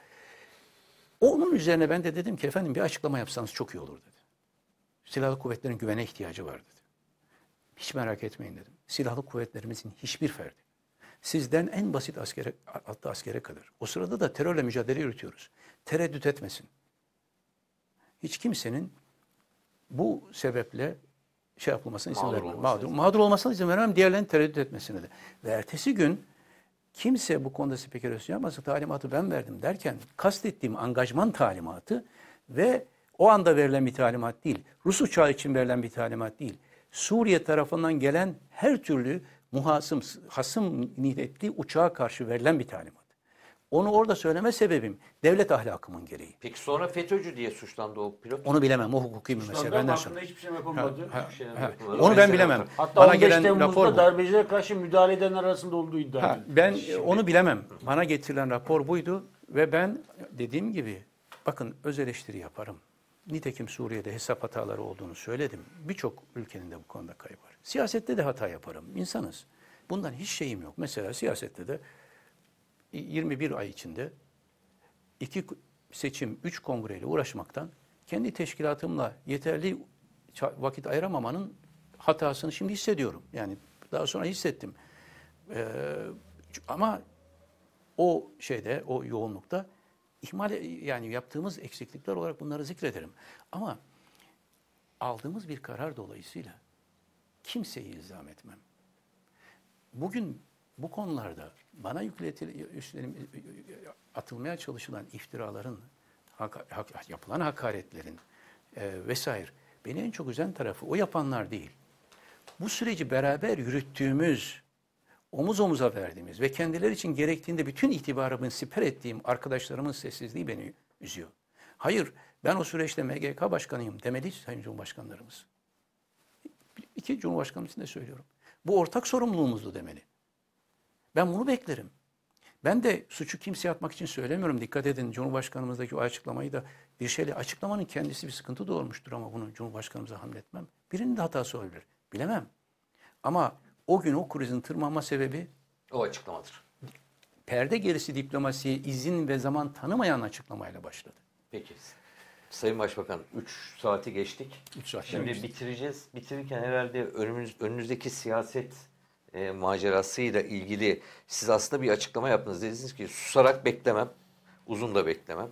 Onun üzerine ben de dedim ki efendim bir açıklama yapsanız çok iyi olur dedi. Silahlı kuvvetlerin güvene ihtiyacı var dedi. Hiç merak etmeyin dedim. Silahlı kuvvetlerimizin hiçbir ferdi. Sizden en basit askere, hatta askere kadar. O sırada da terörle mücadele yürütüyoruz. Tereddüt etmesin. Hiç kimsenin bu sebeple yapılmasına izin vermem. Mağdur olmasına izin vermem. Diğerlerinin tereddüt etmesine de. Ve ertesi gün kimse bu konuda spekülasyon yapmasa talimatı ben verdim derken kastettiğim angajman talimatı ve o anda verilen bir talimat değil. Rus uçağı için verilen bir talimat değil. Suriye tarafından gelen her türlü hasım niyetli uçağa karşı verilen bir talimat. Onu orada söyleme sebebim devlet ahlakımın gereği. Peki sonra FETÖ'cü diye suçlandı o pilot. Onu bilemem. O hukuki bir mesele. Benden sonra. Hiçbir şey yapılmadı. Onu ben bilemem. Hatta bana 15 gelen Temmuz'da darbecilere karşı müdahale eden arasında olduğu iddia edildi. Ben onu bilemem. Bana getirilen rapor buydu ve ben dediğim gibi bakın öz eleştiri yaparım. Nitekim Suriye'de hesap hataları olduğunu söyledim. Birçok ülkenin de bu konuda kaybı var. Siyasette de hata yaparım. İnsanız. Bundan hiç şeyim yok. Mesela siyasette de 21 ay içinde 2 seçim, 3 kongreyle uğraşmaktan kendi teşkilatımla yeterli vakit ayıramamanın hatasını şimdi hissediyorum. Yani daha sonra hissettim. Ama o yoğunlukta yani yaptığımız eksiklikler olarak bunları zikrederim. Ama aldığımız bir karar dolayısıyla kimseyi ilzam etmem. Bugün bu konularda bana atılmaya çalışılan iftiraların, yapılan hakaretlerin vesaire beni en çok üzen tarafı o yapanlar değil. Bu süreci beraber yürüttüğümüz, omuz omuza verdiğimiz ve kendileri için gerektiğinde bütün itibarımı siper ettiğim arkadaşlarımın sessizliği beni üzüyor. Hayır, ben o süreçte MGK başkanıyım demeli Sayın Cumhurbaşkanlarımız. 2 Cumhurbaşkanımız için de söylüyorum. Bu ortak sorumluluğumuzdu demeli. Ben bunu beklerim. Ben de suçu kimseye atmak için söylemiyorum. Dikkat edin Cumhurbaşkanımızdaki o açıklamayı da bir şeyle açıklamanın kendisi bir sıkıntı doğurmuştur ama bunu Cumhurbaşkanımıza hamletmem. Birinin de hatası olabilir. Bilemem. Ama o gün o krizin tırmanma sebebi o açıklamadır. Perde gerisi diplomasiye izin ve zaman tanımayan açıklamayla başladı. Peki. Sayın Başbakan 3 saati geçtik. 3 saat. Şimdi bitireceğiz. Bitirirken herhalde önünüzdeki siyaset macerasıyla ilgili siz aslında bir açıklama yaptınız. Dediniz ki susarak beklemem. Uzun da beklemem.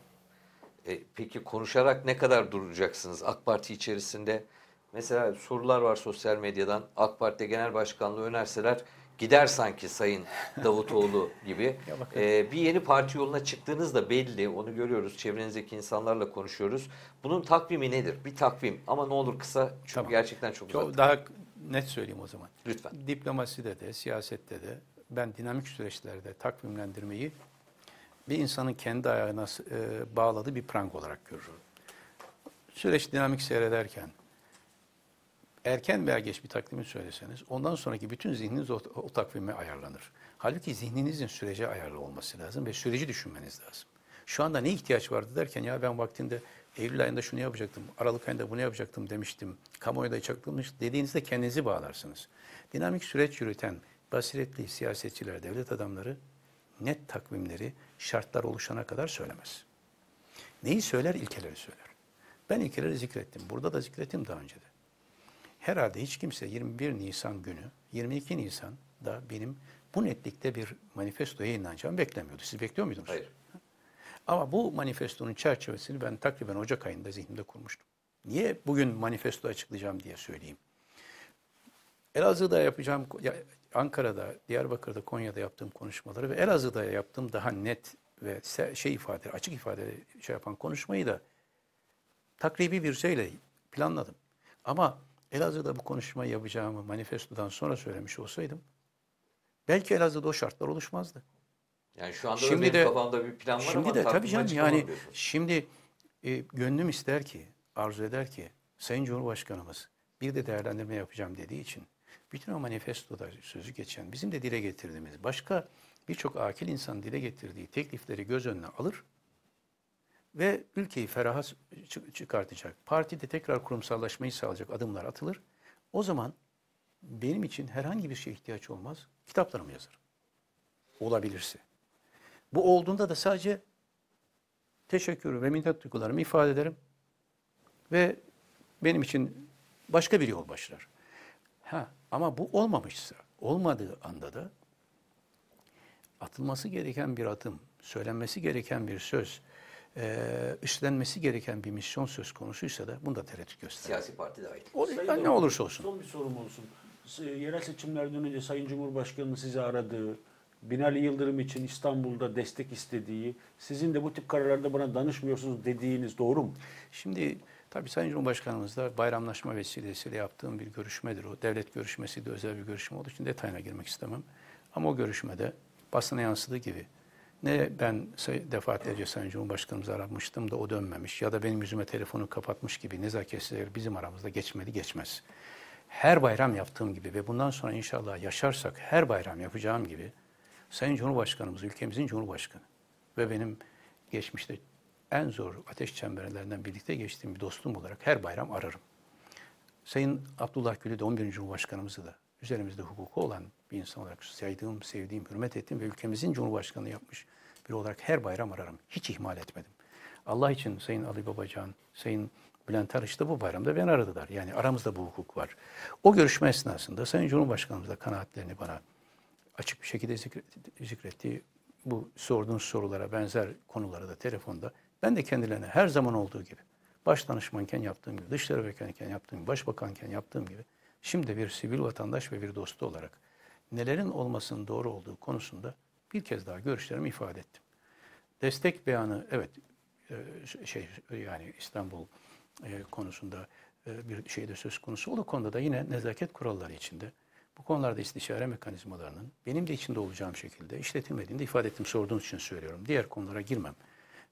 Peki konuşarak ne kadar duracaksınız AK Parti içerisinde? Mesela sorular var sosyal medyadan. AK Parti'de genel başkanlığı önerseler gider sanki Sayın Davutoğlu gibi. Bir yeni parti yoluna çıktığınız da belli. Onu görüyoruz. Çevrenizdeki insanlarla konuşuyoruz. Bunun takvimi nedir? Bir takvim ama ne olur kısa. Çünkü tamam. Gerçekten çok uzak. Daha net söyleyeyim o zaman. Lütfen. Diplomaside de, siyasette de ben dinamik süreçlerde takvimlendirmeyi bir insanın kendi ayağına bağladığı bir prang olarak görürüm. Süreç dinamik seyrederken erken veya geç bir takvimi söyleseniz ondan sonraki bütün zihniniz o takvime ayarlanır. Halbuki zihninizin sürece ayarlı olması lazım ve süreci düşünmeniz lazım. Şu anda ne ihtiyaç vardı derken ya ben vaktinde Eylül ayında şunu yapacaktım, Aralık ayında bunu yapacaktım demiştim, kamuoyu da çakılmış dediğinizde kendinizi bağlarsınız. Dinamik süreç yürüten basiretli siyasetçiler, devlet adamları net takvimleri şartlar oluşana kadar söylemez. Neyi söyler? İlkeleri söyler. Ben ilkeleri zikrettim. Burada da zikrettim daha önce de. Herhalde hiç kimse 21 Nisan günü, 22 Nisan'da benim bu netlikte bir manifestoya inanacağımı beklemiyordu. Siz bekliyor muydunuz? Hayır. Ama bu manifestonun çerçevesini ben takriben Ocak ayında zihnimde kurmuştum. Niye bugün manifesto açıklayacağım diye söyleyeyim. Elazığ'da yapacağım, Ankara'da, Diyarbakır'da, Konya'da yaptığım konuşmaları ve Elazığ'da yaptığım daha net ve açık ifade yapan konuşmayı da takribi bir şeyle planladım. Ama Elazığ'da bu konuşmayı yapacağımı manifestodan sonra söylemiş olsaydım belki Elazığ'da o şartlar oluşmazdı. Yani şu anda şimdi benim kafamda bir plan var şimdi ama de tabii canım yani şimdi gönlüm ister ki, arzu eder ki Sayın Cumhurbaşkanımız bir de değerlendirme yapacağım dediği için bütün o manifestoda sözü geçen bizim de dile getirdiğimiz başka birçok akil insanın dile getirdiği teklifleri göz önüne alır ve ülkeyi feraha çıkartacak, partide tekrar kurumsallaşmayı sağlayacak adımlar atılır. O zaman benim için herhangi bir şeye ihtiyaç olmaz, kitaplarımı yazarım. Olabilirse. Bu olduğunda da sadece teşekkür ve minnet duygularımı ifade ederim ve benim için başka bir yol başlar. Ama bu olmamışsa, olmadığı anda da atılması gereken bir adım, söylenmesi gereken bir söz, üstlenmesi gereken bir misyon söz konusuysa da bunda tereddüt gösterir. Siyasi parti dahil. Ne olursa olsun. Son bir sorum olsun. Yerel seçimlerden önce Sayın Cumhurbaşkanı'nın sizi aradığı, Binali Yıldırım için İstanbul'da destek istediği, sizin de bu tip kararlarda bana danışmıyorsunuz dediğiniz doğru mu? Şimdi tabii Sayın Cumhurbaşkanımızla bayramlaşma vesilesiyle yaptığım bir görüşmedir o. Devlet görüşmesi de özel bir görüşme olduğu için detayına girmek istemem. Ama o görüşmede basına yansıdığı gibi ben defaatlerce Sayın Cumhurbaşkanımızı aramıştım da o dönmemiş ya da benim yüzüme telefonu kapatmış gibi nezaketsizler bizim aramızda geçmedi geçmez. Her bayram yaptığım gibi ve bundan sonra inşallah yaşarsak her bayram yapacağım gibi Sayın Cumhurbaşkanımız ülkemizin Cumhurbaşkanı ve benim geçmişte en zor ateş çemberlerinden birlikte geçtiğim bir dostum olarak her bayram ararım. Sayın Abdullah Gül'ü de 11. Cumhurbaşkanımızı da üzerimizde hukuku olan bir insan olarak saydığım, sevdiğim, hürmet ettiğim ve ülkemizin Cumhurbaşkanı yapmış biri olarak her bayram ararım. Hiç ihmal etmedim. Allah için Sayın Ali Babacan, Sayın Bülent Arıç da bu bayramda beni aradılar. Yani aramızda bu hukuk var. O görüşme esnasında Sayın Cumhurbaşkanımız da kanaatlerini bana açık bir şekilde zikretti. Bu sorduğunuz sorulara benzer konulara da telefonda. Ben de kendilerine her zaman olduğu gibi, başdanışmanken yaptığım gibi, dışişleri bakanken yaptığım gibi, başbakanken yaptığım gibi, şimdi bir sivil vatandaş ve bir dostu olarak nelerin olmasının doğru olduğu konusunda bir kez daha görüşlerimi ifade ettim. Destek beyanı, evet, yani İstanbul konusunda bir şey de söz konusu. O konuda da yine nezaket kuralları içinde, bu konularda istişare mekanizmalarının benim de içinde olacağım şekilde işletilmediğini de ifade ettim. Sorduğunuz için söylüyorum. Diğer konulara girmem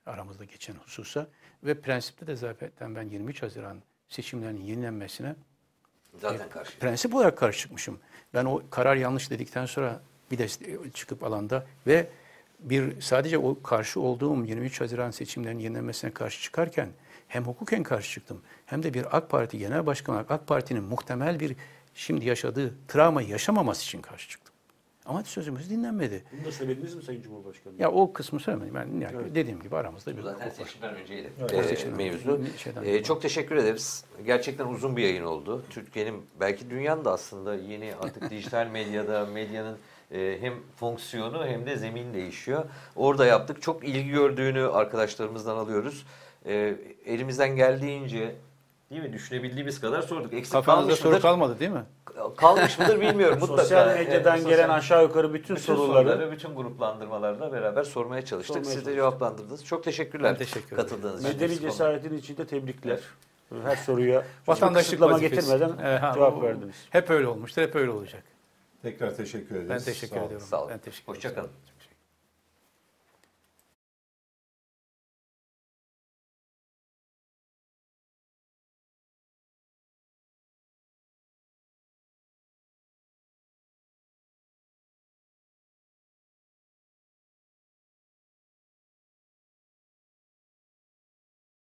aramızda geçen hususa ve prensipte de zaten ben 23 Haziran seçimlerinin yenilenmesine zaten karşı. Prensip olarak karşı çıkmışım. Ben o karar yanlış dedikten sonra bir de çıkıp alanda ve sadece o karşı olduğum 23 Haziran seçimlerinin yenilenmesine karşı çıkarken hem hukuken karşı çıktım hem de bir AK Parti Genel Başkanı olarak AK Parti'nin muhtemel bir şimdi yaşadığı travmayı yaşamaması için karşı çıktım. Ama sözümüz dinlenmedi. Bunu da söylediniz mi Sayın Cumhurbaşkanı? Ya o kısmı söylemedim. Ben yani evet. Dediğim gibi aramızda bir zaten seçimden önceydi. Evet. Mevzu. Çok teşekkür ederiz. Gerçekten uzun bir yayın oldu. Türkiye'nin belki dünyanın da aslında yeni artık dijital medyada medyanın hem fonksiyonu hem de zemin değişiyor. Orada yaptık. Çok ilgi gördüğünü arkadaşlarımızdan alıyoruz. Elimizden geldiğince, değil mi, düşünebildiğimiz kadar sorduk. Eksik kalmış soru mıdır? Kalmadı değil mi? Kalmış mıdır bilmiyorum. Mutlaka. Sosyal medyadan gelen aşağı yukarı bütün soruları, bütün gruplandırmalarla beraber sormaya çalıştık. Siz de cevaplandırdınız. Çok teşekkürler. Teşekkür katıldığınız için. Medeni cesaretin içinde tebrikler. Her soruya vatandaşlıklama getirmeden cevap verdiniz. Hep öyle olmuştur, hep öyle olacak. Tekrar teşekkür ederiz. Ben teşekkür ediyorum. Sağ olun. Hoşça kalın.